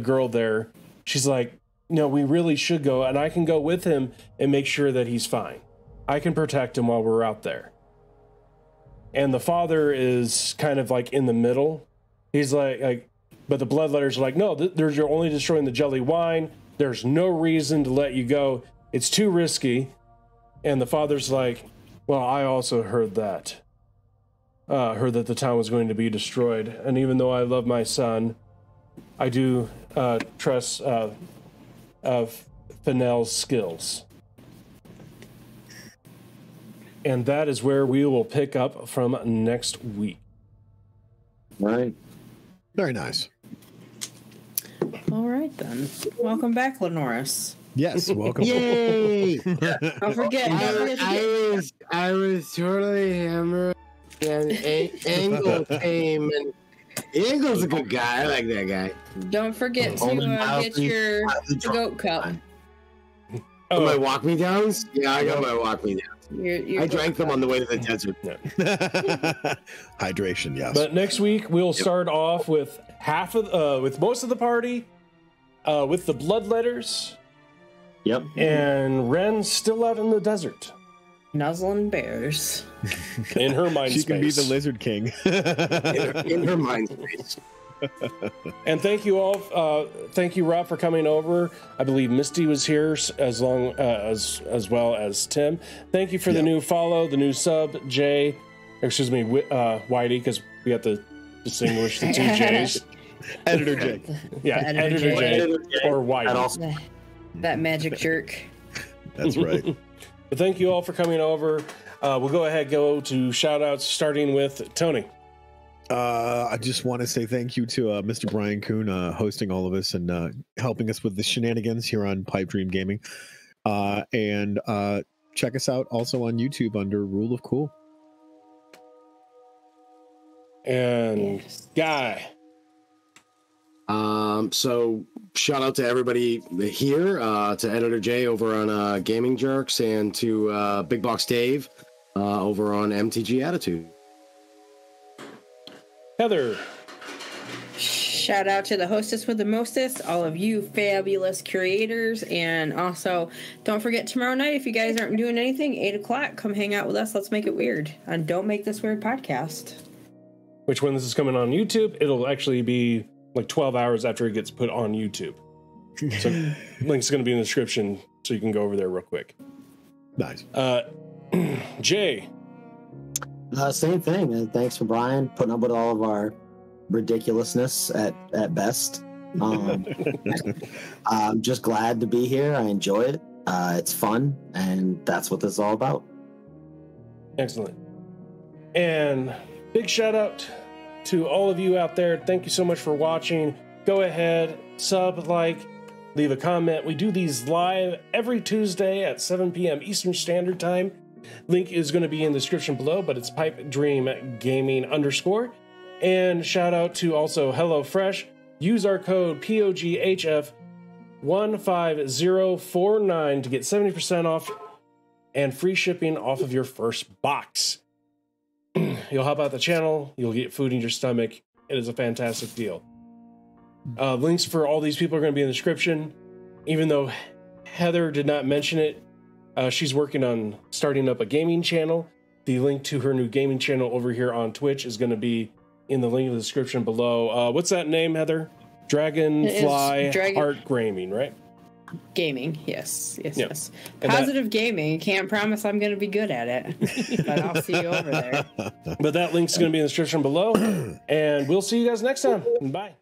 girl there. She's like, no, we really should go, and I can go with him and make sure that he's fine. I can protect him while we're out there. And the father is kind of like in the middle. He's like but the bloodletters are like, no, you're only destroying the jelly wine. There's no reason to let you go. It's too risky. And the father's like, well, I also heard that. Heard that the town was going to be destroyed. And even though I love my son, I do trust Fennell's skills. And that is where we will pick up from next week. Right. Very nice. All right, then. Welcome back, Lenoris. Yes, welcome. Yay! Don't forget. I was totally hammered. And Angel came, and Angel's a good guy. I like that guy. Don't forget to get your goat cup. Oh, my walk me downs? Yeah, I got my walk me downs. I drank them on the way to the desert. Hydration, yes. But next week we'll start off with half of with most of the party, with the bloodletters. Yep. And Ren's still out in the desert. Nuzzling bears. In her mind space. She can be the lizard king. in her mind space. And thank you all. Thank you, Rob, for coming over. I believe Misty was here as well as Tim. Thank you for the new follow, the new sub, Jay. Excuse me, Whitey, because we have to distinguish the two J's. Editor Jay. Yeah, Editor Jay or Whitey. That magic jerk. That's right. But thank you all for coming over. We'll go ahead and go to shout outs, starting with Tony. I just want to say thank you to Mr. Brian Kuhn hosting all of us and helping us with the shenanigans here on Pipe Dream Gaming. And check us out also on YouTube under Rule of Cool. And Guy. So shout out to everybody here, to Editor Jay over on Gaming Jerks, and to Big Box Dave over on MTGAttitude. Heather. Shout out to the hostess with the mostest, all of you fabulous curators. And also, don't forget tomorrow night, if you guys aren't doing anything, 8 o'clock, come hang out with us. Let's make it weird on Don't Make This Weird Podcast. Which, when this is coming on YouTube, it'll actually be like 12 hours after it gets put on YouTube. So link's going to be in the description, so you can go over there real quick. Nice. Jay. Same thing. And thanks for Brian putting up with all of our ridiculousness at best. I'm just glad to be here. I enjoy it. It's fun. And that's what this is all about. Excellent. And big shout out to all of you out there. Thank you so much for watching. go ahead, sub, like, leave a comment. We do these live every Tuesday at 7 p.m. Eastern Standard Time. Link is going to be in the description below, but it's Pipe Dream Gaming _. And shout out to also HelloFresh. Use our code POGHF15049 to get 70% off and free shipping off of your first box. You'll help out the channel. You'll get food in your stomach. It is a fantastic deal. Links for all these people are going to be in the description. Even though Heather did not mention it, she's working on starting up a gaming channel. The link to her new gaming channel over here on Twitch is going to be in the link in the description below. What's that name, Heather? Dragonfly Heart Gaming, right? Gaming, yes, yes, yeah. Yes. Positive Gaming. Can't promise I'm going to be good at it, but I'll see you over there. But that link's going to be in the description below, and we'll see you guys next time. Bye.